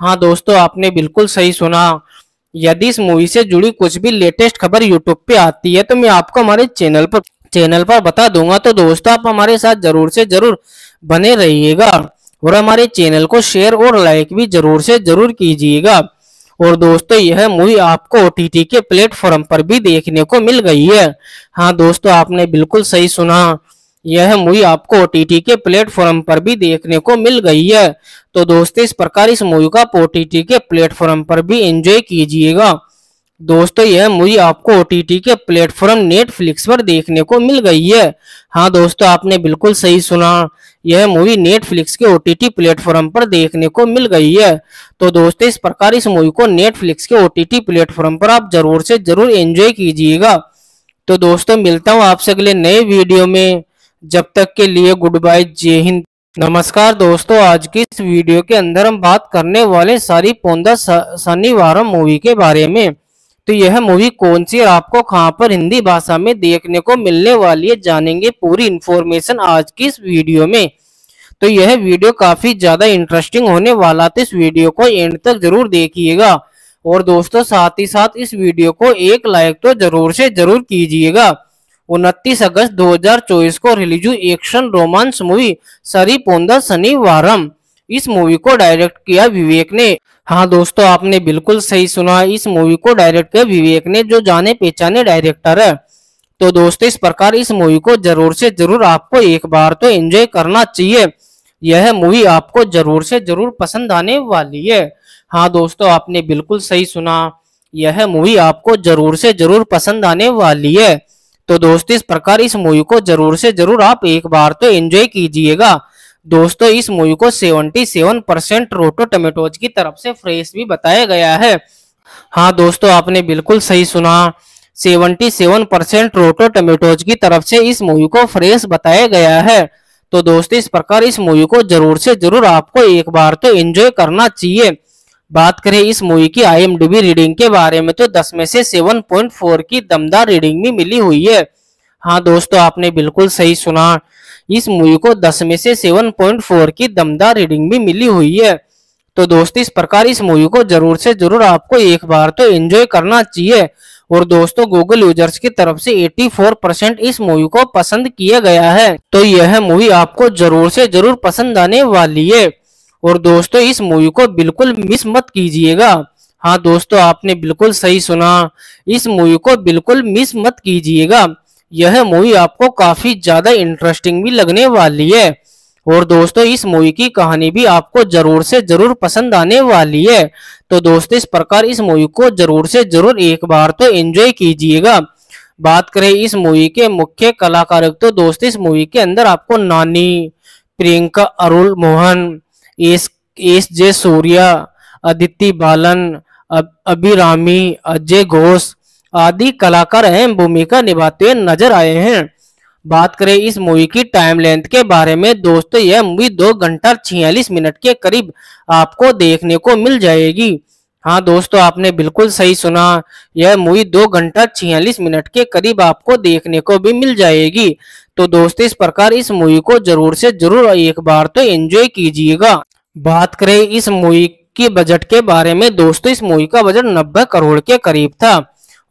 हाँ दोस्तों, आपने बिल्कुल सही सुना। यदि इस मूवी से जुड़ी कुछ भी लेटेस्ट खबर यूट्यूब पे आती है तो मैं आपको हमारे चैनल पर बता दूंगा। तो दोस्तों, आप हमारे साथ जरूर से जरूर बने रहिएगा और हमारे चैनल को शेयर और लाइक भी जरूर से जरूर कीजिएगा। और दोस्तों, यह मूवी आपको OTT के प्लेटफॉर्म पर भी देखने को मिल गई है। हाँ दोस्तों, आपने बिल्कुल सही सुना, यह मूवी आपको OTT के प्लेटफॉर्म पर भी देखने को मिल गई है। तो दोस्तों, इस प्रकार इस मूवी का OTT के प्लेटफॉर्म पर भी एंजॉय कीजिएगा। दोस्तों, यह मूवी आपको OTT के प्लेटफॉर्म नेटफ्लिक्स पर देखने को मिल गई है। हाँ दोस्तों, आपने बिल्कुल सही सुना, यह मूवी नेटफ्लिक्स के OTT प्लेटफॉर्म पर देखने को मिल गई है। तो दोस्तों, इस प्रकार इस मूवी को नेटफ्लिक्स के OTT प्लेटफॉर्म पर आप जरूर से जरूर एंजॉय कीजिएगा। तो दोस्तों, मिलता हूँ आपसे अगले नए वीडियो में। जब तक के लिए गुड बाय, जय हिंद, नमस्कार। दोस्तों, आज की इस वीडियो के अंदर हम बात करने वाले सारी पौंदा शनिवारम मूवी के बारे में। तो यह मूवी कौन सी और आपको कहां पर हिंदी भाषा में देखने को मिलने वाली है, जानेंगे पूरी इन्फॉर्मेशन आज की इस वीडियो में। तो यह वीडियो काफी ज्यादा इंटरेस्टिंग होने वाला, तो इस वीडियो को एंड तक जरूर देखिएगा। और दोस्तों, साथ ही साथ इस वीडियो को एक लाइक तो जरूर से जरूर कीजिएगा। 29 अगस्त 2024 को रिलीज हुई action romance movie Saripodhaa Sanivaaram, इस मूवी को डायरेक्ट किया विवेक ने। हाँ दोस्तों, आपने बिल्कुल सही सुना, इस मूवी को डायरेक्ट किया विवेक ने, जो जाने पहचाने डायरेक्टर है। तो दोस्तों, इस प्रकार इस मूवी को जरूर से जरूर आपको एक बार तो एंजॉय करना चाहिए। यह मूवी आपको जरूर से जरूर पसंद आने वाली है। हाँ दोस्तों, आपने बिल्कुल सही सुना, यह मूवी आपको जरूर से जरूर पसंद आने वाली है। तो दोस्तों, इस प्रकार इस मूवी को जरूर से जरूर आप एक बार तो एंजॉय कीजिएगा। दोस्तों, इस मूवी को 77% रोटो टमेटोज की तरफ से फ्रेश भी बताया गया है। हाँ दोस्तों, आपने बिल्कुल सही सुना, 77% रोटो टमेटोज की तरफ से इस मूवी को फ्रेश बताया गया है। तो दोस्तों, इस प्रकार इस मूवी को जरूर से जरूर आपको एक बार तो एंजॉय करना चाहिए। बात करें इस मूवी की IMDb रीडिंग के बारे में, तो 10 में से 7.4 की दमदार रीडिंग भी मिली हुई है। हाँ दोस्तों, आपने बिल्कुल सही सुना, इस मूवी को 10 में से 7.4 की दमदार रीडिंग भी मिली हुई है। तो दोस्तों, इस प्रकार इस मूवी को जरूर से जरूर आपको एक बार तो एंजॉय करना चाहिए। और दोस्तों, गूगल यूजर्स की तरफ से 84% इस मूवी को पसंद किया गया है। तो यह मूवी आपको जरूर से जरूर पसंद आने वाली है। और दोस्तों, इस मूवी को बिल्कुल मिस मत कीजिएगा। हाँ दोस्तों, आपने बिल्कुल सही सुना, इस मूवी को बिल्कुल मिस मत कीजिएगा। यह मूवी आपको काफी ज्यादा इंटरेस्टिंग भी लगने वाली है। और दोस्तों, इस मूवी की कहानी भी आपको जरूर से जरूर पसंद आने वाली है। तो दोस्तों, इस प्रकार इस मूवी को जरूर से जरूर एक बार तो एंजॉय कीजिएगा। बात करें इस मूवी के मुख्य कलाकार, तो दोस्तों, इस मूवी के अंदर आपको नानी, प्रियंका अरुल मोहन, एस जे सूर्या, अदिति बालन, अभिरामी, अजय घोष आदि कलाकार अहम भूमिका निभाते हुए नजर आए हैं। बात करें इस मूवी की टाइम लेंथ के बारे में, दोस्तों, यह मूवी 2 घंटा 46 मिनट के करीब आपको देखने को मिल जाएगी। हाँ दोस्तों, आपने बिल्कुल सही सुना, यह मूवी 2 घंटा 46 मिनट के करीब आपको देखने को भी मिल जाएगी। तो दोस्तों, इस प्रकार इस मूवी को जरूर से जरूर एक बार तो एंजॉय कीजिएगा। बात करें इस मूवी के बजट के बारे में, दोस्तों, इस मूवी का बजट 90 करोड़ के करीब था।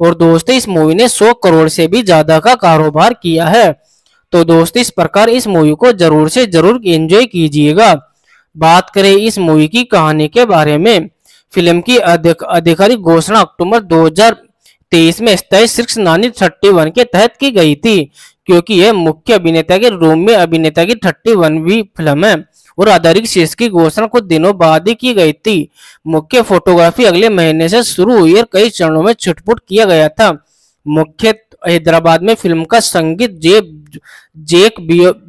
और दोस्तों, इस मूवी ने 100 करोड़ से भी ज्यादा का कारोबार किया है। तो दोस्तों, इस प्रकार इस मूवी को जरूर से जरूर एंजॉय कीजिएगा। बात करें इस मूवी की कहानी के बारे में, फिल्म की आधिकारिक घोषणा अक्टूबर 2023 में स्थायी शीर्ष 31 के तहत की गई थी, क्योंकि यह मुख्य अभिनेता के रूम में अभिनेता की 31वीं फिल्म है। और आधारिक शीर्ष की घोषणा कुछ दिनों बाद ही की गई थी। मुख्य फोटोग्राफी अगले महीने से शुरू हुई और कई चरणों में छुटपुट किया गया था। मुख्य हैदराबाद में फिल्म का संगीत जैक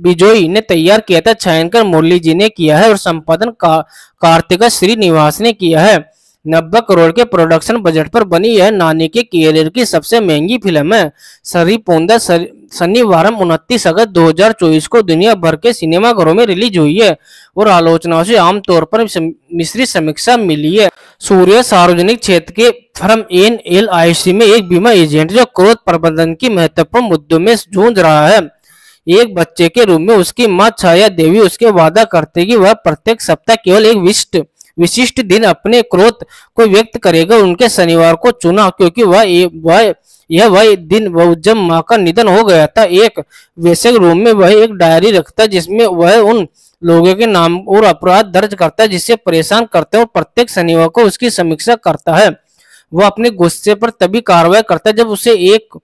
बिजोई ने तैयार किया था, छायांकन मुरली जी ने किया है और संपादन कार्तिका श्रीनिवास ने किया है। 90 करोड़ के प्रोडक्शन बजट पर बनी यह नानी के कैरियर की सबसे महंगी फिल्म है। सरिपोंदा शनिवारम 29 अगस्त 2024 को दुनिया भर के सिनेमाघरों में रिलीज हुई है और आलोचनाओं से आमतौर पर मिश्रित समीक्षा मिली है। सूर्य सार्वजनिक क्षेत्र के फर्म NLIC में एक बीमा एजेंट जो क्रोध प्रबंधन की महत्वपूर्ण मुद्दों में जूझ रहा है। एक बच्चे के रूप में उसकी माँ छाया देवी उसके वादा करते कि वह प्रत्येक सप्ताह केवल एक विशिष्ट दिन अपने क्रोध को व्यक्त करेगा। उनके शनिवार को चुना क्योंकि वह दिन जब माँ का निधन हो गया था। एक वैसे रूम में वह एक डायरी रखता जिसमें वह उन लोगों के नाम और अपराध दर्ज करता है जिससे परेशान करते हैं और प्रत्येक शनिवार को उसकी समीक्षा करता है। वह अपने गुस्से पर तभी कार्रवाई करता है जब उसे एक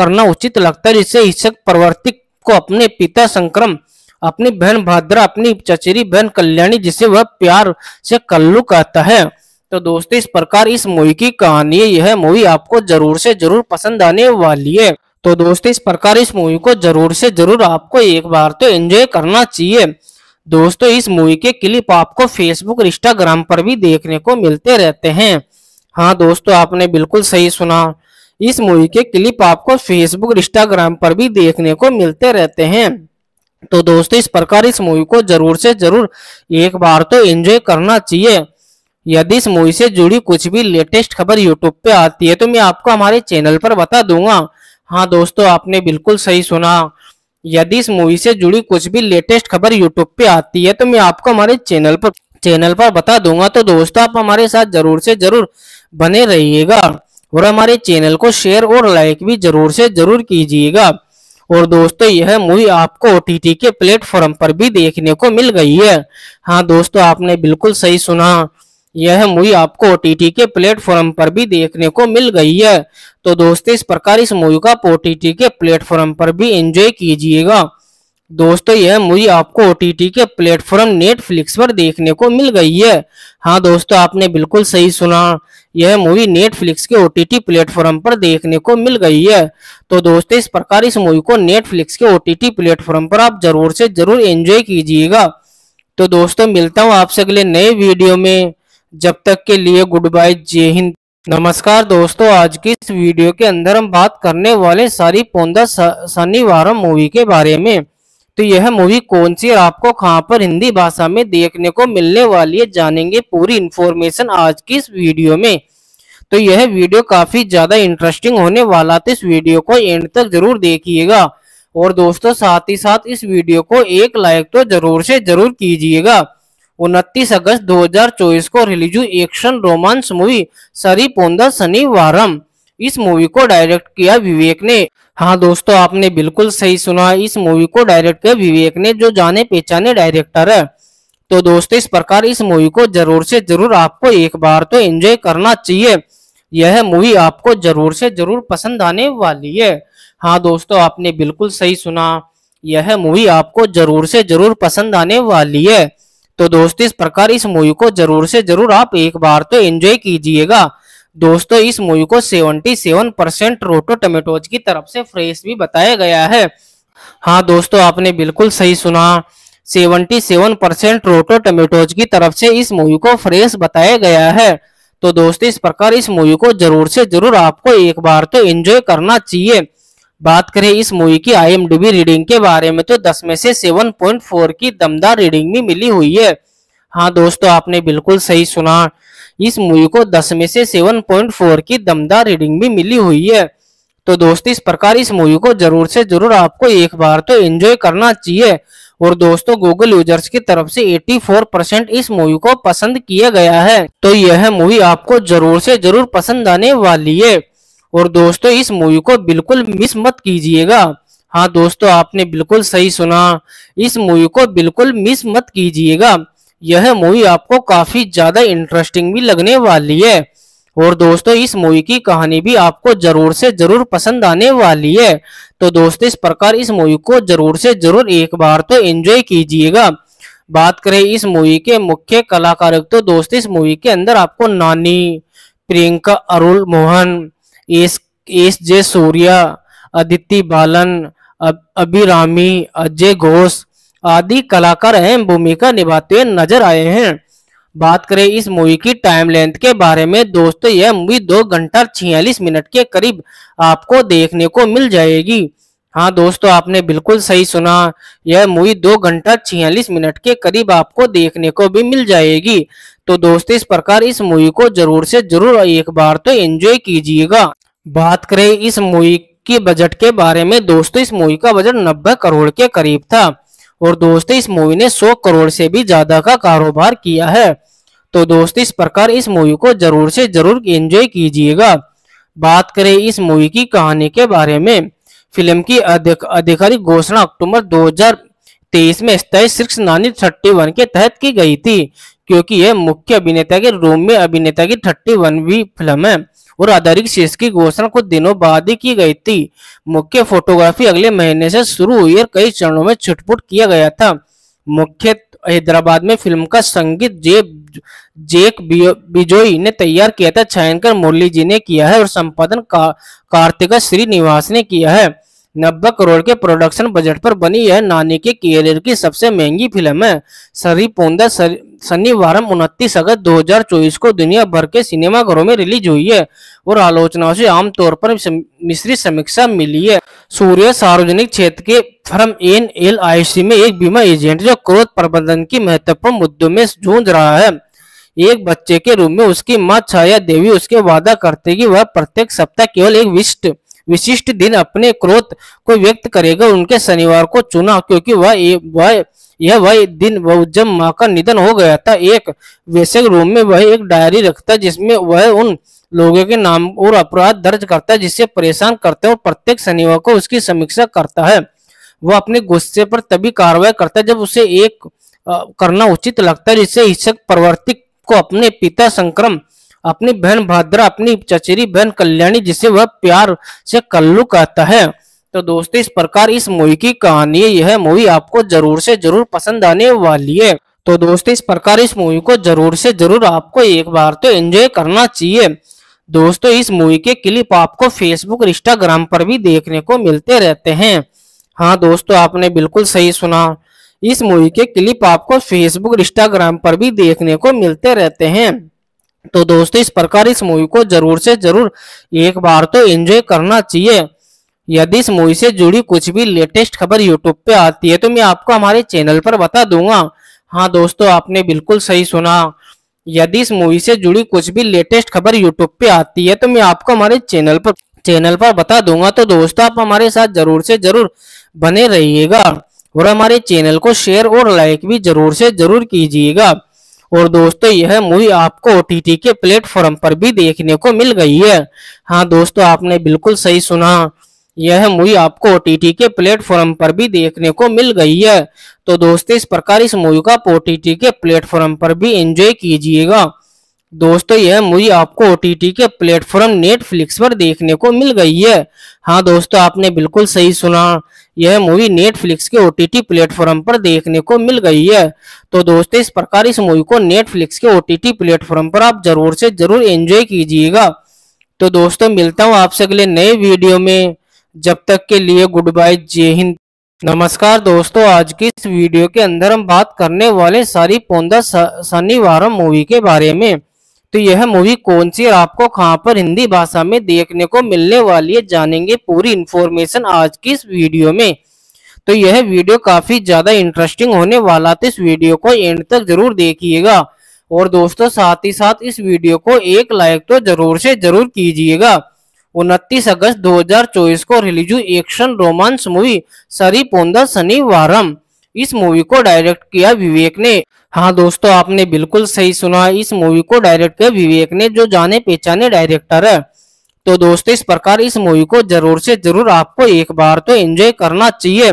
करना उचित लगता है, जिससे हिंसक प्रवर्तिक को अपने पिता संक्रम, अपनी बहन भाद्रा, अपनी चचेरी बहन कल्याणी जिसे वह प्यार से कल्लू कहता है। तो दोस्तों इस प्रकार इस मूवी की कहानी है। यह मूवी आपको जरूर से जरूर पसंद आने वाली है। तो दोस्तों इस प्रकार इस मूवी को जरूर से जरूर आपको एक बार तो एंजॉय करना चाहिए। दोस्तों इस मूवी के क्लिप आपको फेसबुक और इंस्टाग्राम पर भी देखने को मिलते रहते हैं। हाँ दोस्तों आपने बिल्कुल सही सुना, इस मूवी के क्लिप आपको फेसबुक और इंस्टाग्राम पर भी देखने को मिलते रहते हैं। तो दोस्तों इस प्रकार इस मूवी को जरूर से जरूर एक बार तो एंजॉय करना चाहिए। यदि इस मूवी से जुड़ी कुछ भी लेटेस्ट खबर यूट्यूब पे आती है तो मैं आपको हमारे चैनल पर बता दूंगा। हाँ दोस्तों आपने बिल्कुल सही सुना, यदि इस मूवी से जुड़ी कुछ भी लेटेस्ट खबर यूट्यूब पे आती है तो मैं आपको हमारे चैनल पर बता दूंगा। तो दोस्तों आप हमारे साथ जरूर से जरूर बने रहिएगा और हमारे चैनल को शेयर और लाइक भी जरूर से जरूर कीजिएगा। और दोस्तों यह मूवी आपको OTT के प्लेटफॉर्म पर भी देखने को मिल गई है। हाँ दोस्तों आपने बिल्कुल सही सुना, यह मूवी आपको OTT के प्लेटफॉर्म पर भी देखने को मिल गई है। तो दोस्तों इस प्रकार इस मूवी का OTT के प्लेटफॉर्म पर भी एंजॉय कीजिएगा। दोस्तों यह मूवी आपको OTT के प्लेटफॉर्म नेटफ्लिक्स पर देखने को मिल गई है। हाँ दोस्तों आपने बिल्कुल सही सुना, यह मूवी नेटफ्लिक्स के OTT प्लेटफॉर्म पर देखने को मिल गई है। तो दोस्तों इस प्रकार इस मूवी को नेटफ्लिक्स के OTT प्लेटफॉर्म पर आप जरूर से जरूर एंजॉय कीजिएगा। तो दोस्तों मिलता हूँ आपसे अगले नए वीडियो में, जब तक के लिए गुड बाय, जय हिंद, नमस्कार। दोस्तों आज की इस वीडियो के अंदर हम बात करने वाले सारी पौंदा शनिवारम मूवी के बारे में। तो यह मूवी कौन सी और आपको कहां पर हिंदी भाषा में देखने को मिलने वाली है, जानेंगे पूरी इन्फॉर्मेशन आज की इस वीडियो में। तो यह वीडियो काफी ज्यादा इंटरेस्टिंग होने वाला, तो इस वीडियो को एंड तक जरूर देखिएगा। और दोस्तों साथ ही साथ इस वीडियो को एक लाइक तो जरूर से जरूर कीजिएगा। 29 अगस्त 2024 को रिलीज हुई action romance movie Saripodhaa Sanivaaram, इस मूवी को डायरेक्ट किया विवेक ने। हाँ दोस्तों आपने बिल्कुल सही सुना, इस मूवी को डायरेक्ट किया विवेक ने जो जाने पहचाने डायरेक्टर है। तो दोस्तों इस प्रकार इस मूवी को जरूर से जरूर आपको एक बार तो एंजॉय करना चाहिए। यह मूवी आपको जरूर से जरूर पसंद आने वाली है। हाँ दोस्तों आपने बिल्कुल सही सुना, यह मूवी आपको जरूर से जरूर पसंद आने वाली है। तो दोस्तों इस प्रकार इस मूवी को जरूर से जरूर आप एक बार तो एंजॉय कीजिएगा। दोस्तों इस मूवी को 77% रोटो टमेटोज की तरफ से फ्रेश भी बताया गया है। हाँ दोस्तों आपने बिल्कुल सही सुना, 77% रोटो टमेटोज की तरफ से इस मूवी को फ्रेश बताया गया है। तो दोस्तों इस प्रकार इस मूवी को जरूर से जरूर आपको एक बार तो एंजॉय करना चाहिए। बात करें इस मूवी की IMDb रीडिंग के बारे में तो 10 में से 7.4 की दमदार रीडिंग भी मिली हुई है। हाँ दोस्तों आपने बिल्कुल सही सुना, इस मूवी को 10 में से 7.4 की दमदार रीडिंग भी मिली हुई है। तो दोस्तों इस प्रकार इस मूवी को जरूर से जरूर आपको एक बार तो एंजॉय करना चाहिए। और दोस्तों गूगल यूजर्स की तरफ से 84% इस मूवी को पसंद किया गया है। तो यह मूवी आपको जरूर से जरूर पसंद आने वाली है। और दोस्तों इस मूवी को बिल्कुल मिस मत कीजिएगा। हाँ दोस्तों आपने बिल्कुल सही सुना, इस मूवी को बिल्कुल मिस मत कीजिएगा। यह मूवी आपको काफी ज्यादा इंटरेस्टिंग भी लगने वाली है। और दोस्तों इस मूवी की कहानी भी आपको जरूर से जरूर पसंद आने वाली है। तो दोस्तों इस प्रकार इस मूवी को जरूर से जरूर एक बार तो एंजॉय कीजिएगा। बात करें इस मूवी के मुख्य कलाकार तो दोस्तों इस मूवी के अंदर आपको नानी, प्रियंका अरुल मोहन, एस जे सूर्या, अदिति बालन, अभिरामी, अजय घोष आदि कलाकार अहम भूमिका निभाते हुए नजर आए हैं। बात करें इस मूवी की टाइम लेंथ के बारे में दोस्तों यह मूवी 2 घंटा 46 मिनट के करीब आपको देखने को मिल जाएगी। हाँ दोस्तों आपने बिल्कुल सही सुना, यह मूवी 2 घंटा 46 मिनट के करीब आपको देखने को भी मिल जाएगी। तो दोस्तों इस प्रकार इस मूवी को जरूर से जरूर एक बार तो एंजॉय कीजिएगा। बात करें इस मूवी के बजट के बारे में। दोस्तों इस मूवी का बजट 90 करोड़ के करीब था और दोस्तों इस मूवी ने 100 करोड़ से भी ज्यादा का कारोबार किया है। तो दोस्तों इस प्रकार इस मूवी को जरूर से जरूर एंजॉय कीजिएगा। बात करें इस मूवी की कहानी के बारे में, फिल्म की आधिकारिक घोषणा अक्टूबर 2023 में स्टाइल 691 के तहत की गई थी, क्योंकि यह मुख्य अभिनेता के रूप में अभिनेता की 31वीं फिल्म है और आधारिक शीर्ष की घोषणा कुछ दिनों बाद ही की गई थी। मुख्य फोटोग्राफी अगले महीने से शुरू हुई और कई चरणों में छुटपुट किया गया था। मुख्य हैदराबाद में फिल्म का संगीत जेक बिजोई ने तैयार किया था, छायांकन मुरली जी ने किया है और संपादन कार्तिका श्रीनिवास ने किया है। 90 करोड़ के प्रोडक्शन बजट पर बनी यह नानी के कैरियर की सबसे महंगी फिल्म है। सरी पोंदा शनिवार 29 अगस्त 2024 को दुनिया भर के सिनेमाघरों में रिलीज हुई है और आलोचनाओं से आमतौर पर मिश्रित समीक्षा मिली है। सूर्य सार्वजनिक क्षेत्र के फर्म NLIC में एक बीमा एजेंट जो क्रोध प्रबंधन की महत्वपूर्ण मुद्दों में जूझ रहा है। एक बच्चे के रूप में उसकी माँ छाया देवी उसके वादा करते कि वह प्रत्येक सप्ताह केवल एक विशिष्ट दिन अपने क्रोध को व्यक्त करेगा। उनके शनिवार को चुना क्योंकि वह दिन जब माँ का निधन हो गया था। एक वैसे रूम में वह एक डायरी रखता जिसमें वह उन लोगों के नाम और अपराध दर्ज करता जिससे परेशान करते और प्रत्येक शनिवार को उसकी समीक्षा करता है। वह अपने गुस्से पर तभी कार्रवाई करता जब उसे एक करना उचित लगता है, जिससे हिंसक प्रवृत्ति को अपने पिता संक्रम, अपनी बहन भाद्रा, अपनी चचेरी बहन कल्याणी जिसे वह प्यार से कल्लू कहता है। तो दोस्तों इस प्रकार इस मूवी की कहानी, यह मूवी आपको जरूर से जरूर पसंद आने वाली है। तो दोस्तों इस प्रकार इस मूवी को जरूर से जरूर आपको एक बार तो एंजॉय करना चाहिए। दोस्तों इस मूवी के क्लिप आपको फेसबुक, इंस्टाग्राम पर भी देखने को मिलते रहते हैं। हाँ दोस्तों, आपने बिल्कुल सही सुना, इस मूवी के क्लिप आपको फेसबुक, इंस्टाग्राम पर भी देखने को मिलते रहते हैं। तो दोस्तों इस प्रकार इस मूवी को जरूर से जरूर एक बार तो एंजॉय करना चाहिए। यदि इस मूवी से जुड़ी कुछ भी लेटेस्ट खबर यूट्यूब पे आती है तो मैं आपको हमारे चैनल पर बता दूंगा। हाँ दोस्तों, आपने बिल्कुल सही सुना, यदि इस मूवी से जुड़ी कुछ भी लेटेस्ट खबर यूट्यूब पे आती है तो मैं आपको हमारे चैनल पर बता दूंगा। तो दोस्तों आप हमारे साथ जरूर से जरूर बने रहिएगा और हमारे चैनल को शेयर और लाइक भी जरूर से जरूर कीजिएगा। और दोस्तों यह मूवी आपको OTT के प्लेटफॉर्म पर भी देखने को मिल गई है। हाँ दोस्तों, आपने बिल्कुल सही सुना, यह मूवी आपको OTT के प्लेटफॉर्म पर भी देखने को मिल गई है। तो दोस्तों इस प्रकार इस मूवी का OTT के प्लेटफॉर्म पर भी एंजॉय कीजिएगा। दोस्तों यह मूवी आपको OTT के प्लेटफॉर्म नेटफ्लिक्स पर देखने को मिल गई है। हाँ दोस्तों, आपने बिल्कुल सही सुना, यह मूवी नेटफ्लिक्स के OTT प्लेटफॉर्म पर देखने को मिल गई है। तो दोस्तों इस प्रकार इस मूवी को नेटफ्लिक्स के OTT प्लेटफॉर्म पर आप जरूर से जरूर एंजॉय कीजिएगा। तो दोस्तों मिलता हूँ आपसे अगले नए वीडियो में, जब तक के लिए गुड बाय, जय हिंद, नमस्कार। दोस्तों आज की इस वीडियो के अंदर हम बात करने वाले सारी पोंदा शनिवारम मूवी के बारे में। तो यह मूवी कौन सी और आपको कहां पर हिंदी भाषा में देखने को मिलने वाली है, जानेंगे पूरी इन्फॉर्मेशन आज की इस वीडियो में। तो यह वीडियो काफी ज्यादा इंटरेस्टिंग होने वाला, तो इस वीडियो को एंड तक जरूर देखिएगा। और दोस्तों साथ ही साथ इस वीडियो को एक लाइक तो जरूर से जरूर कीजिएगा। 29 अगस्त 2024 को रिलीज हुई एक्शन रोमांस मूवी सरी पोंदा शनिवारम, इस मूवी को डायरेक्ट किया विवेक ने। हाँ दोस्तों, आपने बिल्कुल सही सुना, इस मूवी को डायरेक्ट किया विवेक ने जो जाने पहचाने डायरेक्टर है। तो दोस्तों इस प्रकार इस मूवी को जरूर से जरूर आपको एक बार तो एंजॉय करना चाहिए।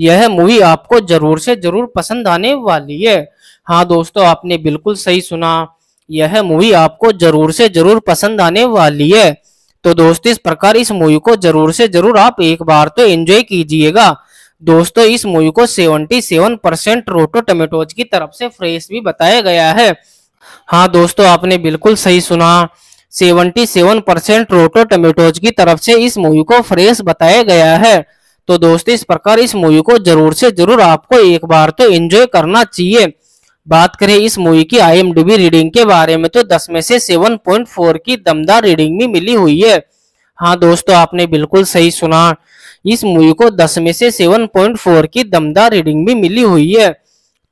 यह मूवी आपको जरूर से जरूर पसंद आने वाली है। हाँ दोस्तों, आपने बिल्कुल सही सुना, यह मूवी आपको जरूर से जरूर पसंद आने वाली है। तो दोस्तों इस प्रकार इस मूवी को जरूर से जरूर आप एक बार तो एंजॉय कीजिएगा। दोस्तों इस मूवी को 77% रोटो टमेटोज की तरफ से फ्रेश भी बताया गया है। हाँ दोस्तों, आपने बिल्कुल सही सुना, 77% रोटो टमेटोज की तरफ से इस मूवी को फ्रेश बताया गया है। तो दोस्तों इस प्रकार इस मूवी को जरूर से जरूर आपको एक बार तो एंजॉय करना चाहिए। बात करें इस मूवी की IMDb रीडिंग के बारे में, तो 10 में से 7.4 की दमदार रीडिंग भी मिली हुई है। हाँ दोस्तों, आपने बिल्कुल सही सुना, इस मूवी को 10 में से 7.4 की दमदार रीडिंग भी मिली हुई है।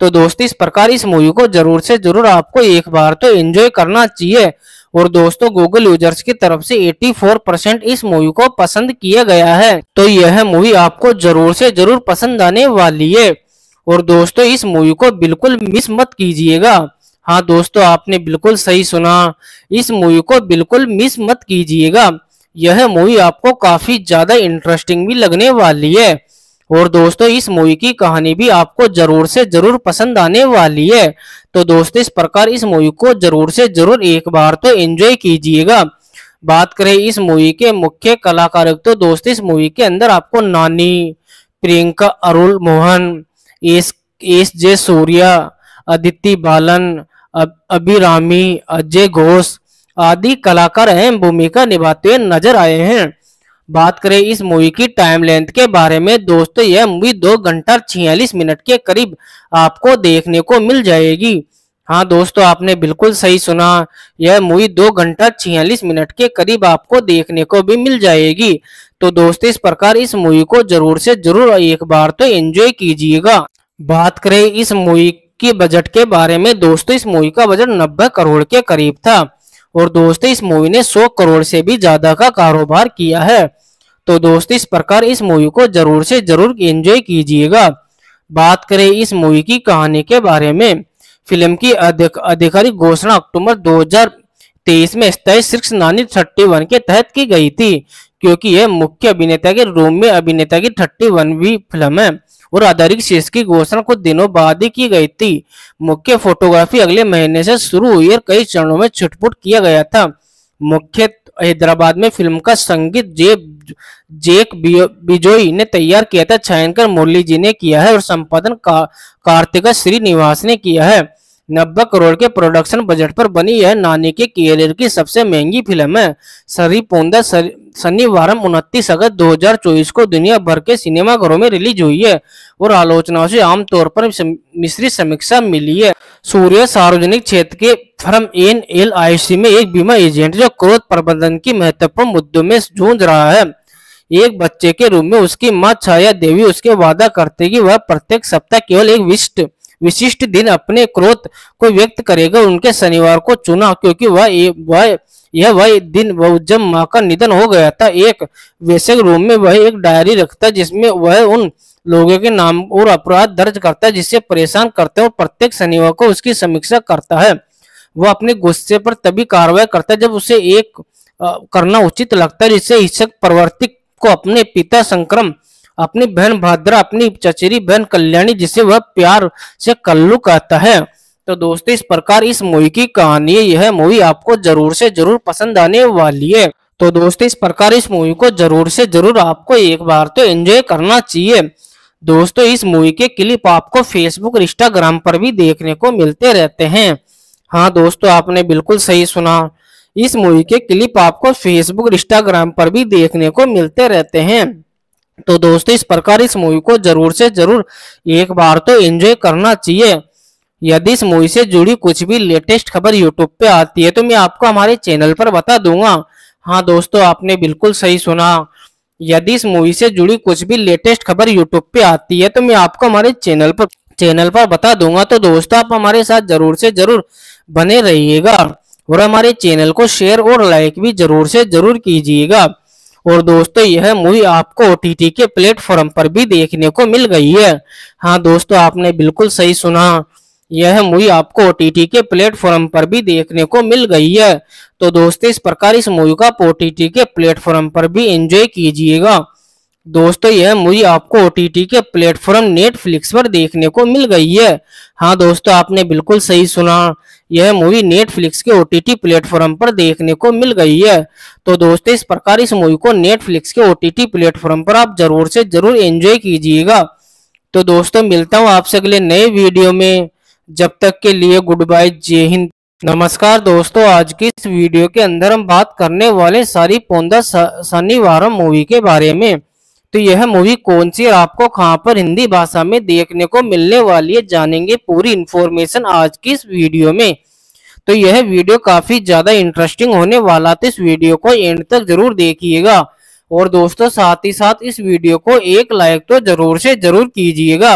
तो दोस्तों इस प्रकार इस मूवी को जरूर से जरूर आपको एक बार तो एंजॉय करना चाहिए और दोस्तों गूगल यूजर्स की तरफ से 84% इस मूवी को पसंद किया गया है। तो यह मूवी आपको जरूर से जरूर पसंद आने वाली है और दोस्तों इस मूवी को बिल्कुल मिस मत कीजिएगा। हाँ दोस्तों, आपने बिल्कुल सही सुना, इस मूवी को बिल्कुल मिस मत कीजिएगा। यह मूवी आपको काफी ज्यादा इंटरेस्टिंग भी लगने वाली है और दोस्तों इस मूवी की कहानी भी आपको जरूर से जरूर पसंद आने वाली है। तो दोस्तों इस प्रकार इस मूवी को जरूर से जरूर एक बार तो एंजॉय कीजिएगा। बात करें इस मूवी के मुख्य कलाकारों तो दोस्तों इस मूवी के अंदर आपको नानी, प्रियंका अरुल मोहन, एस जे सूर्या, अदिति बालन, अभिरामी, अजय घोष आदि कलाकार अहम भूमिका निभाते हुए नजर आए हैं। बात करें इस मूवी की टाइम लेंथ के बारे में दोस्तों, यह मूवी 2 घंटा 46 मिनट के करीब आपको देखने को मिल जाएगी। हाँ दोस्तों, आपने बिल्कुल सही सुना, यह मूवी 2 घंटा 46 मिनट के करीब आपको देखने को भी मिल जाएगी। तो दोस्तों इस प्रकार इस मूवी को जरूर से जरूर एक बार तो एंजॉय कीजिएगा। बात करें इस मूवी के बजट के बारे में दोस्तों, इस मूवी का बजट 90 करोड़ के करीब था और दोस्तों इस मूवी ने 100 करोड़ से भी ज्यादा का कारोबार किया है। तो दोस्तों इस प्रकार इस मूवी को जरूर से जरूर एंजॉय कीजिएगा। बात करें इस मूवी की कहानी के बारे में, फिल्म की आधिकारिक घोषणा अक्टूबर 2023 में स्थायी शीर्ष 31 के तहत की गई थी, क्योंकि यह मुख्य अभिनेता के रूम में अभिनेता की 31वीं फिल्म है और आधारिक शीर्ष की घोषणा कुछ दिनों बाद ही की गई थी। मुख्य फोटोग्राफी अगले महीने से शुरू हुई और कई चरणों में छुटपुट किया गया था। मुख्य हैदराबाद में फिल्म का संगीत जेक बिजोई ने तैयार किया था, छायांकन मुरली जी ने किया है और संपादन कार्तिका श्रीनिवास ने किया है। 90 करोड़ के प्रोडक्शन बजट पर बनी यह नानी के कैरियर की सबसे महंगी फिल्म है। सरी पोंदा शनिवार 29 अगस्त 2024 को दुनिया भर के सिनेमाघरों में रिलीज हुई है और आलोचनाओं से आमतौर पर मिश्रित समीक्षा मिली है। सूर्य सार्वजनिक क्षेत्र के फर्म NLIC में एक बीमा एजेंट जो क्रोध प्रबंधन की महत्वपूर्ण मुद्दों में जूझ रहा है। एक बच्चे के रूप में उसकी माँ छाया देवी उसके वादा करते कि वह प्रत्येक सप्ताह केवल एक विशिष्ट दिन अपने क्रोध को व्यक्त करेगा। उनके शनिवार को चुना क्योंकि वह दिन जब माँ का निधन हो गया था। एक वैसे रूम में वह एक डायरी रखता जिसमें वह उन लोगों के नाम और अपराध दर्ज करता है जिससे परेशान करते हैं और प्रत्येक शनिवार को उसकी समीक्षा करता है। वह अपने गुस्से पर तभी कार्रवाई करता है जब उसे एक करना उचित लगता है, जिससे हिंसक प्रवृत्ति को अपने पिता संक्रम, अपनी बहन भाद्रा, अपनी चचेरी बहन कल्याणी जिसे वह प्यार से कल्लू कहता है। तो दोस्तों इस प्रकार इस मूवी की कहानी, यह मूवी आपको जरूर से जरूर पसंद आने वाली है। तो दोस्तों इस प्रकार इस मूवी को जरूर से जरूर आपको एक बार तो एंजॉय करना चाहिए। दोस्तों इस मूवी के क्लिप आपको फेसबुक और इंस्टाग्राम पर भी देखने को मिलते रहते हैं। हाँ दोस्तों, आपने बिल्कुल सही सुना, इस मूवी के क्लिप आपको फेसबुक और इंस्टाग्राम पर भी देखने को मिलते रहते हैं। तो दोस्तों इस प्रकार इस मूवी को जरूर से जरूर एक बार तो एंजॉय करना चाहिए। यदि इस मूवी से जुड़ी कुछ भी लेटेस्ट खबर यूट्यूब पे आती है तो मैं आपको हमारे चैनल पर बता दूंगा। हाँ दोस्तों, आपने बिल्कुल सही सुना, यदि इस मूवी से जुड़ी कुछ भी लेटेस्ट खबर यूट्यूब पे आती है तो मैं आपको हमारे चैनल पर बता दूंगा। तो दोस्तों आप हमारे साथ जरूर से जरूर बने रहिएगा और हमारे चैनल को शेयर और लाइक भी जरूर से जरूर कीजिएगा। और दोस्तों यह मूवी आपको OTT के प्लेटफॉर्म पर भी देखने को मिल गई है। हाँ दोस्तों, आपने बिल्कुल सही सुना, यह मूवी आपको OTT के प्लेटफॉर्म पर भी देखने को मिल गई है। तो दोस्तों इस प्रकार इस मूवी का OTT के प्लेटफॉर्म पर भी एंजॉय कीजिएगा। दोस्तों यह मूवी आपको OTT के प्लेटफॉर्म नेटफ्लिक्स पर देखने को मिल गई है। हाँ दोस्तों, आपने बिल्कुल सही सुना, यह मूवी नेटफ्लिक्स के OTT प्लेटफॉर्म पर देखने को मिल गई है। तो दोस्तों इस प्रकार इस मूवी को नेटफ्लिक्स के OTT प्लेटफॉर्म पर आप जरूर से जरूर एंजॉय कीजिएगा। तो दोस्तों मिलता हूँ आपसे अगले नए वीडियो में, जब तक के लिए गुड बाय, जय हिंद, नमस्कार। दोस्तों आज की इस वीडियो के अंदर हम बात करने वाले सारी पोंदा शनिवारम मूवी के बारे में। तो यह मूवी कौन सी और आपको कहां पर हिंदी भाषा में देखने को मिलने वाली है, जानेंगे पूरी इन्फॉर्मेशन आज की इस वीडियो में। तो यह वीडियो काफी ज्यादा इंटरेस्टिंग होने वाला, तो इस वीडियो को एंड तक जरूर देखिएगा और दोस्तों साथ ही साथ इस वीडियो को एक लाइक तो जरूर से जरूर कीजिएगा।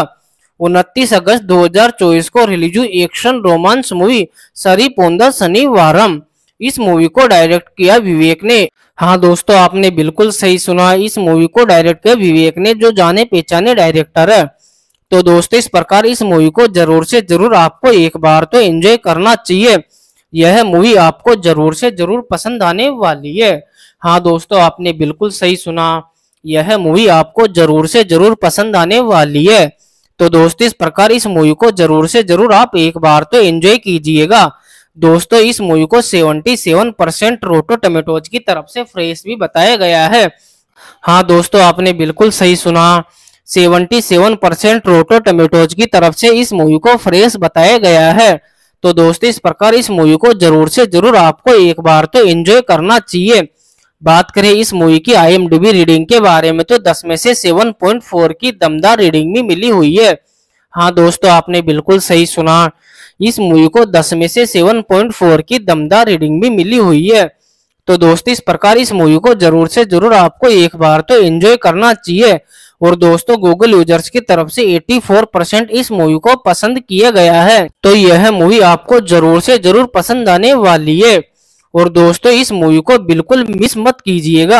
29 अगस्त 2024 को रिलीज हुई एक्शन रोमांस मूवी सरी पोंदा शनिवारम इस मूवी को डायरेक्ट किया विवेक ने। हाँ दोस्तों, आपने बिल्कुल सही सुना, इस मूवी को डायरेक्ट किया विवेक ने, जो जाने पहचाने डायरेक्टर है। तो दोस्तों, इस प्रकार इस मूवी को जरूर से जरूर आपको एक बार तो एंजॉय करना चाहिए। यह मूवी आपको जरूर से जरूर पसंद आने वाली है। हाँ दोस्तों, आपने बिल्कुल सही सुना, यह मूवी आपको जरूर से जरूर पसंद आने वाली है। तो दोस्तों, इस प्रकार इस मूवी को जरूर से जरूर आप एक बार तो एंजॉय कीजिएगा। दोस्तों, इस मूवी को 77% रोटो टमेटोज की तरफ से फ्रेश भी बताया गया है। हाँ दोस्तों, आपने बिल्कुल सही सुना, 77% रोटो टमेटोज की तरफ से इस मूवी को फ्रेश बताया गया है। तो दोस्तों, इस प्रकार इस मूवी को जरूर से जरूर आपको एक बार तो एंजॉय करना चाहिए। बात करें इस मूवी की IMDb रीडिंग के बारे में, तो 10 में से 7.4 की दमदार रीडिंग भी मिली हुई है। हाँ दोस्तों, आपने बिल्कुल सही सुना, इस मूवी को 10 में से 7.4 की दमदार रीडिंग भी मिली हुई है। तो दोस्तों, इस प्रकार इस मूवी को जरूर से जरूर आपको एक बार तो एंजॉय करना चाहिए। और दोस्तों, गूगल यूजर्स की तरफ से 84% इस मूवी को पसंद किया गया है। तो यह मूवी आपको जरूर से जरूर पसंद आने वाली है। और दोस्तों, इस मूवी को बिल्कुल मिस मत कीजिएगा।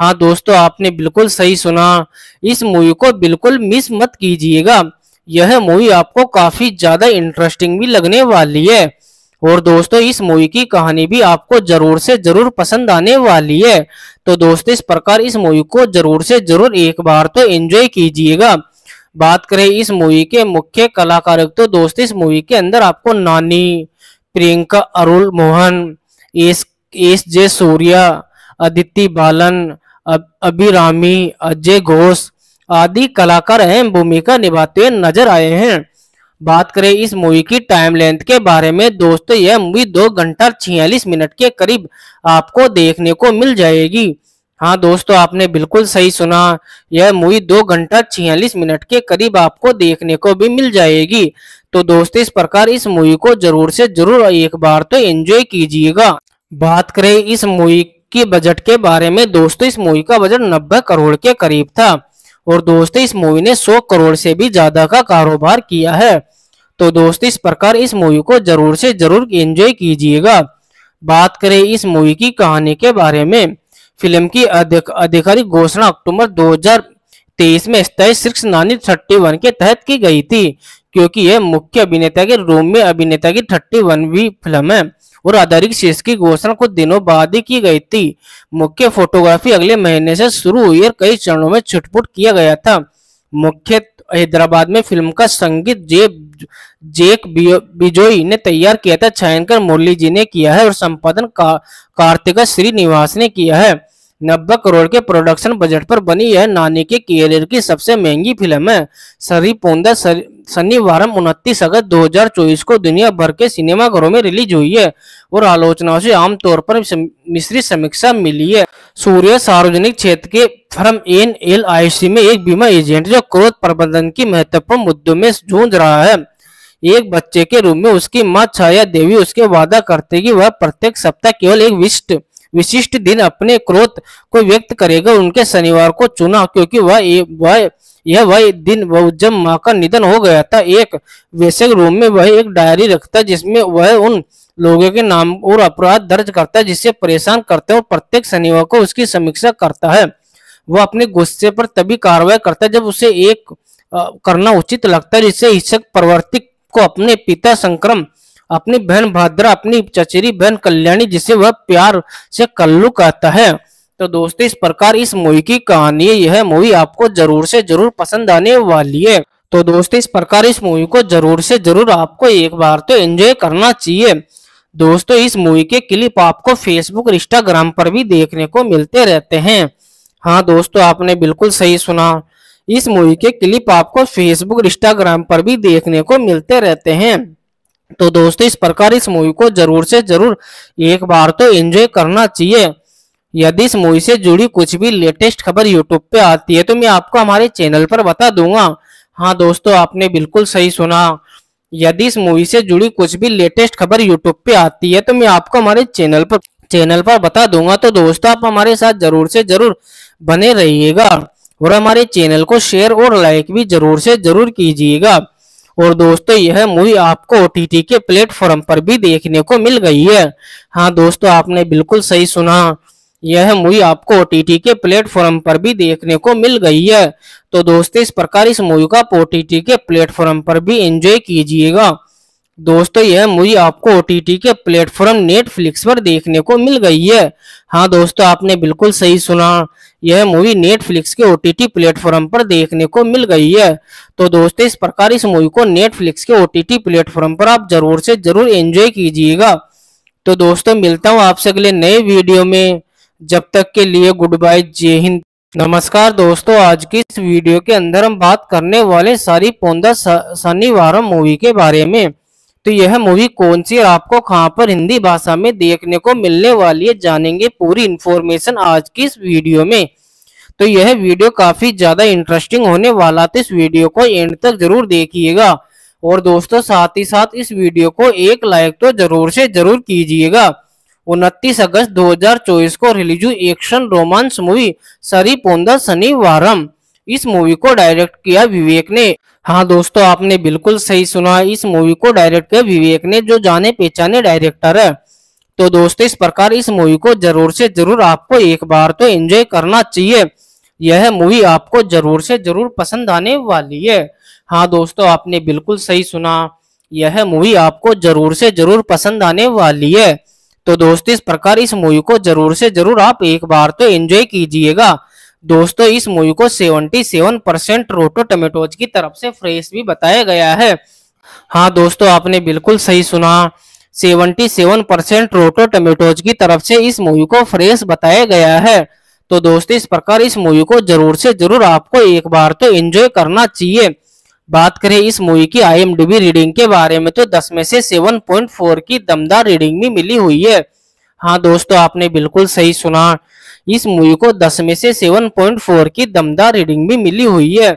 हाँ दोस्तों, आपने बिल्कुल सही सुना, इस मूवी को बिल्कुल मिस मत कीजिएगा। यह मूवी आपको काफी ज्यादा इंटरेस्टिंग भी लगने वाली है। और दोस्तों, इस मूवी की कहानी भी आपको जरूर से जरूर पसंद आने वाली है। तो दोस्तों, इस प्रकार इस मूवी को जरूर से जरूर एक बार तो एंजॉय कीजिएगा। बात करें इस मूवी के मुख्य कलाकार, तो दोस्तों, इस मूवी के अंदर आपको नानी, प्रियंका अरुल मोहन, एस जे सूर्या, अदिति बालन, अभिरामी, अजय घोष आदि कलाकार अहम भूमिका निभाते हुए नजर आए हैं। बात करें इस मूवी की टाइम लेंथ के बारे में, दोस्तों, यह मूवी 2 घंटा 46 मिनट के करीब आपको देखने को मिल जाएगी। हाँ दोस्तों, आपने बिल्कुल सही सुना, यह मूवी 2 घंटा 46 मिनट के करीब आपको देखने को भी मिल जाएगी। तो दोस्तों, इस प्रकार इस मूवी को जरूर से जरूर एक बार तो एंजॉय कीजिएगा। बात करें इस मूवी के बजट के बारे में, दोस्तों, इस मूवी का बजट 90 करोड़ के करीब था। और दोस्तों, इस मूवी ने 100 करोड़ से भी ज्यादा का कारोबार किया है। तो दोस्तों, इस प्रकार इस मूवी को जरूर से जरूर एंजॉय कीजिएगा। बात करें इस मूवी की कहानी के बारे में, फिल्म की आधिकारिक घोषणा अक्टूबर 2023 में स्थायी शीर्ष 31 के तहत की गई थी, क्योंकि यह मुख्य अभिनेता के रूम में अभिनेता की 31वीं फिल्म है। और आधारिक शीर्ष की घोषणा कुछ दिनों बाद ही की गई थी। मुख्य फोटोग्राफी अगले महीने से शुरू हुई और कई चरणों में छुटपुट किया गया था। मुख्य हैदराबाद में फिल्म का संगीत जैक बिजोई ने तैयार किया था, छायांकन मुरली जी ने किया है और संपादन कार्तिका श्रीनिवास ने किया है। 90 करोड़ के प्रोडक्शन बजट पर बनी यह नानी के कैरियर की सबसे महंगी फिल्म है। सरी पोंदा शनिवार 29 अगस्त 2024 को दुनिया भर के सिनेमाघरों में रिलीज हुई है और आलोचनाओं से आमतौर पर मिश्रित समीक्षा मिली है। सूर्य सार्वजनिक क्षेत्र के फर्म NLIC में एक बीमा एजेंट जो क्रोध प्रबंधन की महत्वपूर्ण मुद्दों में जूझ रहा है। एक बच्चे के रूप में उसकी माँ छाया देवी उसके वादा करते कि वह प्रत्येक सप्ताह केवल एक विशिष्ट दिन अपने क्रोध को व्यक्त करेगा। उनके शनिवार को चुना क्योंकि वह दिन जब माँ का निधन हो गया था। एक वैसे रूम में वह एक डायरी रखता जिसमें वह उन लोगों के नाम और अपराध दर्ज करता है जिससे परेशान करते हैं और प्रत्येक शनिवार को उसकी समीक्षा करता है। वह अपने गुस्से पर तभी कार्रवाई करता है जब उसे एक करना उचित लगता है, जिससे हिंसक प्रवर्तिक को अपने पिता संक्रम, अपनी बहन भाद्रा, अपनी चचेरी बहन कल्याणी, जिसे वह प्यार से कल्लू कहता है। तो दोस्तों, इस प्रकार इस मूवी की कहानी, यह मूवी आपको जरूर से जरूर पसंद आने वाली है। तो दोस्तों, इस प्रकार इस मूवी को जरूर से जरूर आपको एक बार तो एंजॉय करना चाहिए। दोस्तों, इस मूवी के क्लिप आपको फेसबुक और इंस्टाग्राम पर भी देखने को मिलते रहते हैं। हाँ दोस्तों, आपने बिल्कुल सही सुना, इस मूवी के क्लिप आपको फेसबुक और इंस्टाग्राम पर भी देखने को मिलते रहते हैं। तो दोस्तों, इस प्रकार इस मूवी को जरूर से जरूर एक बार तो एंजॉय करना चाहिए। यदि इस मूवी से जुड़ी कुछ भी लेटेस्ट खबर यूट्यूब पे आती है तो मैं आपको हमारे चैनल पर बता दूंगा। हाँ दोस्तों, आपने बिल्कुल सही सुना, यदि इस मूवी से जुड़ी कुछ भी लेटेस्ट खबर यूट्यूब पे आती है तो मैं आपको हमारे चैनल पर बता दूंगा। तो दोस्तों, आप हमारे साथ जरूर से जरूर बने रहिएगा और हमारे चैनल को शेयर और लाइक भी जरूर से जरूर कीजिएगा। और दोस्तों यह मूवी आपको OTT के प्लेटफॉर्म पर भी देखने को मिल गई है। हाँ दोस्तों, आपने बिल्कुल सही सुना, यह मूवी आपको OTT के प्लेटफॉर्म पर भी देखने को मिल गई है। तो दोस्तों इस प्रकार इस मूवी का OTT के प्लेटफॉर्म पर भी एंजॉय कीजिएगा। दोस्तों यह मूवी आपको OTT के प्लेटफॉर्म नेटफ्लिक्स पर देखने को मिल गई है। हाँ दोस्तों, आपने बिल्कुल सही सुना, यह मूवी नेटफ्लिक्स के OTT प्लेटफॉर्म पर देखने को मिल गई है। तो दोस्तों इस प्रकार इस मूवी को नेटफ्लिक्स के OTT प्लेटफॉर्म पर आप जरूर से जरूर एंजॉय कीजिएगा। तो दोस्तों मिलता हूँ आपसे अगले नए वीडियो में, जब तक के लिए गुड बाय, जय हिंद, नमस्कार। दोस्तों आज की इस वीडियो के अंदर हम बात करने वाले सारी पोंदा शनिवारम मूवी के बारे में। तो यह मूवी कौन सी और आपको कहां पर हिंदी भाषा में देखने को मिलने वाली है, जानेंगे पूरी इन्फॉर्मेशन आज की इस वीडियो में। तो यह वीडियो काफी ज्यादा इंटरेस्टिंग होने वाला, तो इस वीडियो को एंड तक जरूर देखिएगा। और दोस्तों साथ ही साथ इस वीडियो को एक लाइक तो जरूर से जरूर कीजिएगा। 29 अगस्त 2024 को रिलीज हुई action romance movie Saripodhaa Sanivaaram, इस मूवी को डायरेक्ट किया विवेक ने। हाँ दोस्तों, आपने बिल्कुल सही सुना, इस मूवी को डायरेक्ट किया विवेक ने, जो जाने पहचाने डायरेक्टर है। तो दोस्तों इस प्रकार इस मूवी को जरूर से जरूर आपको एक बार तो एंजॉय करना चाहिए, यह मूवी आपको जरूर से जरूर पसंद आने वाली है। हाँ दोस्तों, आपने बिल्कुल सही सुना, यह मूवी आपको जरूर से जरूर पसंद आने वाली है। तो दोस्तों इस प्रकार इस मूवी को जरूर से जरूर आप एक बार तो एंजॉय कीजिएगा। दोस्तों इस मूवी को 77% रोटो टमेटोज की तरफ से फ्रेश भी बताया गया है। हाँ दोस्तों, आपने बिल्कुल सही सुना, 77% रोटो टमेटोज की तरफ से इस मूवी को फ्रेश बताया गया है। तो दोस्तों इस प्रकार इस मूवी को जरूर से जरूर आपको एक बार तो एंजॉय करना चाहिए। बात करें इस मूवी की IMDb रीडिंग के बारे में, तो 10 में से 7.4 की दमदार रीडिंग भी मिली हुई है। हाँ दोस्तों, आपने बिल्कुल सही सुना, इस मूवी को 10 में से 7.4 की दमदार रीडिंग भी मिली हुई है।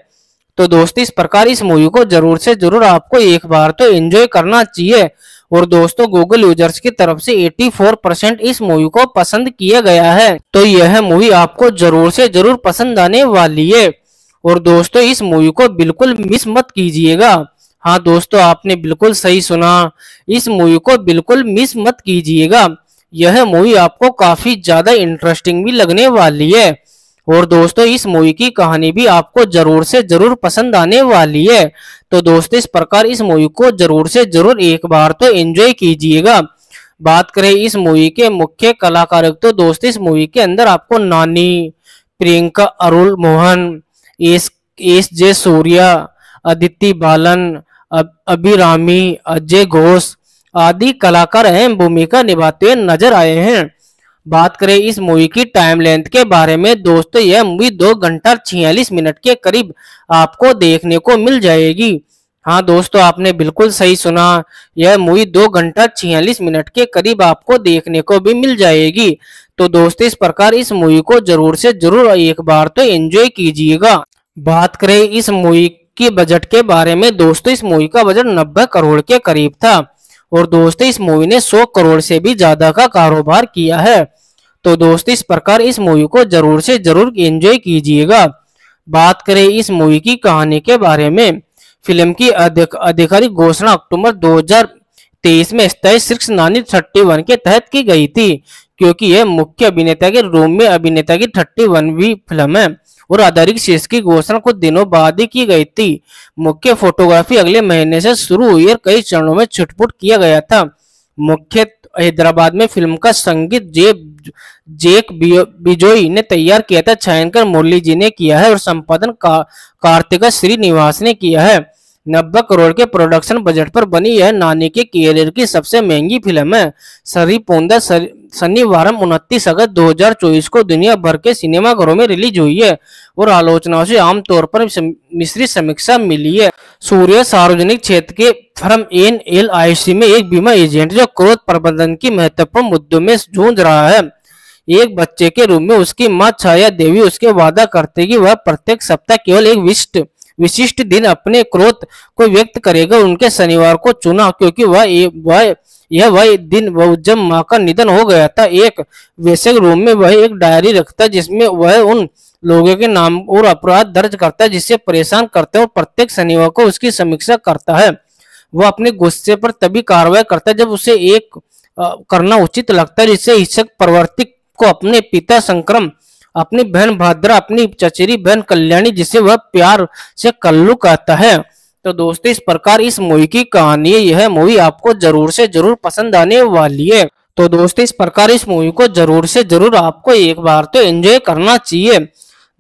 तो दोस्तों इस प्रकार इस मूवी को जरूर से जरूर आपको एक बार तो एंजॉय करना चाहिए। और दोस्तों गूगल यूजर्स की तरफ से 84% इस मूवी को पसंद किया गया है। तो यह मूवी आपको जरूर से जरूर पसंद आने वाली है। और दोस्तों इस मूवी को बिल्कुल मिस मत कीजिएगा। हाँ दोस्तों, आपने बिल्कुल सही सुना, इस मूवी को बिल्कुल मिस मत कीजिएगा, यह मूवी आपको काफी ज्यादा इंटरेस्टिंग भी लगने वाली है। और दोस्तों इस मूवी की कहानी भी आपको जरूर से जरूर पसंद आने वाली है। तो दोस्तों इस प्रकार इस मूवी को जरूर से जरूर एक बार तो एंजॉय कीजिएगा। बात करें इस मूवी के मुख्य कलाकार, तो दोस्तों इस मूवी के अंदर आपको नानी, प्रियंका अरुल मोहन, एस जे सूर्या, अदिति बालन, अभिरामी, अजय घोष आदि कलाकार अहम भूमिका निभाते हुए नजर आए हैं। बात करें इस मूवी की टाइम लेंथ के बारे में, दोस्तों यह मूवी 2 घंटा 46 मिनट के करीब आपको देखने को मिल जाएगी। हाँ दोस्तों, आपने बिल्कुल सही सुना, यह मूवी 2 घंटा 46 मिनट के करीब आपको देखने को भी मिल जाएगी। तो दोस्तों इस प्रकार इस मूवी को जरूर से जरूर एक बार तो एंजॉय कीजिएगा। बात करें इस मूवी के बजट के बारे में, दोस्तों इस मूवी का बजट 90 करोड़ के करीब था। और दोस्तों इस मूवी ने 100 करोड़ से भी ज्यादा का कारोबार किया है। तो दोस्तों इस प्रकार इस मूवी को जरूर से जरूर एंजॉय कीजिएगा। बात करें इस मूवी की कहानी के बारे में, फिल्म की आधिकारिक घोषणा अक्टूबर 2023 में स्थायी शीर्ष नानी 31 के तहत की गई थी, क्योंकि यह मुख्य अभिनेता के रूप में अभिनेता की 31वीं फिल्म है। और आधिकारिक शीर्ष की घोषणा कुछ दिनों बाद ही की गई थी। मुख्य फोटोग्राफी अगले महीने से शुरू हुई और कई चरणों में छुटपुट किया गया था। मुख्य हैदराबाद में फिल्म का संगीत जैक बिजोई ने तैयार किया था, छायांकन मुरली जी ने किया है और संपादन कार्तिका श्रीनिवास ने किया है। 90 करोड़ के प्रोडक्शन बजट पर बनी यह नानी के कैरियर की सबसे महंगी फिल्म है। सरिपोंदा शनिवारम 29 अगस्त 2024 को दुनिया भर के सिनेमाघरों में रिलीज हुई है और आलोचनाओं से आमतौर पर मिश्रित समीक्षा मिली है। सूर्य सार्वजनिक क्षेत्र के फर्म NLIC में एक बीमा एजेंट जो क्रोध प्रबंधन की महत्वपूर्ण मुद्दों में जूझ रहा है। एक बच्चे के रूप में उसकी माँ छाया देवी उसके वादा करते कि वह प्रत्येक सप्ताह केवल एक विशिष्ट दिन अपने क्रोध को व्यक्त करेगा। उनके शनिवार को चुना क्योंकि वह दिन जब माँ का निधन हो गया था। एक वैसे रूम में वह एक डायरी रखता जिसमें वह उन लोगों के नाम और अपराध दर्ज करता है, जिससे परेशान करते और प्रत्येक शनिवार को उसकी समीक्षा करता है। वह अपने गुस्से पर तभी कार्रवाई करता है जब उसे एक करना उचित लगता है, जिससे हिंसक प्रवर्तिक को अपने पिता संक्रम, अपनी बहन भाद्रा, अपनी चचेरी बहन कल्याणी, जिसे वह प्यार से कल्लू कहता है। तो दोस्तों इस प्रकार इस मूवी की कहानी, यह मूवी आपको जरूर से जरूर पसंद आने वाली है। तो दोस्तों इस प्रकार इस मूवी को जरूर से जरूर आपको एक बार तो एंजॉय करना चाहिए।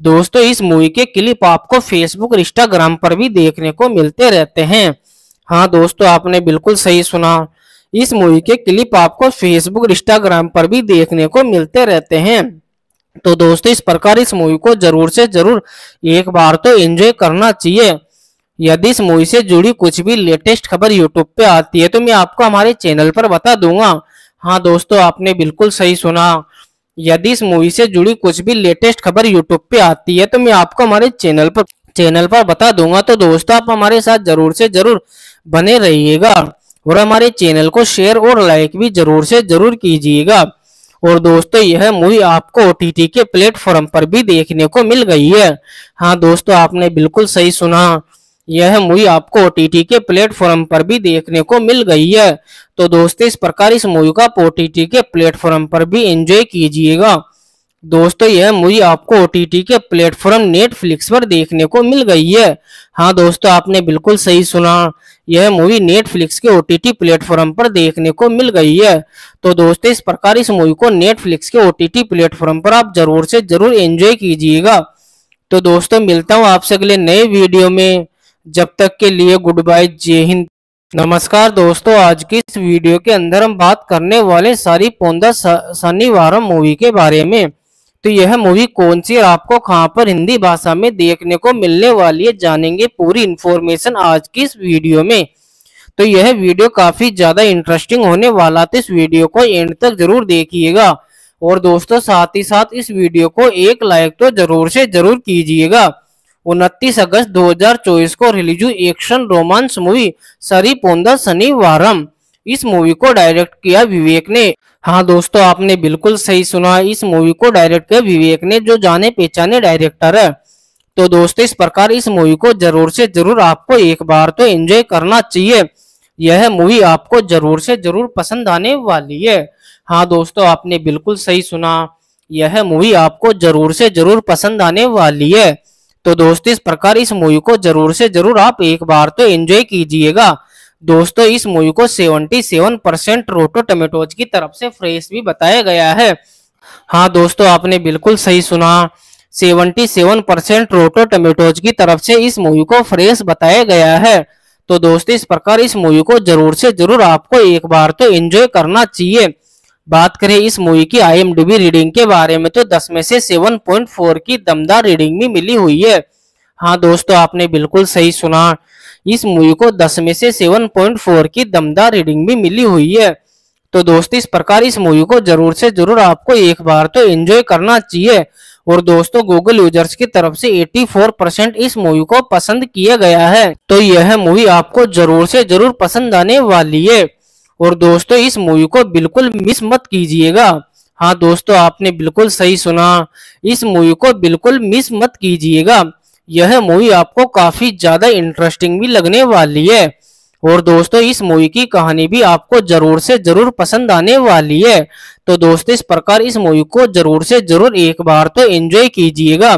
दोस्तों इस मूवी के क्लिप आपको फेसबुक, इंस्टाग्राम पर भी देखने को मिलते रहते हैं। हाँ दोस्तों, आपने बिल्कुल सही सुना, इस मूवी के क्लिप आपको फेसबुक, इंस्टाग्राम पर भी देखने को मिलते रहते हैं। तो दोस्तों इस प्रकार इस मूवी को जरूर से जरूर एक बार तो एंजॉय करना चाहिए। यदि इस मूवी से जुड़ी कुछ भी लेटेस्ट खबर यूट्यूब पे आती है तो मैं आपको हमारे चैनल पर बता दूंगा। हाँ दोस्तों, आपने बिल्कुल सही सुना, यदि इस मूवी से जुड़ी कुछ भी लेटेस्ट खबर यूट्यूब पे आती है तो मैं आपको हमारे चैनल पर बता दूंगा। तो दोस्तों आप हमारे साथ जरूर से जरूर बने रहिएगा और हमारे चैनल को शेयर और लाइक भी जरूर से जरूर कीजिएगा। और दोस्तों यह मूवी आपको OTT के प्लेटफॉर्म पर भी देखने को मिल गई है। हाँ दोस्तों, आपने बिल्कुल सही सुना, यह मूवी आपको OTT के प्लेटफॉर्म पर भी देखने को मिल गई है। तो दोस्तों इस प्रकार इस मूवी का OTT के प्लेटफॉर्म पर भी एंजॉय कीजिएगा। दोस्तों यह मूवी आपको OTT के प्लेटफॉर्म नेटफ्लिक्स पर देखने को मिल गई है। हाँ दोस्तों, आपने बिल्कुल सही सुना, यह मूवी नेटफ्लिक्स के OTT प्लेटफॉर्म पर देखने को मिल गई है। तो दोस्तों इस प्रकार इस मूवी को नेटफ्लिक्स के OTT प्लेटफॉर्म पर आप जरूर से जरूर एंजॉय कीजिएगा। तो दोस्तों मिलता हूँ आपसे अगले नए वीडियो में, जब तक के लिए गुड बाय, जय हिंद, नमस्कार। दोस्तों आज की इस वीडियो के अंदर हम बात करने वाले सारी पौंदा शनिवारम मूवी के बारे में। तो यह मूवी कौन सी और आपको कहां पर हिंदी भाषा में देखने को मिलने वाली है, जानेंगे पूरी इन्फॉर्मेशन आज की इस वीडियो में। तो यह वीडियो काफी ज्यादा इंटरेस्टिंग होने वाला, तो इस वीडियो को एंड तक जरूर देखिएगा। और दोस्तों साथ ही साथ इस वीडियो को एक लाइक तो जरूर से जरूर कीजिएगा। 29 अगस्त 2024 को रिलीज हुई एक्शन रोमांस मूवी सरी पोंदा शनिवारम, इस मूवी को डायरेक्ट किया विवेक ने। हाँ दोस्तों, आपने बिल्कुल सही सुना, इस मूवी को डायरेक्ट किया विवेक ने, जो जाने पहचाने डायरेक्टर है। तो दोस्तों इस प्रकार इस मूवी को जरूर से जरूर आपको एक बार तो एंजॉय करना चाहिए। यह मूवी आपको जरूर से जरूर पसंद आने वाली है। हाँ दोस्तों, आपने बिल्कुल सही सुना, यह मूवी आपको जरूर से जरूर पसंद आने वाली है। तो दोस्तों इस प्रकार इस मूवी को जरूर से जरूर आप एक बार तो एंजॉय कीजिएगा। दोस्तों इस मूवी को 77% रोटो टमेटोज की तरफ से फ्रेश भी बताया गया है। हाँ दोस्तों, आपने बिल्कुल सही सुना, 77% रोटो टमेटोज की तरफ से इस मूवी को फ्रेश बताया गया है। तो दोस्तों इस प्रकार इस मूवी को जरूर से जरूर आपको एक बार तो एंजॉय करना चाहिए। बात करें इस मूवी की IMDb रीडिंग के बारे में, तो 10 में से 7.4 की दमदार रीडिंग भी मिली हुई है। हाँ दोस्तों, आपने बिल्कुल सही सुना, इस मूवी को 10 में से 7.4 की दमदार रीडिंग भी मिली हुई है। तो दोस्तों इस प्रकार इस मूवी को जरूर से जरूर आपको एक बार तो एंजॉय करना चाहिए। और दोस्तों गूगल यूजर्स की तरफ से 84% इस मूवी को पसंद किया गया है। तो यह मूवी आपको जरूर से जरूर पसंद आने वाली है। और दोस्तों इस मूवी को बिल्कुल मिस मत कीजिएगा। हाँ दोस्तों, आपने बिल्कुल सही सुना, इस मूवी को बिल्कुल मिस मत कीजिएगा। यह मूवी आपको काफी ज्यादा इंटरेस्टिंग भी लगने वाली है। और दोस्तों इस मूवी की कहानी भी आपको जरूर से जरूर पसंद आने वाली है। तो दोस्तों इस प्रकार इस मूवी को जरूर से जरूर एक बार तो एंजॉय कीजिएगा।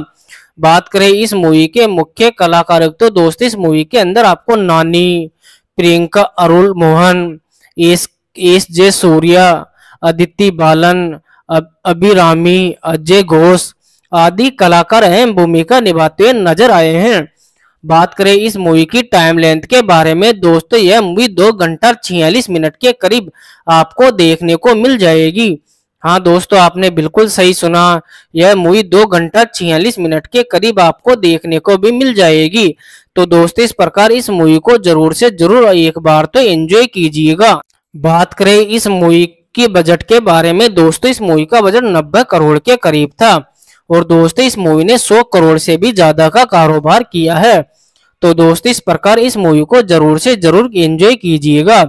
बात करें इस मूवी के मुख्य कलाकार, तो दोस्तों इस मूवी के अंदर आपको नानी, प्रियंका अरुल मोहन, एस जे सूर्या, अदिति बालन, अभिरामी, अजय घोष आदि कलाकार अहम भूमिका निभाते हुए नजर आए हैं। बात करें इस मूवी की टाइम लेंथ के बारे में, दोस्तों यह मूवी 2 घंटा 46 मिनट के करीब आपको देखने को मिल जाएगी। हाँ दोस्तों, आपने बिल्कुल सही सुना, यह मूवी 2 घंटा 46 मिनट के करीब आपको देखने को भी मिल जाएगी। तो दोस्तों इस प्रकार इस मूवी को जरूर से जरूर एक बार तो एंजॉय कीजिएगा। बात करें इस मूवी के बजट के बारे में, दोस्तों इस मूवी का बजट 90 करोड़ के करीब था। और दोस्तों इस मूवी ने 100 करोड़ से भी ज्यादा का कारोबार किया है। तो दोस्तों इस प्रकार इस मूवी को जरूर से जरूर एंजॉय कीजिएगा।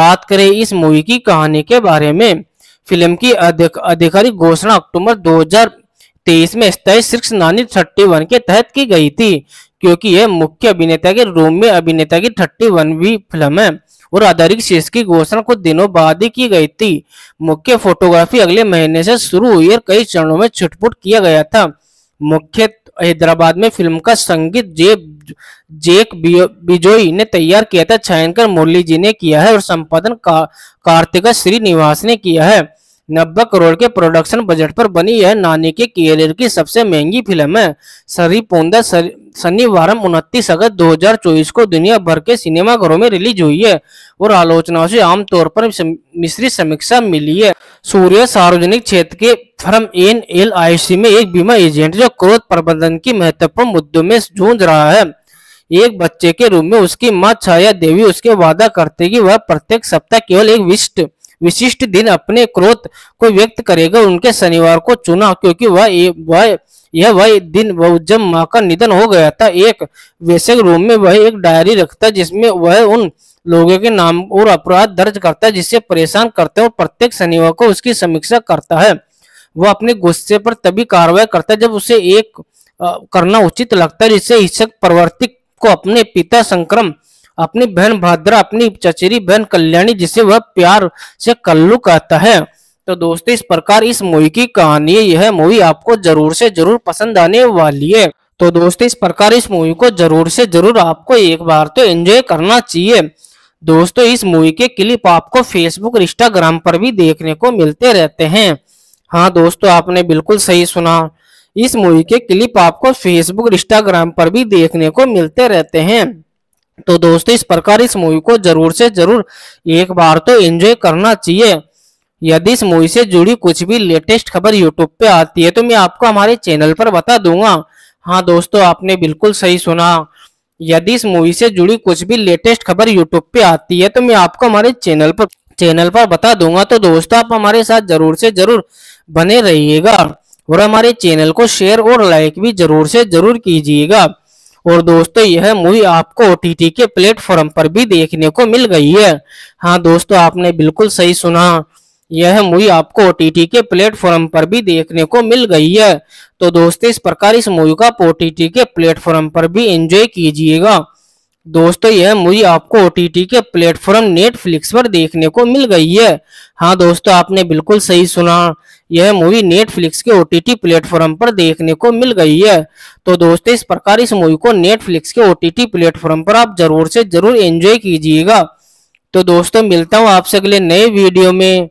बात करें इस मूवी की कहानी के बारे में, फिल्म की आधिकारिक घोषणा अक्टूबर 2023 2023 में स्थायी शीर्ष 1931 के तहत की गई थी, क्योंकि यह मुख्य अभिनेता के रोम में अभिनेता की 31वीं फिल्म है और आधारित शीर्ष की घोषणा कुछ दिनों बाद ही की गई थी। मुख्य फोटोग्राफी अगले महीने से शुरू हुई और कई चरणों में छुटपुट किया गया था। मुख्य हैदराबाद में फिल्म का संगीत जेक बिजोई ने तैयार किया था, छायांकन मुरली जी ने किया है और संपादन कार्तिका श्रीनिवास ने किया है। 90 करोड़ के प्रोडक्शन बजट पर बनी यह नानी के कैरियर की सबसे महंगी फिल्म है। सरी पोंदा शनिवार 29 अगस्त 2024 को दुनिया भर के सिनेमाघरों में रिलीज हुई है और आलोचनाओं से आमतौर पर मिश्रित समीक्षा मिली है। सूर्य सार्वजनिक क्षेत्र के फर्म NLIC में एक बीमा एजेंट जो क्रोध प्रबंधन की महत्वपूर्ण मुद्दों में जूझ रहा है। एक बच्चे के रूप में उसकी माँ छाया देवी उसके वादा करते कि वह प्रत्येक सप्ताह केवल एक विशिष्ट दिन अपने क्रोध को व्यक्त करेगा। उनके शनिवार को चुना क्योंकि वह दिन जब माँ का निधन हो गया था। एक वैसे रूम में वह एक डायरी रखता जिसमें वह उन लोगों के नाम और अपराध दर्ज करता है जिससे परेशान करते हैं और प्रत्येक शनिवार को उसकी समीक्षा करता है। वह अपने गुस्से पर तभी कार्रवाई करता है जब उसे एक करना उचित लगता है, जिससे हिंसक प्रवृत्ति को अपने पिता संक्रम, अपनी बहन भाद्रा, अपनी चचेरी बहन कल्याणी जिसे वह प्यार से कल्लू कहता है। तो दोस्तों, इस प्रकार इस मूवी की कहानी है। यह मूवी आपको जरूर से जरूर पसंद आने वाली है। तो दोस्तों, इस प्रकार इस मूवी को जरूर से जरूर आपको एक बार तो एंजॉय करना चाहिए। दोस्तों, इस मूवी के क्लिप आपको फेसबुक और इंस्टाग्राम पर भी देखने को मिलते रहते हैं। हाँ दोस्तों, आपने बिल्कुल सही सुना, इस मूवी के क्लिप आपको फेसबुक और इंस्टाग्राम पर भी देखने को मिलते रहते हैं। तो दोस्तों, इस प्रकार इस मूवी को जरूर से जरूर एक बार तो एंजॉय करना चाहिए। यदि इस मूवी से जुड़ी कुछ भी लेटेस्ट खबर यूट्यूब पे आती है तो मैं आपको हमारे चैनल पर बता दूंगा। हाँ दोस्तों, आपने बिल्कुल सही सुना, यदि इस मूवी से जुड़ी कुछ भी लेटेस्ट खबर यूट्यूब पे आती है तो मैं आपको हमारे चैनल पर बता दूंगा। तो दोस्तों, आप हमारे साथ जरूर से जरूर बने रहिएगा और हमारे चैनल को शेयर और लाइक भी जरूर से जरूर कीजिएगा। और दोस्तों, यह मूवी आपको OTT के प्लेटफॉर्म पर भी देखने को मिल गई है। हाँ दोस्तों, आपने बिल्कुल सही सुना, यह मूवी आपको OTT के प्लेटफॉर्म पर भी देखने को मिल गई है। तो दोस्तों, इस प्रकार इस मूवी का OTT के प्लेटफॉर्म पर भी एंजॉय कीजिएगा। दोस्तों, यह मूवी आपको OTT के प्लेटफॉर्म नेटफ्लिक्स पर देखने को मिल गई है। हाँ दोस्तों, आपने बिल्कुल सही सुना, यह मूवी नेटफ्लिक्स के OTT प्लेटफॉर्म पर देखने को मिल गई है। तो दोस्तों, इस प्रकार इस मूवी को नेटफ्लिक्स के OTT प्लेटफॉर्म पर आप जरूर से जरूर एंजॉय कीजिएगा। तो दोस्तों, मिलता हूँ आपसे अगले नए वीडियो में।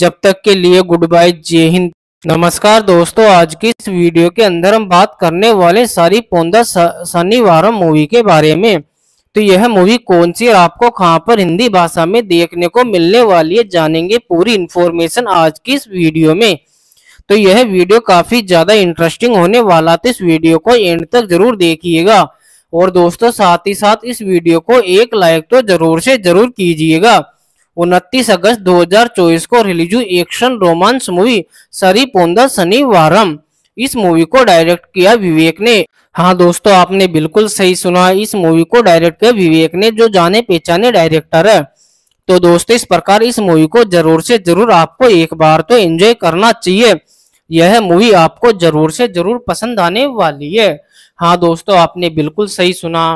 जब तक के लिए गुड बाय, जय हिंद, नमस्कार। दोस्तों, आज की इस वीडियो के अंदर हम बात करने वाले सारी पोंदा शनिवारम मूवी के बारे में। तो यह मूवी कौन सी और आपको कहां पर हिंदी भाषा में देखने को मिलने वाली है, जानेंगे पूरी इन्फॉर्मेशन आज की इस वीडियो में। तो यह वीडियो काफी ज्यादा इंटरेस्टिंग होने वाला, तो इस वीडियो को एंड तक जरूर देखिएगा। और दोस्तों, साथ ही साथ इस वीडियो को एक लाइक तो जरूर से जरूर कीजिएगा। 29 अगस्त 2024 को रिलीज हुई एक्शन रोमांस मूवी सरी पोंदा शनिवारम, इस मूवी को डायरेक्ट किया विवेक ने। हाँ दोस्तों, आपने बिल्कुल सही सुना, इस मूवी को डायरेक्ट किया विवेक ने, जो जाने पहचाने डायरेक्टर है। तो दोस्तों, इस प्रकार इस मूवी को जरूर से जरूर आपको एक बार तो एंजॉय करना चाहिए। यह मूवी आपको जरूर से जरूर पसंद आने वाली है। हाँ दोस्तों, आपने बिल्कुल सही सुना,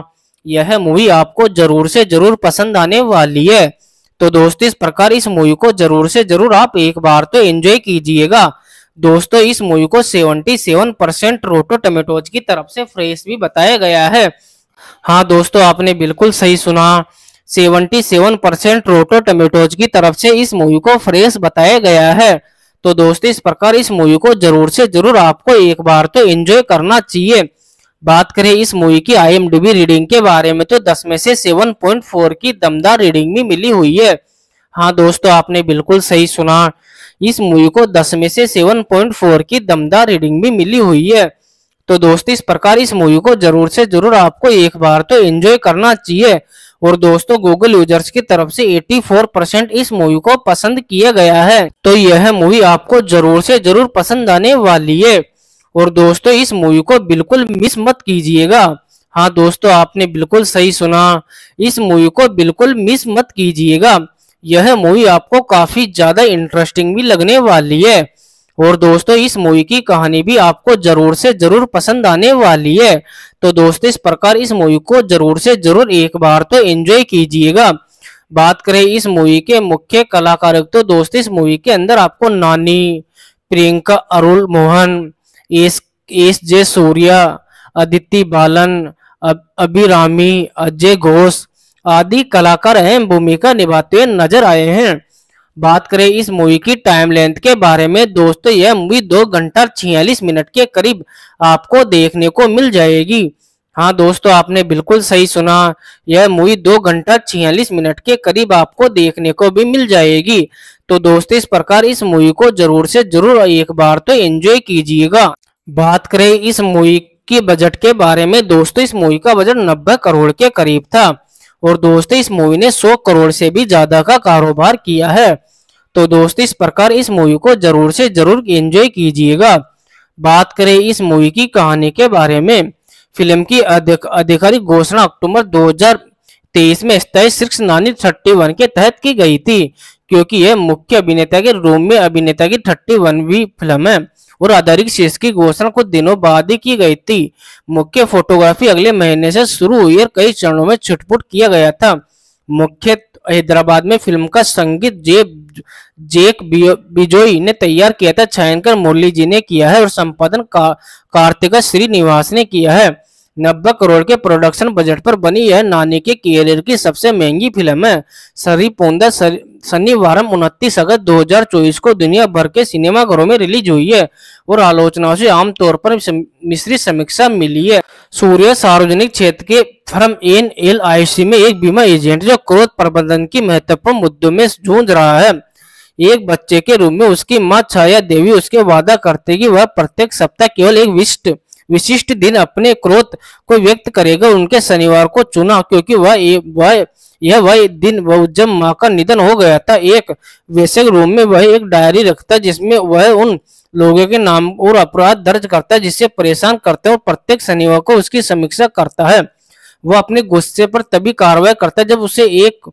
यह मूवी आपको जरूर से जरूर पसंद आने वाली है। तो दोस्तों, इस प्रकार इस मूवी को जरूर से जरूर आप एक बार तो एंजॉय कीजिएगा। दोस्तों, इस मूवी को 77% रोटो टमेटोज की तरफ से फ्रेश भी बताया गया है। हाँ दोस्तों, आपने बिल्कुल सही सुना, 77% रोटो टमेटोज की तरफ से इस मूवी को फ्रेश बताया गया है। तो दोस्तों, इस प्रकार इस मूवी को जरूर से जरूर आपको एक बार तो एंजॉय करना चाहिए। बात करें इस मूवी की IMDb रीडिंग के बारे में, तो 10 में से 7.4 की दमदार रीडिंग भी मिली हुई है। हाँ दोस्तों, आपने बिल्कुल सही सुना, इस मूवी को 10 में से 7.4 की दमदार रीडिंग भी मिली हुई है। तो दोस्तों, इस प्रकार इस मूवी को जरूर से जरूर आपको एक बार तो एंजॉय करना चाहिए। और दोस्तों, गूगल यूजर्स की तरफ से 84% इस मूवी को पसंद किया गया है। तो यह मूवी आपको जरूर से जरूर पसंद आने वाली है। और दोस्तों, इस मूवी को बिल्कुल मिस मत कीजिएगा। हाँ दोस्तों, आपने बिल्कुल सही सुना, इस मूवी को बिल्कुल मिस मत कीजिएगा। यह मूवी आपको काफी ज्यादा इंटरेस्टिंग भी लगने वाली है। और दोस्तों इस मूवी की कहानी भी आपको जरूर से जरूर पसंद आने वाली है। तो दोस्तों इस प्रकार इस मूवी को जरूर से जरूर एक बार तो एंजॉय कीजिएगा। बात करें इस मूवी के मुख्य कलाकारों तो दोस्तों इस मूवी के अंदर आपको नानी, प्रियंका अरुल मोहन, एस जे सूर्या, अदिति बालन, अभिरामी, अजय घोष आदि कलाकार अहम भूमिका निभाते हुए नजर आए हैं। बात करें इस मूवी की टाइम लेंथ के बारे में दोस्तों यह मूवी 2 घंटा 46 मिनट के करीब आपको देखने को मिल जाएगी। हाँ दोस्तों आपने बिल्कुल सही सुना, यह मूवी 2 घंटा 46 मिनट के करीब आपको देखने को भी मिल जाएगी। तो दोस्तों इस प्रकार इस मूवी को जरूर से जरूर एक बार तो एंजॉय कीजिएगा। बात करें इस मूवी के बजट के बारे में दोस्तों इस मूवी का बजट 90 करोड़ के करीब था और दोस्तों इस मूवी ने 100 करोड़ से भी ज्यादा का कारोबार किया है। तो दोस्तों इस प्रकार इस मूवी को जरूर से जरूर एंजॉय कीजिएगा। बात करें इस मूवी की कहानी के बारे में, फिल्म की आधिकारिक घोषणा अक्टूबर 2023 में सिक्स 931 के तहत की गई थी, क्योंकि यह मुख्य अभिनेता के रूम में अभिनेता की 31वीं फिल्म है और आधारित शीर्ष की घोषणा कुछ दिनों बाद ही की गई थी। मुख्य फोटोग्राफी अगले महीने से शुरू हुई और कई चरणों में छुटपुट किया गया था। मुख्य हैदराबाद में फिल्म का संगीत जेक बिजोई ने तैयार किया था, छायांकन मुरली जी ने किया है और संपादन कार्तिका श्रीनिवास ने किया है। 90 करोड़ के प्रोडक्शन बजट पर बनी यह नानी के कैरियर की सबसे महंगी फिल्म है। सरी पोंदा शनिवार 29 अगस्त 2024 को दुनिया भर के सिनेमाघरों में रिलीज हुई है और आलोचनाओं से आमतौर पर मिश्रित समीक्षा मिली है। सूर्य सार्वजनिक क्षेत्र के फर्म NLIC में एक बीमा एजेंट जो क्रोध प्रबंधन की महत्वपूर्ण मुद्दों में जूझ रहा है। एक बच्चे के रूप में उसकी माँ छाया देवी उसके वादा करते कि वह प्रत्येक सप्ताह केवल एक विशिष्ट दिन अपने क्रोध को व्यक्त करेगा। उनके शनिवार को चुना क्योंकि वह दिन जब माँ का निधन हो गया था। एक वैसे रूम में वह एक डायरी रखता जिसमें वह उन लोगों के नाम और अपराध दर्ज करता है जिससे परेशान करते हैं और प्रत्येक शनिवार को उसकी समीक्षा करता है। वह अपने गुस्से पर तभी कार्रवाई करता है जब उसे एक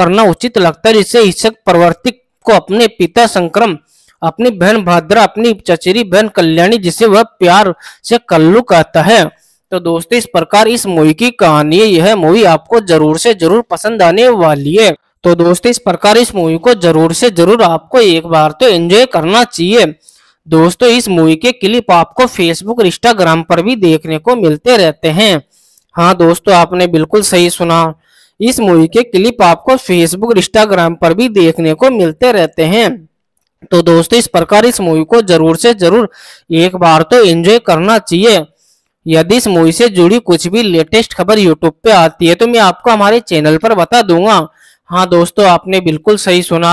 करना उचित लगता है, जिससे हिंसक प्रवृत्ति को अपने पिता संक्रम, अपनी बहन भाद्रा, अपनी चचेरी बहन कल्याणी जिसे वह प्यार से कल्लू कहता है। तो दोस्तों इस प्रकार इस मूवी की कहानी, यह मूवी आपको जरूर से जरूर पसंद आने वाली है। तो दोस्तों इस प्रकार इस मूवी को जरूर से जरूर आपको एक बार तो एंजॉय करना चाहिए। दोस्तों इस मूवी के क्लिप आपको फेसबुक और इंस्टाग्राम पर भी देखने को मिलते रहते हैं। हाँ दोस्तों आपने बिल्कुल सही सुना, इस मूवी के क्लिप आपको फेसबुक और इंस्टाग्राम पर भी देखने को मिलते रहते हैं। तो दोस्तों इस प्रकार इस मूवी को जरूर से जरूर एक बार तो एंजॉय करना चाहिए। यदि इस मूवी से जुड़ी कुछ भी लेटेस्ट खबर यूट्यूब पे आती है तो मैं आपको हमारे चैनल पर बता दूंगा। हाँ दोस्तों आपने बिल्कुल सही सुना,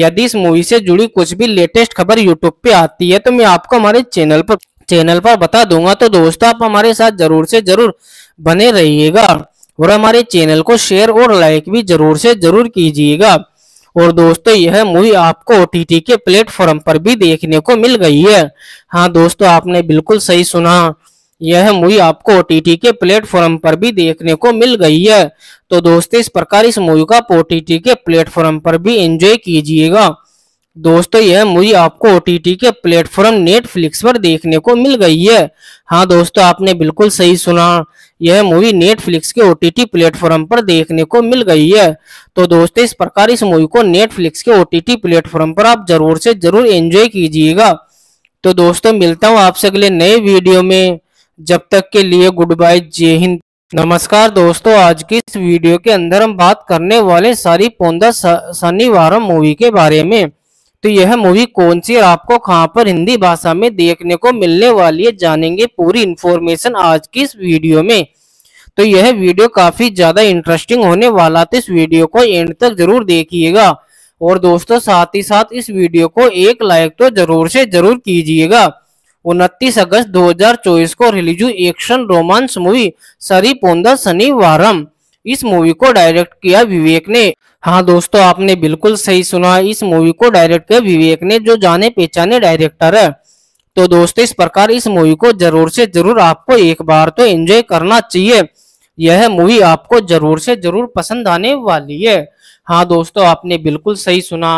यदि इस मूवी से जुड़ी कुछ भी लेटेस्ट खबर यूट्यूब पे आती है तो मैं आपको हमारे चैनल पर बता दूंगा। तो दोस्तों आप हमारे साथ जरूर से जरूर बने रहिएगा और हमारे चैनल को शेयर और लाइक भी जरूर से जरूर कीजिएगा। और दोस्तों यह मूवी आपको OTT के प्लेटफॉर्म पर भी देखने को मिल गई है। हाँ दोस्तों आपने बिल्कुल सही सुना, यह मूवी आपको OTT के प्लेटफॉर्म पर भी देखने को मिल गई है। तो दोस्तों इस प्रकार इस मूवी का OTT के प्लेटफॉर्म पर भी एंजॉय कीजिएगा। दोस्तों यह मूवी आपको OTT के प्लेटफॉर्म नेटफ्लिक्स पर देखने को मिल गई है। हाँ दोस्तों आपने बिल्कुल सही सुना, यह मूवी नेटफ्लिक्स के OTT प्लेटफॉर्म पर देखने को मिल गई है। तो दोस्तों इस प्रकार इस मूवी को नेटफ्लिक्स के OTT प्लेटफॉर्म पर आप जरूर से जरूर एंजॉय कीजिएगा। तो दोस्तों मिलता हूँ आपसे अगले नए वीडियो में, जब तक के लिए गुड बाय, जय हिंद, नमस्कार। दोस्तों आज की इस वीडियो के अंदर हम बात करने वाले सारी पोंदा शनिवारम मूवी के बारे में। तो यह मूवी कौन सी और आपको कहां पर हिंदी भाषा में देखने को मिलने वाली है, जानेंगे पूरी इन्फॉर्मेशन आज की इस वीडियो में। तो यह वीडियो काफी ज्यादा इंटरेस्टिंग होने वाला, तो इस वीडियो को एंड तक जरूर देखिएगा और दोस्तों साथ ही साथ इस वीडियो को एक लाइक तो जरूर से जरूर कीजिएगा। 29 अगस्त 2024 को रिलीज हुई एक्शन रोमांस मूवी सरी पोंदा शनिवारम, इस मूवी को डायरेक्ट किया विवेक ने। हाँ दोस्तों आपने बिल्कुल सही सुना, इस मूवी को डायरेक्ट किया विवेक ने जो जाने पहचाने डायरेक्टर है। तो दोस्तों इस प्रकार इस मूवी को जरूर से जरूर आपको एक बार तो एंजॉय करना चाहिए। यह मूवी आपको जरूर से जरूर पसंद आने वाली है। हाँ दोस्तों आपने बिल्कुल सही सुना,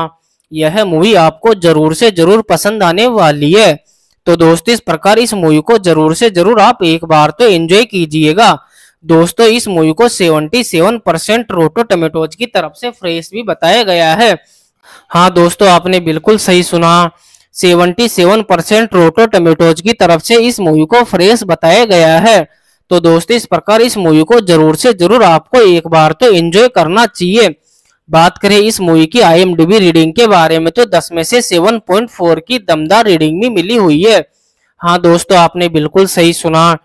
यह मूवी आपको जरूर से जरूर पसंद आने वाली है। तो दोस्तों इस प्रकार इस मूवी को जरूर से जरूर आप एक बार तो एंजॉय कीजिएगा। दोस्तों इस मूवी को 77% रोटो टमेटोज की तरफ से फ्रेश भी बताया गया है। हाँ दोस्तों आपने बिल्कुल सही सुना, 77% रोटो टमेटोज की तरफ से इस मूवी को फ्रेश बताया गया है। तो दोस्तों इस प्रकार इस मूवी को जरूर से जरूर आपको एक बार तो एंजॉय करना चाहिए। बात करें इस मूवी की IMDb रीडिंग के बारे में तो 10 में से 7.4 की दमदार रीडिंग भी मिली हुई है। हाँ दोस्तों आपने बिल्कुल सही सुना,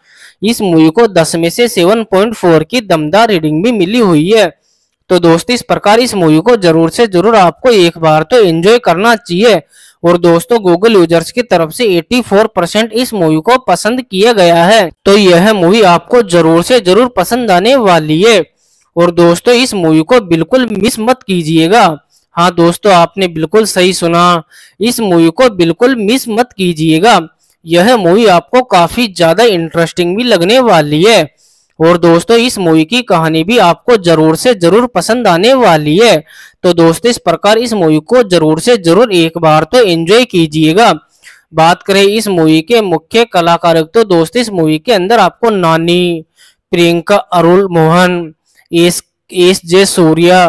इस मूवी को 10 में से 7.4 की दमदार रीडिंग भी मिली हुई है। तो दोस्तों इस प्रकार इस मूवी को जरूर से जरूर आपको एक बार तो एंजॉय करना चाहिए। और दोस्तों गूगल यूजर्स की तरफ से 84% इस मूवी को पसंद किया गया है। तो यह मूवी आपको जरूर से जरूर पसंद आने वाली है। और दोस्तों इस मूवी को बिल्कुल मिस मत कीजिएगा। हाँ दोस्तों आपने बिल्कुल सही सुना, इस मूवी को बिल्कुल मिस मत कीजिएगा। यह मूवी आपको काफी ज्यादा इंटरेस्टिंग भी लगने वाली है। और दोस्तों इस मूवी की कहानी भी आपको जरूर से जरूर पसंद आने वाली है। तो दोस्तों इस प्रकार इस मूवी को जरूर से जरूर एक बार तो एंजॉय कीजिएगा। बात करें इस मूवी के मुख्य कलाकार तो दोस्तों इस मूवी के अंदर आपको नानी, प्रियंका अरुल मोहन, एस जे सूर्या,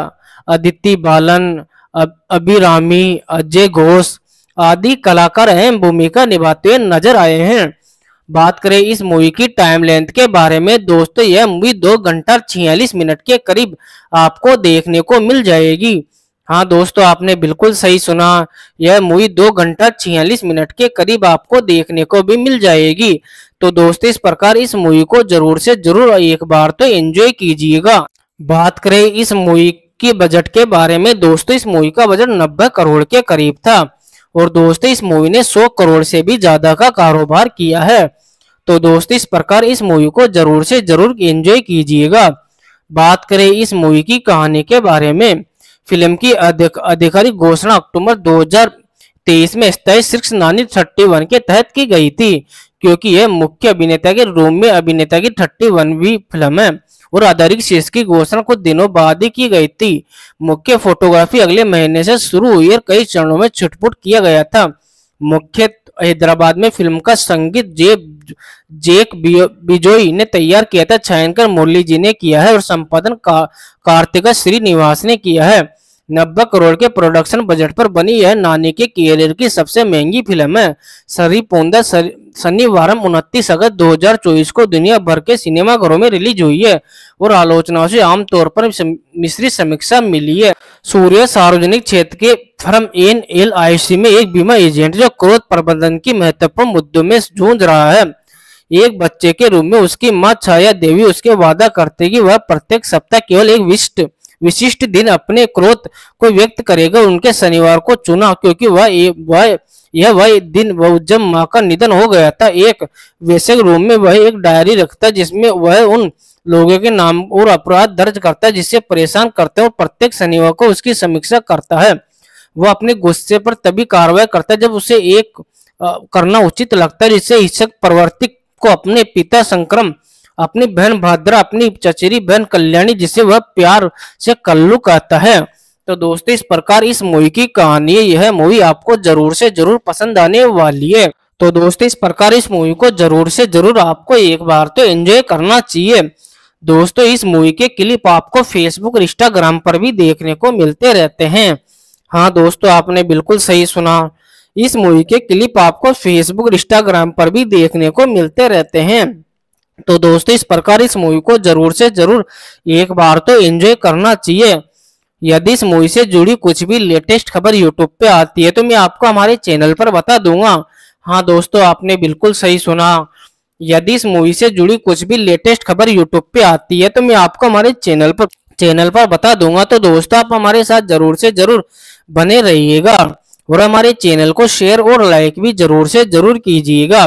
अदिति बालन, अभिरामी, अजय घोष आदि कलाकार अहम भूमिका निभाते हुए नजर आए हैं। बात करें इस मूवी की टाइम लेंथ के बारे में दोस्तों यह मूवी 2 घंटा 46 मिनट के करीब आपको देखने को मिल जाएगी। हाँ दोस्तों आपने बिल्कुल सही सुना, यह मूवी 2 घंटा 46 मिनट के करीब आपको देखने को भी मिल जाएगी। तो दोस्तों इस प्रकार इस मूवी को जरूर से जरूर एक बार तो एंजॉय कीजिएगा। बात करें इस मूवी के बजट के बारे में दोस्तों इस मूवी का बजट 90 करोड़ के करीब था। और दोस्तों इस मूवी ने 100 करोड़ से भी ज्यादा का कारोबार किया है। तो दोस्तों इस प्रकार इस मूवी को जरूर से जरूर एंजॉय कीजिएगा। बात करें इस मूवी की कहानी के बारे में, फिल्म की आधिकारिक घोषणा अक्टूबर 2023 में स्टाइल 691 के तहत की गई थी, क्योंकि यह मुख्य अभिनेता के रूप में अभिनेता की 31वीं फिल्म है। और आधारिक शीर्ष की घोषणा कुछ दिनों बाद ही की गई थी। मुख्य फोटोग्राफी अगले महीने से शुरू हुई और कई चरणों में छुटपुट किया गया था। मुख्य हैदराबाद में फिल्म का संगीत जैक बिजोई ने तैयार किया था, छायांकन मुरली जी ने किया है और संपादन कार्तिका श्रीनिवास ने किया है। 90 करोड़ के प्रोडक्शन बजट पर बनी यह नानी के कैरियर की सबसे महंगी फिल्म है। सरी पोंदा शनिवार 29 अगस्त 2024 को दुनिया भर के सिनेमाघरों में रिलीज हुई है और आलोचनाओं से आमतौर पर मिश्रित समीक्षा मिली है। सूर्य सार्वजनिक क्षेत्र के फर्म NLIC में एक बीमा एजेंट जो क्रोध प्रबंधन की महत्वपूर्ण मुद्दों में जूझ रहा है। एक बच्चे के रूप में उसकी माँ छाया देवी उसके वादा करते कि वह प्रत्येक सप्ताह केवल एक विशिष्ट दिन अपने क्रोध को व्यक्त करेगा। उनके शनिवार को चुना क्योंकि वह दिन जब माँ का निधन हो गया था। एक वैसे रूम में वह एक डायरी रखता जिसमें वह उन लोगों के नाम और अपराध दर्ज करता जिससे परेशान करते और प्रत्येक शनिवार को उसकी समीक्षा करता है। वह अपने गुस्से पर तभी कार्रवाई करता जब उसे एक करना उचित लगता है, जिससे हिंसक प्रवर्तिक को अपने पिता संक्रम, अपनी बहन भाद्रा, अपनी चचेरी बहन कल्याणी जिसे वह प्यार से कल्लू कहता है। तो दोस्तों इस प्रकार इस मूवी की कहानी, यह मूवी आपको जरूर से जरूर पसंद आने वाली है। तो दोस्तों इस प्रकार इस मूवी को जरूर से जरूर आपको एक बार तो एंजॉय करना चाहिए। दोस्तों इस मूवी के क्लिप आपको फेसबुक, इंस्टाग्राम पर भी देखने को मिलते रहते हैं। हाँ दोस्तों आपने बिल्कुल सही सुना, इस मूवी के क्लिप आपको फेसबुक, इंस्टाग्राम पर भी देखने को मिलते रहते हैं। तो दोस्तों इस प्रकार इस मूवी को जरूर से जरूर एक बार तो एंजॉय करना चाहिए। यदि इस मूवी से जुड़ी कुछ भी लेटेस्ट खबर यूट्यूब पे आती है तो मैं आपको हमारे चैनल पर बता दूंगा। हाँ दोस्तों आपने बिल्कुल सही सुना, यदि इस मूवी से जुड़ी कुछ भी लेटेस्ट खबर यूट्यूब पे आती है तो मैं आपको हमारे चैनल पर बता दूंगा। तो दोस्तों आप हमारे साथ जरूर से जरूर बने रहिएगा और हमारे चैनल को शेयर और लाइक भी जरूर से जरूर कीजिएगा।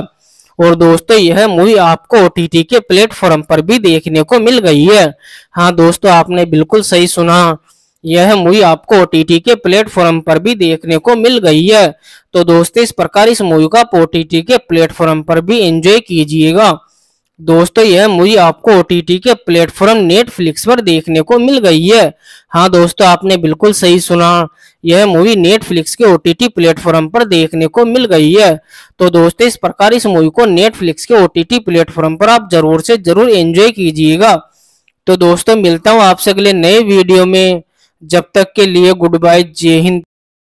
और दोस्तों यह मूवी आपको OTT के प्लेटफॉर्म पर भी देखने को मिल गई है। हाँ दोस्तों आपने बिल्कुल सही सुना, यह मूवी आपको OTT के प्लेटफॉर्म पर भी देखने को मिल गई है। तो दोस्तों इस प्रकार इस मूवी का OTT के प्लेटफॉर्म पर भी एंजॉय कीजिएगा। दोस्तों यह मूवी आपको OTT के प्लेटफॉर्म नेटफ्लिक्स पर देखने को मिल गई है। हाँ दोस्तों, आपने बिल्कुल सही सुना, यह मूवी नेटफ्लिक्स के OTT प्लेटफॉर्म पर देखने को मिल गई है। तो दोस्तों इस प्रकार इस मूवी को नेटफ्लिक्स के OTT प्लेटफॉर्म पर आप जरूर से जरूर एंजॉय कीजिएगा। तो दोस्तों मिलता हूँ आपसे अगले नए वीडियो में, जब तक के लिए गुड बाय, जय हिंद,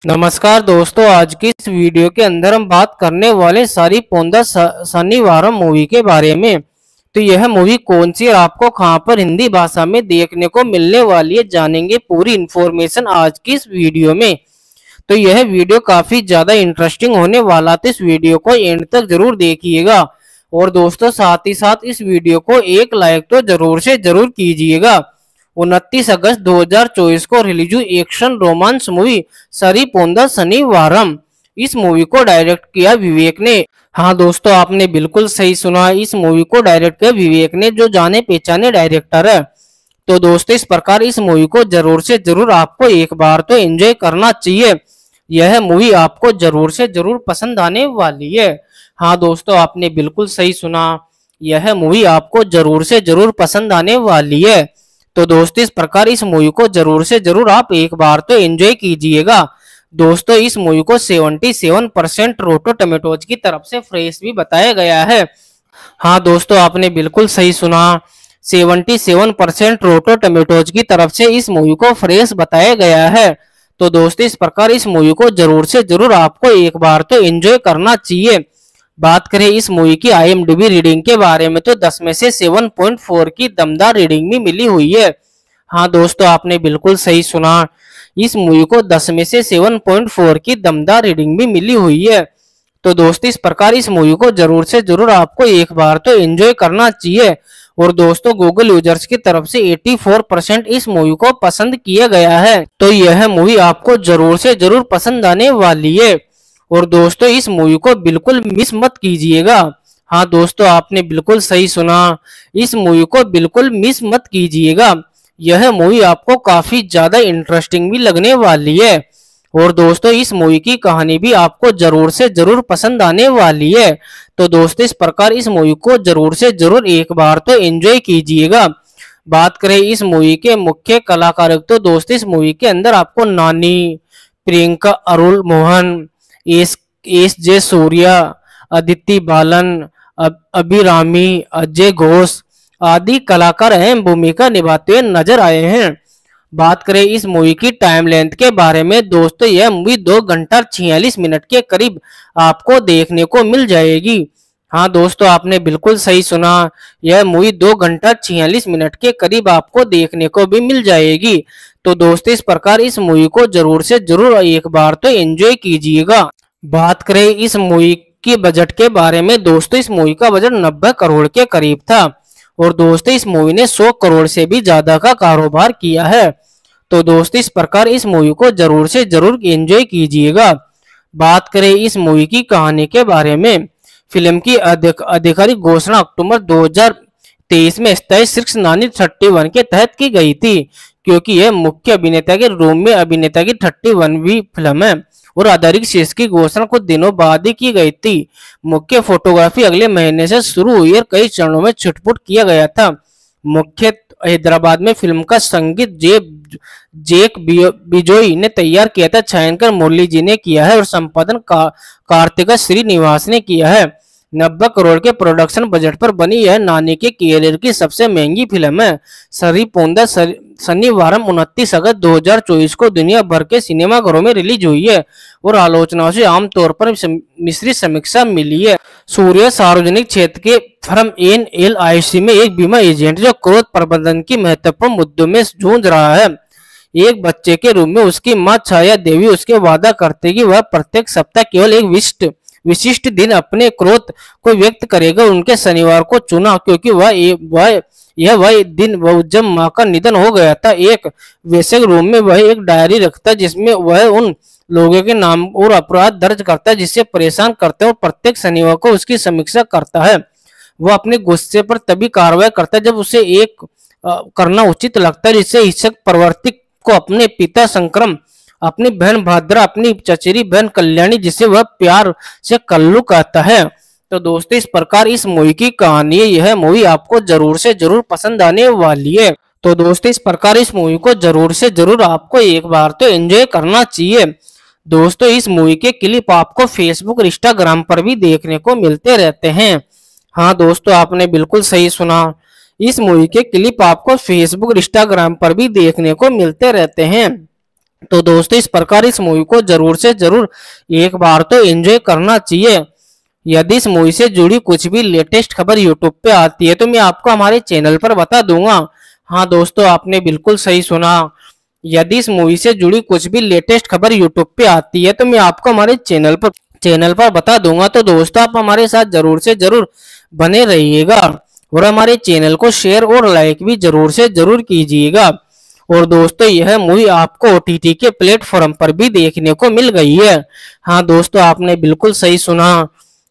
नमस्कार। दोस्तों आज की इस वीडियो के अंदर हम बात करने वाले सारी पोंदा शनिवारम मूवी के बारे में। तो यह मूवी कौन सी और आपको कहां पर हिंदी भाषा में देखने को मिलने वाली है, जानेंगे पूरी इन्फॉर्मेशन आज की इस वीडियो में। तो यह वीडियो काफी ज्यादा इंटरेस्टिंग होने वाला, तो इस वीडियो को एंड तक जरूर देखिएगा। और दोस्तों साथ ही साथ इस वीडियो को एक लाइक तो जरूर से जरूर कीजिएगा। 29 अगस्त 2024 को रिलीज हुई एक्शन रोमांस मूवी सरी पोंदा शनिवारम, इस मूवी को डायरेक्ट किया विवेक ने। हाँ दोस्तों आपने बिल्कुल सही सुना, इस मूवी को डायरेक्ट किया विवेक ने, जो जाने पहचाने डायरेक्टर है। तो दोस्तों इस प्रकार इस मूवी को जरूर से जरूर आपको एक बार तो एंजॉय करना चाहिए, यह मूवी आपको जरूर से जरूर पसंद आने वाली है। हाँ दोस्तों आपने बिल्कुल सही सुना, यह मूवी आपको जरूर से जरूर पसंद आने वाली है। तो दोस्तों इस प्रकार इस मूवी को जरूर से जरूर आप एक बार तो एंजॉय कीजिएगा। दोस्तों इस मूवी को 77% रोटो टमेटोज की तरफ से फ्रेश भी बताया गया है। हाँ दोस्तों आपने बिल्कुल सही सुना, 77% रोटो टमेटोज की तरफ से इस मूवी को फ्रेश बताया गया है। तो दोस्तों इस प्रकार इस मूवी को जरूर से जरूर आपको एक बार तो एंजॉय करना चाहिए। बात करें इस मूवी की IMDb रीडिंग के बारे में, तो 10 में से 7.4 की दमदार रीडिंग भी मिली हुई है। हाँ दोस्तों आपने बिल्कुल सही सुना, इस मूवी को 10 में से 7.4 की दमदार रीडिंग भी मिली हुई है। तो दोस्तों इस प्रकार इस मूवी को जरूर से जरूर आपको एक बार तो एंजॉय करना चाहिए। और दोस्तों गूगल यूजर्स की तरफ से 84% इस मूवी को पसंद किया गया है। तो यह मूवी आपको जरूर से जरूर पसंद आने वाली है। और दोस्तों इस मूवी को बिल्कुल मिस मत कीजिएगा। हाँ दोस्तों आपने बिल्कुल सही सुना, इस मूवी को बिल्कुल मिस मत कीजिएगा, यह मूवी आपको काफी ज्यादा इंटरेस्टिंग भी लगने वाली है। और दोस्तों इस मूवी की कहानी भी आपको जरूर से जरूर पसंद आने वाली है। तो दोस्तों इस प्रकार इस मूवी को जरूर से जरूर एक बार तो एंजॉय कीजिएगा। बात करें इस मूवी के मुख्य कलाकार, तो दोस्तों इस मूवी के अंदर आपको नानी, प्रियंका अरुल मोहन, एस जे सूर्या, अदिति बालन, अभिरामी, अजय घोष आदि कलाकार अहम भूमिका निभाते हुए नजर आए हैं। बात करें इस मूवी की टाइम लेंथ के बारे में, दोस्तों यह मूवी 2 घंटा 46 मिनट के करीब आपको देखने को मिल जाएगी। हाँ दोस्तों आपने बिल्कुल सही सुना, यह मूवी 2 घंटा 46 मिनट के करीब आपको देखने को भी मिल जाएगी। तो दोस्तों इस प्रकार इस मूवी को जरूर से जरूर एक बार तो एंजॉय कीजिएगा। बात करें इस मूवी के बजट के बारे में, दोस्तों इस मूवी का बजट 90 करोड़ के करीब था। और दोस्तों इस मूवी ने 100 करोड़ से भी ज्यादा का कारोबार किया है। तो दोस्तों इस प्रकार इस मूवी को जरूर से जरूर एंजॉय कीजिएगा। बात करें इस मूवी की कहानी के बारे में, फिल्म की आधिकारिक घोषणा अक्टूबर 2023 में स्थायी शीर्ष 31 के तहत की गई थी, क्योंकि यह मुख्य अभिनेता के रूम में अभिनेता की 31वीं फिल्म है। और आधारिक शीर्ष की घोषणा कुछ दिनों बाद ही की गई थी। मुख्य फोटोग्राफी अगले महीने से शुरू हुई और कई चरणों में छुटपुट किया गया था। मुख्य हैदराबाद में फिल्म का संगीत जेक बिजोई ने तैयार किया था, छायांकन मुरली जी ने किया है और संपादन कार्तिका श्रीनिवास ने किया है। 90 करोड़ के प्रोडक्शन बजट पर बनी यह नानी के कैरियर की सबसे महंगी फिल्म है। सरी पोंदा शनिवारम 29 अगस्त 2024 को दुनिया भर के सिनेमाघरों में रिलीज हुई है और आलोचनाओं से आमतौर पर मिश्रित समीक्षा मिली है। सूर्य सार्वजनिक क्षेत्र के फर्म NLIC में एक बीमा एजेंट जो क्रोध प्रबंधन की महत्वपूर्ण मुद्दों में जूझ रहा है। एक बच्चे के रूप में उसकी माँ छाया देवी उसके वादा करते कि वह प्रत्येक सप्ताह केवल एक विशिष्ट दिन अपने क्रोध को व्यक्त करेगा। उनके शनिवार को चुना क्योंकि वह दिन जब मां का निधन हो गया था। एक वैसे रूम में वह एक डायरी रखता जिसमें वह उन लोगों के नाम और अपराध दर्ज करता है जिससे परेशान करते हैं और प्रत्येक शनिवार को उसकी समीक्षा करता है। वह अपने गुस्से पर तभी कार्रवाई करता है जब उसे एक करना उचित लगता है, जिससे हिंसक प्रवृत्ति को अपने पिता संक्रम, अपनी बहन भाद्रा, अपनी चचेरी बहन कल्याणी, जिसे वह प्यार से कल्लू कहता है, तो दोस्तों इस प्रकार इस मूवी की कहानी है। यह मूवी आपको जरूर से जरूर पसंद आने वाली है। तो दोस्तों इस प्रकार इस मूवी को जरूर से जरूर आपको एक बार तो एंजॉय करना चाहिए। दोस्तों इस मूवी के क्लिप आपको फेसबुक इंस्टाग्राम पर भी देखने को मिलते रहते हैं। हाँ दोस्तों आपने बिल्कुल सही सुना, इस मूवी के क्लिप आपको फेसबुक इंस्टाग्राम पर भी देखने को मिलते रहते हैं। तो दोस्तों इस प्रकार इस मूवी को जरूर से जरूर एक बार तो एंजॉय करना चाहिए। यदि इस मूवी से जुड़ी कुछ भी लेटेस्ट खबर यूट्यूब पे आती है तो मैं आपको हमारे चैनल पर बता दूंगा। हाँ दोस्तों आपने बिल्कुल सही सुना, यदि इस मूवी से जुड़ी कुछ भी लेटेस्ट खबर यूट्यूब पे आती है तो मैं आपको हमारे चैनल पर बता दूंगा। तो दोस्तों आप हमारे साथ जरूर से जरूर बने रहिएगा और हमारे चैनल को शेयर और लाइक भी जरूर से जरूर कीजिएगा। और दोस्तों यह मूवी आपको OTT के प्लेटफॉर्म पर भी देखने को मिल गई है। हाँ दोस्तों आपने बिल्कुल सही सुना,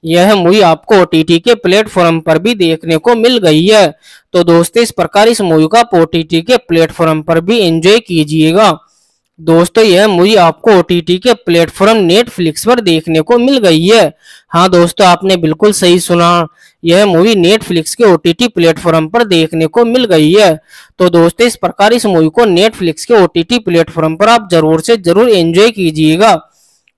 यह मूवी आपको OTT के प्लेटफॉर्म पर भी देखने को मिल गई है। तो दोस्तों इस प्रकार इस मूवी का OTT के प्लेटफॉर्म पर भी एंजॉय कीजिएगा। दोस्तों यह मूवी आपको OTT के प्लेटफॉर्म नेटफ्लिक्स पर देखने को मिल गई है। हाँ दोस्तों आपने बिल्कुल सही सुना, यह मूवी नेटफ्लिक्स के OTT प्लेटफॉर्म पर देखने को मिल गई है। तो दोस्तों इस प्रकार इस मूवी को नेटफ्लिक्स के OTT प्लेटफॉर्म पर आप जरूर से जरूर एंजॉय कीजिएगा।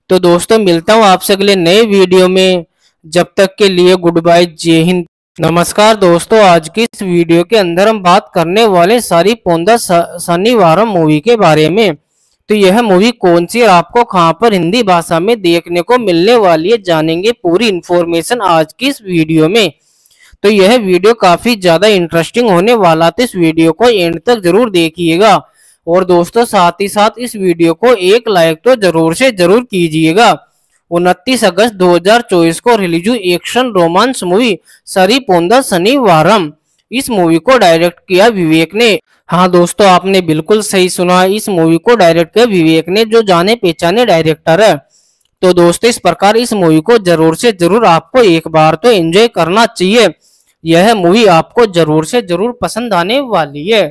तो दोस्तों मिलता हूँ आपसे अगले नए वीडियो में, जब तक के लिए गुड बाय, जय हिंद, नमस्कार। दोस्तों आज की इस वीडियो के अंदर हम बात करने वाले सारी पौंदा शनिवारम मूवी के बारे में। तो यह मूवी कौन सी और आपको कहां पर हिंदी भाषा में देखने को मिलने वाली है, जानेंगे पूरी इन्फॉर्मेशन आज की इस वीडियो में। तो यह वीडियो काफी ज्यादा इंटरेस्टिंग होने वाला, तो इस वीडियो को एंड तक जरूर देखिएगा। और दोस्तों साथ ही साथ इस वीडियो को एक लाइक तो जरूर से जरूर कीजिएगा। 29 अगस्त 2024 को रिलीज हुई action romance movie Saripodhaa Sanivaaram, इस मूवी को डायरेक्ट किया विवेक ने। हाँ दोस्तों आपने बिल्कुल सही सुना, इस मूवी को डायरेक्ट किया विवेक ने, जो जाने पहचाने डायरेक्टर है। तो दोस्तों इस प्रकार इस मूवी को जरूर से जरूर आपको एक बार तो एंजॉय करना चाहिए। यह मूवी आपको जरूर से जरूर पसंद आने वाली है।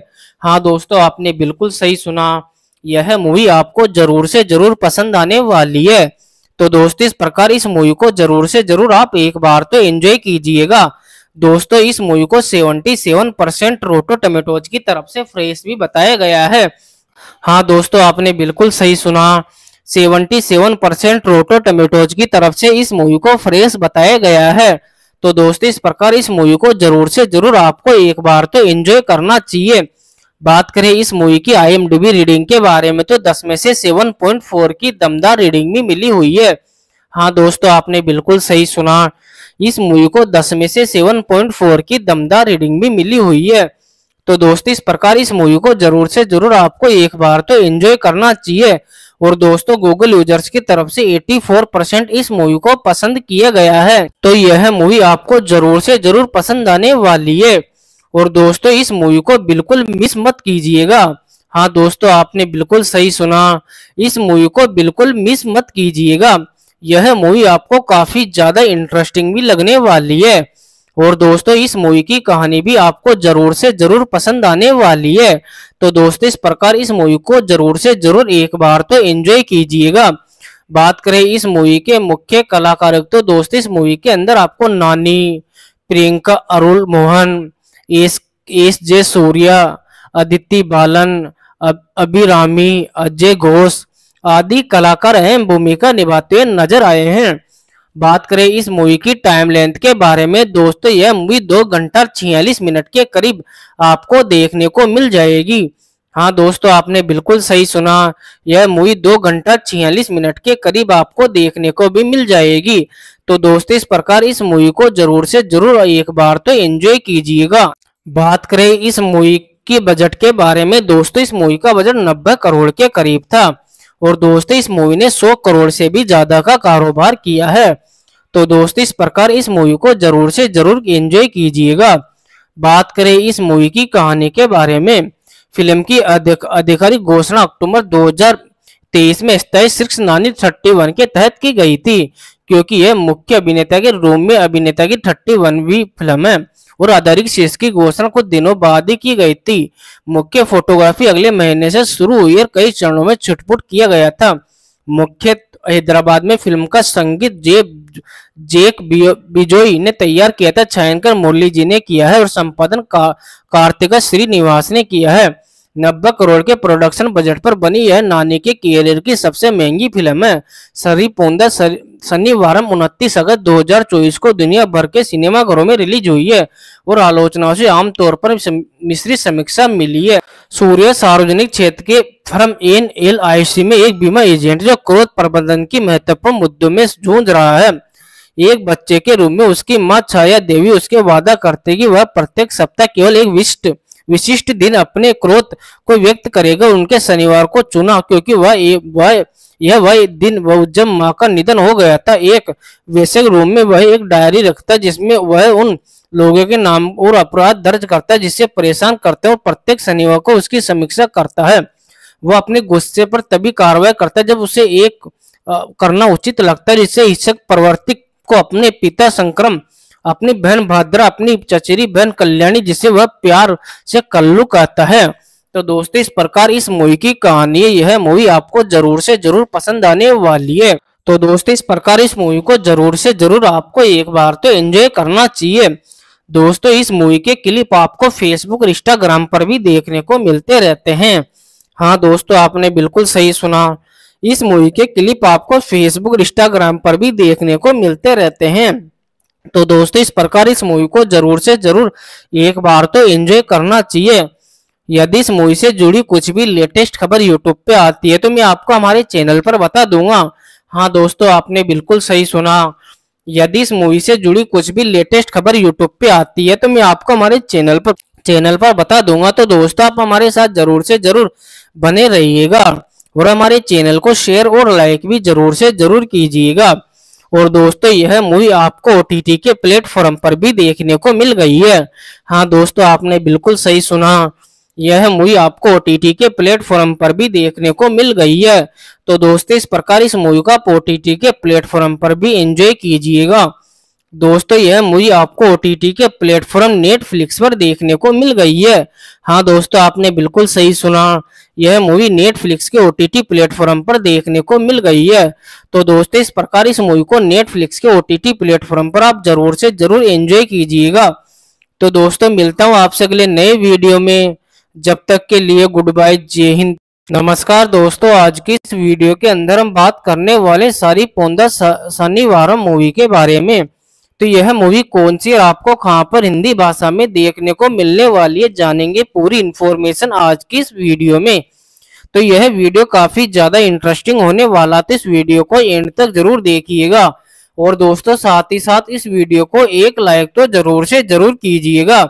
हाँ दोस्तों आपने बिल्कुल सही सुना, यह मूवी आपको जरूर से जरूर पसंद आने वाली है। तो दोस्तों इस प्रकार इस मूवी को जरूर से जरूर आप एक बार तो एंजॉय कीजिएगा। दोस्तों इस मूवी को 77% रोटो टमेटोज की तरफ से फ्रेश भी बताया गया है। हाँ दोस्तों आपने बिल्कुल सही सुना, 77% रोटो टमेटोज की तरफ से इस मूवी को फ्रेश बताया गया है। तो दोस्तों इस प्रकार इस मूवी को जरूर से जरूर आपको एक बार तो एंजॉय करना चाहिए। बात करें इस मूवी की IMDb रीडिंग के बारे में, तो 10 में से 7.4 की दमदार रीडिंग भी मिली हुई है। हाँ दोस्तों आपने बिल्कुल सही सुना, इस मूवी को 10 में से 7.4 की दमदार रीडिंग भी मिली हुई है। तो दोस्तों इस प्रकार इस मूवी को जरूर से जरूर आपको एक बार तो एंजॉय करना चाहिए। और दोस्तों गूगल यूजर्स की तरफ से 84% इस मूवी को पसंद किया गया है। तो यह मूवी आपको जरूर से जरूर पसंद आने वाली है। और दोस्तों इस मूवी को बिल्कुल मिस मत कीजिएगा। हाँ दोस्तों आपने बिल्कुल सही सुना, इस मूवी को बिल्कुल मिस मत कीजिएगा। यह मूवी आपको काफी ज्यादा इंटरेस्टिंग भी लगने वाली है। और दोस्तों इस मूवी की कहानी भी आपको जरूर से जरूर पसंद आने वाली है। तो दोस्तों इस प्रकार इस मूवी को जरूर से जरूर एक बार तो एंजॉय कीजिएगा। बात करें इस मूवी के मुख्य कलाकार, तो दोस्तों इस मूवी के अंदर आपको नानी, प्रियंका अरुल मोहन, एस जे सूर्या, अदिति बालन, अभिरामी, अजय घोष आदि कलाकार अहम भूमिका निभाते हुए नजर आए हैं। बात करें इस मूवी की टाइम लेंथ के बारे में, दोस्तों यह मूवी 2 घंटा 46 मिनट के करीब आपको देखने को मिल जाएगी। हाँ दोस्तों आपने बिल्कुल सही सुना, यह मूवी 2 घंटा 46 मिनट के करीब आपको देखने को भी मिल जाएगी। तो दोस्तों इस प्रकार इस मूवी को जरूर से जरूर एक बार तो एंजॉय कीजिएगा। बात करें इस मूवी के बजट के बारे में, दोस्तों इस मूवी का बजट 90 करोड़ के करीब था। और दोस्तों इस मूवी ने 100 करोड़ से भी ज्यादा का कारोबार किया है। तो दोस्तों इस प्रकार इस मूवी को जरूर से जरूर एंजॉय कीजिएगा। बात करें इस मूवी की कहानी के बारे में, फिल्म की आधिकारिक घोषणा अक्टूबर 2023 में स्टाइल 691 के तहत की गई थी, क्योंकि यह मुख्य अभिनेता के रूम में अभिनेता की 31वीं फिल्म है। और आधारिक शीर्ष की घोषणा कुछ दिनों बाद ही की गई थी। मुख्य फोटोग्राफी अगले महीने से शुरू हुई और कई चरणों में छुटपुट किया गया था। मुख्य हैदराबाद में फिल्म का संगीत जेक बिजोई ने तैयार किया था। छायांकन मुरली जी ने किया है और संपादन कार्तिका श्रीनिवास ने किया है। 90 करोड़ के प्रोडक्शन बजट पर बनी यह नानी के कैरियर की सबसे महंगी फिल्म है। सरीपोंदा शनिवार 29 अगस्त 2024 को दुनिया भर के सिनेमाघरों में रिलीज हुई है और आलोचनाओं से आमतौर पर मिश्रित समीक्षा मिली है। सूर्य सार्वजनिक क्षेत्र के फर्म NLIC में एक बीमा एजेंट जो क्रोध प्रबंधन की महत्वपूर्ण मुद्दों में जूझ रहा है। एक बच्चे के रूप में उसकी माँ छाया देवी उसके वादा करते कि वह प्रत्येक सप्ताह केवल एक विशिष्ट दिन अपने क्रोध को व्यक्त करेगा। उनके शनिवार को चुना क्योंकि वह दिन जब माँ का निधन हो गया था। एक वैसे रूम में वह एक डायरी रखता जिसमें वह उन लोगों के नाम और अपराध दर्ज करता है जिससे परेशान करते हैं और प्रत्येक शनिवार को उसकी समीक्षा करता है। वह अपने गुस्से पर तभी कार्रवाई करता है जब उसे एक करना उचित लगता है, जिससे हिंसक प्रवृत्ति को अपने पिता संक्रम, अपनी बहन भाद्रा, अपनी चचेरी बहन कल्याणी जिसे वह प्यार से कल्लू कहता है। तो दोस्तों, इस प्रकार इस मूवी की कहानी है। यह मूवी आपको जरूर से जरूर पसंद आने वाली है। तो दोस्तों, इस प्रकार इस मूवी को जरूर से जरूर आपको एक बार तो एंजॉय करना चाहिए। दोस्तों, इस मूवी के क्लिप आपको फेसबुक और इंस्टाग्राम पर भी देखने को मिलते रहते हैं। हाँ दोस्तों, आपने बिल्कुल सही सुना, इस मूवी के क्लिप आपको फेसबुक और इंस्टाग्राम पर भी देखने को मिलते रहते हैं। तो दोस्तों, इस प्रकार इस मूवी को जरूर से जरूर एक बार तो एंजॉय करना चाहिए। यदि इस मूवी से जुड़ी कुछ भी लेटेस्ट खबर यूट्यूब पे आती है तो मैं आपको हमारे चैनल पर बता दूंगा। हाँ दोस्तों, आपने बिल्कुल सही सुना, यदि इस मूवी से जुड़ी कुछ भी लेटेस्ट खबर यूट्यूब पे आती है तो मैं आपको हमारे चैनल पर बता दूंगा। तो दोस्तों, आप हमारे साथ जरूर से जरूर बने रहिएगा और हमारे चैनल को शेयर और लाइक भी जरूर से जरूर कीजिएगा। और दोस्तों, यह मूवी आपको OTT के प्लेटफॉर्म पर भी देखने को मिल गई है। हाँ दोस्तों, आपने बिल्कुल सही सुना, यह मूवी आपको OTT के प्लेटफॉर्म पर भी देखने को मिल गई है। तो दोस्तों, इस प्रकार इस मूवी का OTT के प्लेटफॉर्म पर भी एंजॉय कीजिएगा। दोस्तों, यह मूवी आपको OTT के प्लेटफॉर्म नेटफ्लिक्स पर देखने को मिल गई है। हाँ दोस्तों, आपने बिल्कुल सही सुना, यह मूवी नेटफ्लिक्स के OTT प्लेटफॉर्म पर देखने को मिल गई है। तो दोस्तों, इस प्रकार इस मूवी को नेटफ्लिक्स के OTT प्लेटफॉर्म पर आप जरूर से जरूर एंजॉय कीजिएगा। तो दोस्तों, मिलता हूँ आपसे अगले नए वीडियो में। जब तक के लिए गुड बाय, जय हिंद, नमस्कार। दोस्तों, आज की इस वीडियो के अंदर हम बात करने वाले सरीपोंदा शनिवारम मूवी के बारे में। तो यह मूवी कौन सी और आपको कहां पर हिंदी भाषा में देखने को मिलने वाली है, जानेंगे पूरी इन्फॉर्मेशन आज की इस वीडियो में। तो यह वीडियो काफी ज्यादा इंटरेस्टिंग होने वाला, तो इस वीडियो को एंड तक जरूर देखिएगा। और दोस्तों, साथ ही साथ इस वीडियो को एक लाइक तो जरूर से जरूर कीजिएगा।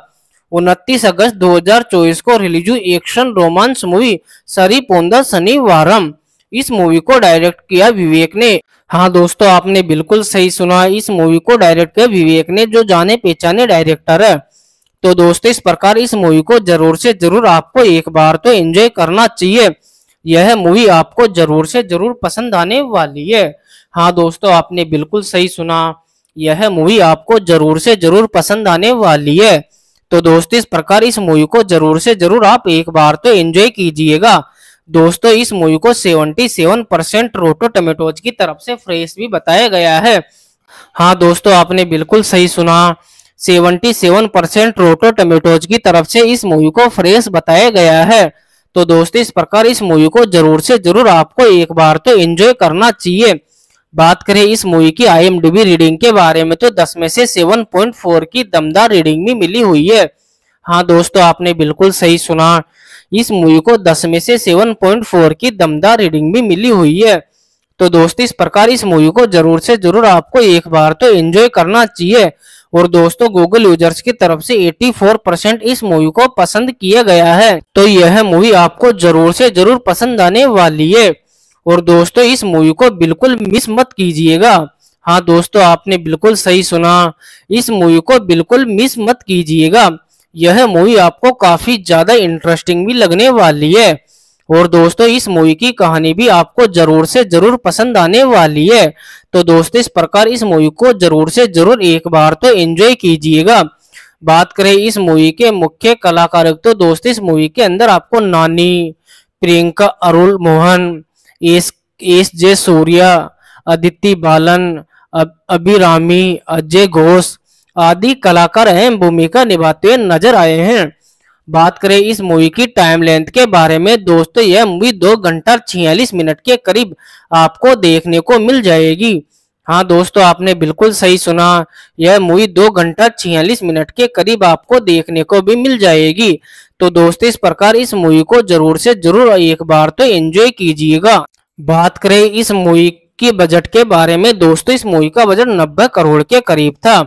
29 अगस्त 2024 को रिलीज हुई action romance movie Saripodhaa Sanivaaram, इस मूवी को डायरेक्ट किया विवेक ने। हाँ दोस्तों, आपने बिल्कुल सही सुना, इस मूवी को डायरेक्ट किया विवेक ने, जो जाने पहचाने डायरेक्टर है। तो दोस्तों, इस प्रकार इस मूवी को जरूर से जरूर आपको एक बार तो एंजॉय करना चाहिए। यह मूवी आपको जरूर से जरूर पसंद आने वाली है। हाँ दोस्तों, आपने बिल्कुल सही सुना, यह मूवी आपको जरूर से जरूर पसंद आने वाली है। तो दोस्तों, इस प्रकार इस मूवी को जरूर से जरूर आप एक बार तो एंजॉय कीजिएगा। दोस्तों, इस मूवी को 77% रोटो टमेटोज की तरफ से फ्रेश भी बताया गया है। हाँ दोस्तों, आपने बिल्कुल सही सुना, 77% रोटो टमेटोज की तरफ से इस मूवी को फ्रेश बताया गया है। तो दोस्तों, इस प्रकार इस मूवी को जरूर से जरूर आपको एक बार तो एंजॉय करना चाहिए। बात करें इस मूवी की IMDb रीडिंग के बारे में, तो 10 में से 7.4 की दमदार रीडिंग भी मिली हुई है। हाँ दोस्तों, आपने बिल्कुल सही सुना, इस मूवी को 10 में से 7.4 की दमदार रेटिंग भी मिली हुई है। तो दोस्तों, इस प्रकार इस मूवी को जरूर से जरूर आपको एक बार तो एंजॉय करना चाहिए। और दोस्तों, गूगल यूजर्स की तरफ से 84% इस मूवी को पसंद किया गया है। तो यह मूवी आपको जरूर से जरूर पसंद आने वाली है। और दोस्तों, इस मूवी को बिल्कुल मिस मत कीजिएगा। हाँ दोस्तों, आपने बिल्कुल सही सुना, इस मूवी को बिल्कुल मिस मत कीजिएगा। यह मूवी आपको काफी ज्यादा इंटरेस्टिंग भी लगने वाली है। और दोस्तों, इस मूवी की कहानी भी आपको जरूर से जरूर पसंद आने वाली है। तो दोस्तों, इस प्रकार इस मूवी को जरूर से जरूर एक बार तो एंजॉय कीजिएगा। बात करें इस मूवी के मुख्य कलाकार, तो दोस्तों, इस मूवी के अंदर आपको नानी, प्रियंका अरुल मोहन, एस जे सूर्या, अदिति बालन, अभिरामी, अजय घोष आदि कलाकार अहम भूमिका निभाते हुए नजर आए हैं। बात करें इस मूवी की टाइम लेंथ के बारे में दोस्तों, यह मूवी 2 घंटा 46 मिनट के करीब आपको देखने को मिल जाएगी। हाँ दोस्तों, आपने बिल्कुल सही सुना, यह मूवी 2 घंटा 46 मिनट के करीब आपको देखने को भी मिल जाएगी। तो दोस्तों, इस प्रकार इस मूवी को जरूर से जरूर एक बार तो एंजॉय कीजिएगा। बात करें इस मूवी के बजट के बारे में दोस्तों, इस मूवी का बजट 90 करोड़ के करीब था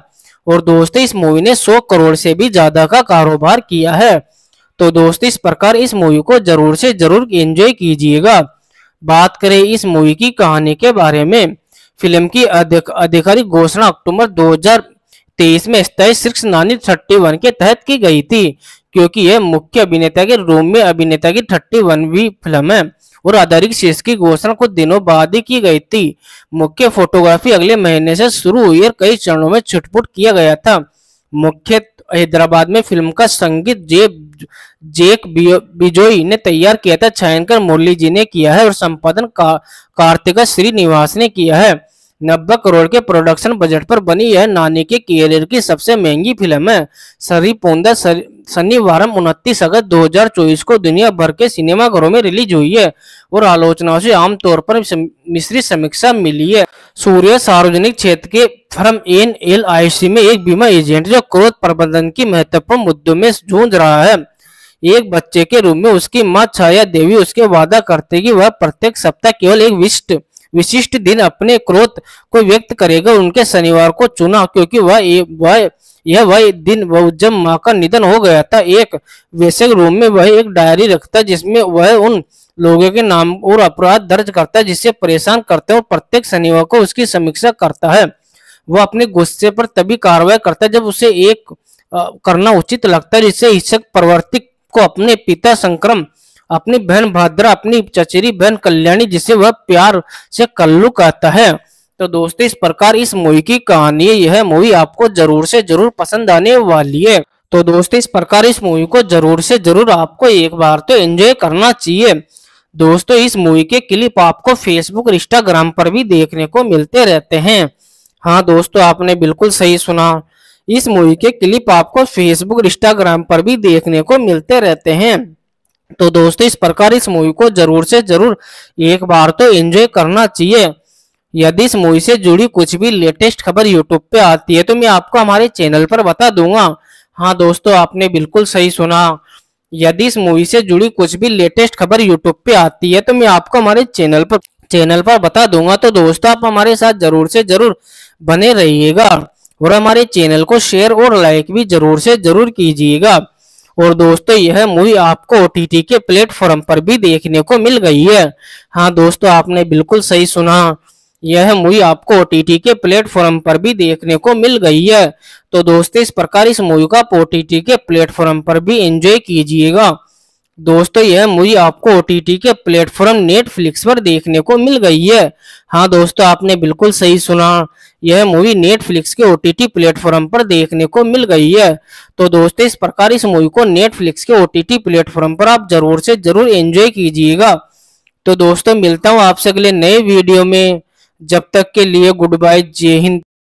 और दोस्तों इस मूवी ने 100 करोड़ से भी ज्यादा का कारोबार किया है। तो दोस्तों, इस प्रकार इस मूवी को जरूर से जरूर एंजॉय कीजिएगा। बात करें इस मूवी की कहानी के बारे में, फिल्म की आधिकारिक घोषणा अक्टूबर 2023 में सिक्स 31 के तहत की गई थी, क्योंकि यह मुख्य अभिनेता के रूप में अभिनेता की 31वीं फिल्म है और आधारिक शीर्ष की घोषणा कुछ दिनों बाद ही की गई थी। मुख्य फोटोग्राफी अगले महीने से शुरू हुई और कई चरणों में छुटपुट किया गया था। मुख्य हैदराबाद में फिल्म का संगीत जेक बिजोई ने तैयार किया था, छायांकन मुरली जी ने किया है और संपादन कार्तिका श्रीनिवास ने किया है। 90 करोड़ के प्रोडक्शन बजट पर बनी यह नानी के कैरियर की सबसे महंगी फिल्म है। सरी पोंदा शनिवार 29 अगस्त 2024 को दुनिया भर के सिनेमाघरों में रिलीज हुई है और आलोचनाओं से आमतौर पर मिश्रित समीक्षा मिली है। सूर्य सार्वजनिक क्षेत्र के फर्म NLIC में एक बीमा एजेंट जो क्रोध प्रबंधन की महत्वपूर्ण मुद्दों में जूझ रहा है। एक बच्चे के रूप में उसकी माँ छाया देवी उसके वादा करते कि वह प्रत्येक सप्ताह केवल एक विशिष्ट दिन अपने क्रोध को व्यक्त करेगा। उनके शनिवार को चुना क्योंकि वह दिन जब माँ का निधन हो गया था। एक वैसे रूम में वह एक डायरी रखता जिसमें वह उन लोगों के नाम और अपराध दर्ज करता जिससे परेशान करते और प्रत्येक शनिवार को उसकी समीक्षा करता है। वह अपने गुस्से पर तभी कार्रवाई करता जब उसे एक करना उचित लगता है, जिससे हिंसक प्रवर्तिक को अपने पिता संक्रम, अपनी बहन भाद्रा, अपनी चचेरी बहन कल्याणी जिसे वह प्यार से कल्लू कहता है। तो दोस्तों, इस प्रकार इस मूवी की कहानी, यह मूवी आपको जरूर से जरूर पसंद आने वाली है। तो दोस्तों, इस प्रकार इस मूवी को जरूर से जरूर आपको एक बार तो एंजॉय करना चाहिए। दोस्तों, इस मूवी के क्लिप आपको फेसबुक, इंस्टाग्राम पर भी देखने को मिलते रहते हैं। हाँ दोस्तों, आपने बिल्कुल सही सुना, इस मूवी के क्लिप आपको फेसबुक, इंस्टाग्राम पर भी देखने को मिलते रहते हैं। तो दोस्तों, इस प्रकार इस मूवी को जरूर से जरूर एक बार तो एंजॉय करना चाहिए। यदि इस मूवी से जुड़ी कुछ भी लेटेस्ट खबर यूट्यूब पे आती है तो मैं आपको हमारे चैनल पर बता दूंगा। हाँ दोस्तों, आपने बिल्कुल सही सुना, यदि इस मूवी से जुड़ी कुछ भी लेटेस्ट खबर यूट्यूब पे आती है तो मैं आपको हमारे चैनल पर बता दूंगा। तो दोस्तों, आप हमारे साथ जरूर से जरूर बने रहिएगा और हमारे चैनल को शेयर और लाइक भी जरूर से जरूर कीजिएगा। और दोस्तों, यह मूवी आपको OTT के प्लेटफॉर्म पर भी देखने को मिल गई है। हाँ दोस्तों, आपने बिल्कुल सही सुना, यह मूवी आपको OTT के प्लेटफॉर्म पर भी देखने को मिल गई है। तो दोस्तों, इस प्रकार इस मूवी का OTT के प्लेटफॉर्म पर भी एंजॉय कीजिएगा। दोस्तों, यह मूवी आपको OTT के प्लेटफॉर्म नेटफ्लिक्स पर देखने को मिल गई है। हाँ दोस्तों, आपने बिल्कुल सही सुना, यह मूवी नेटफ्लिक्स के OTT प्लेटफॉर्म पर देखने को मिल गई है। तो दोस्तों, इस प्रकार इस मूवी को नेटफ्लिक्स के OTT प्लेटफॉर्म पर आप जरूर से जरूर एंजॉय कीजिएगा। तो दोस्तों, मिलता हूँ आपसे अगले नए वीडियो में, जब तक के लिए गुड बाय, जय हिंद।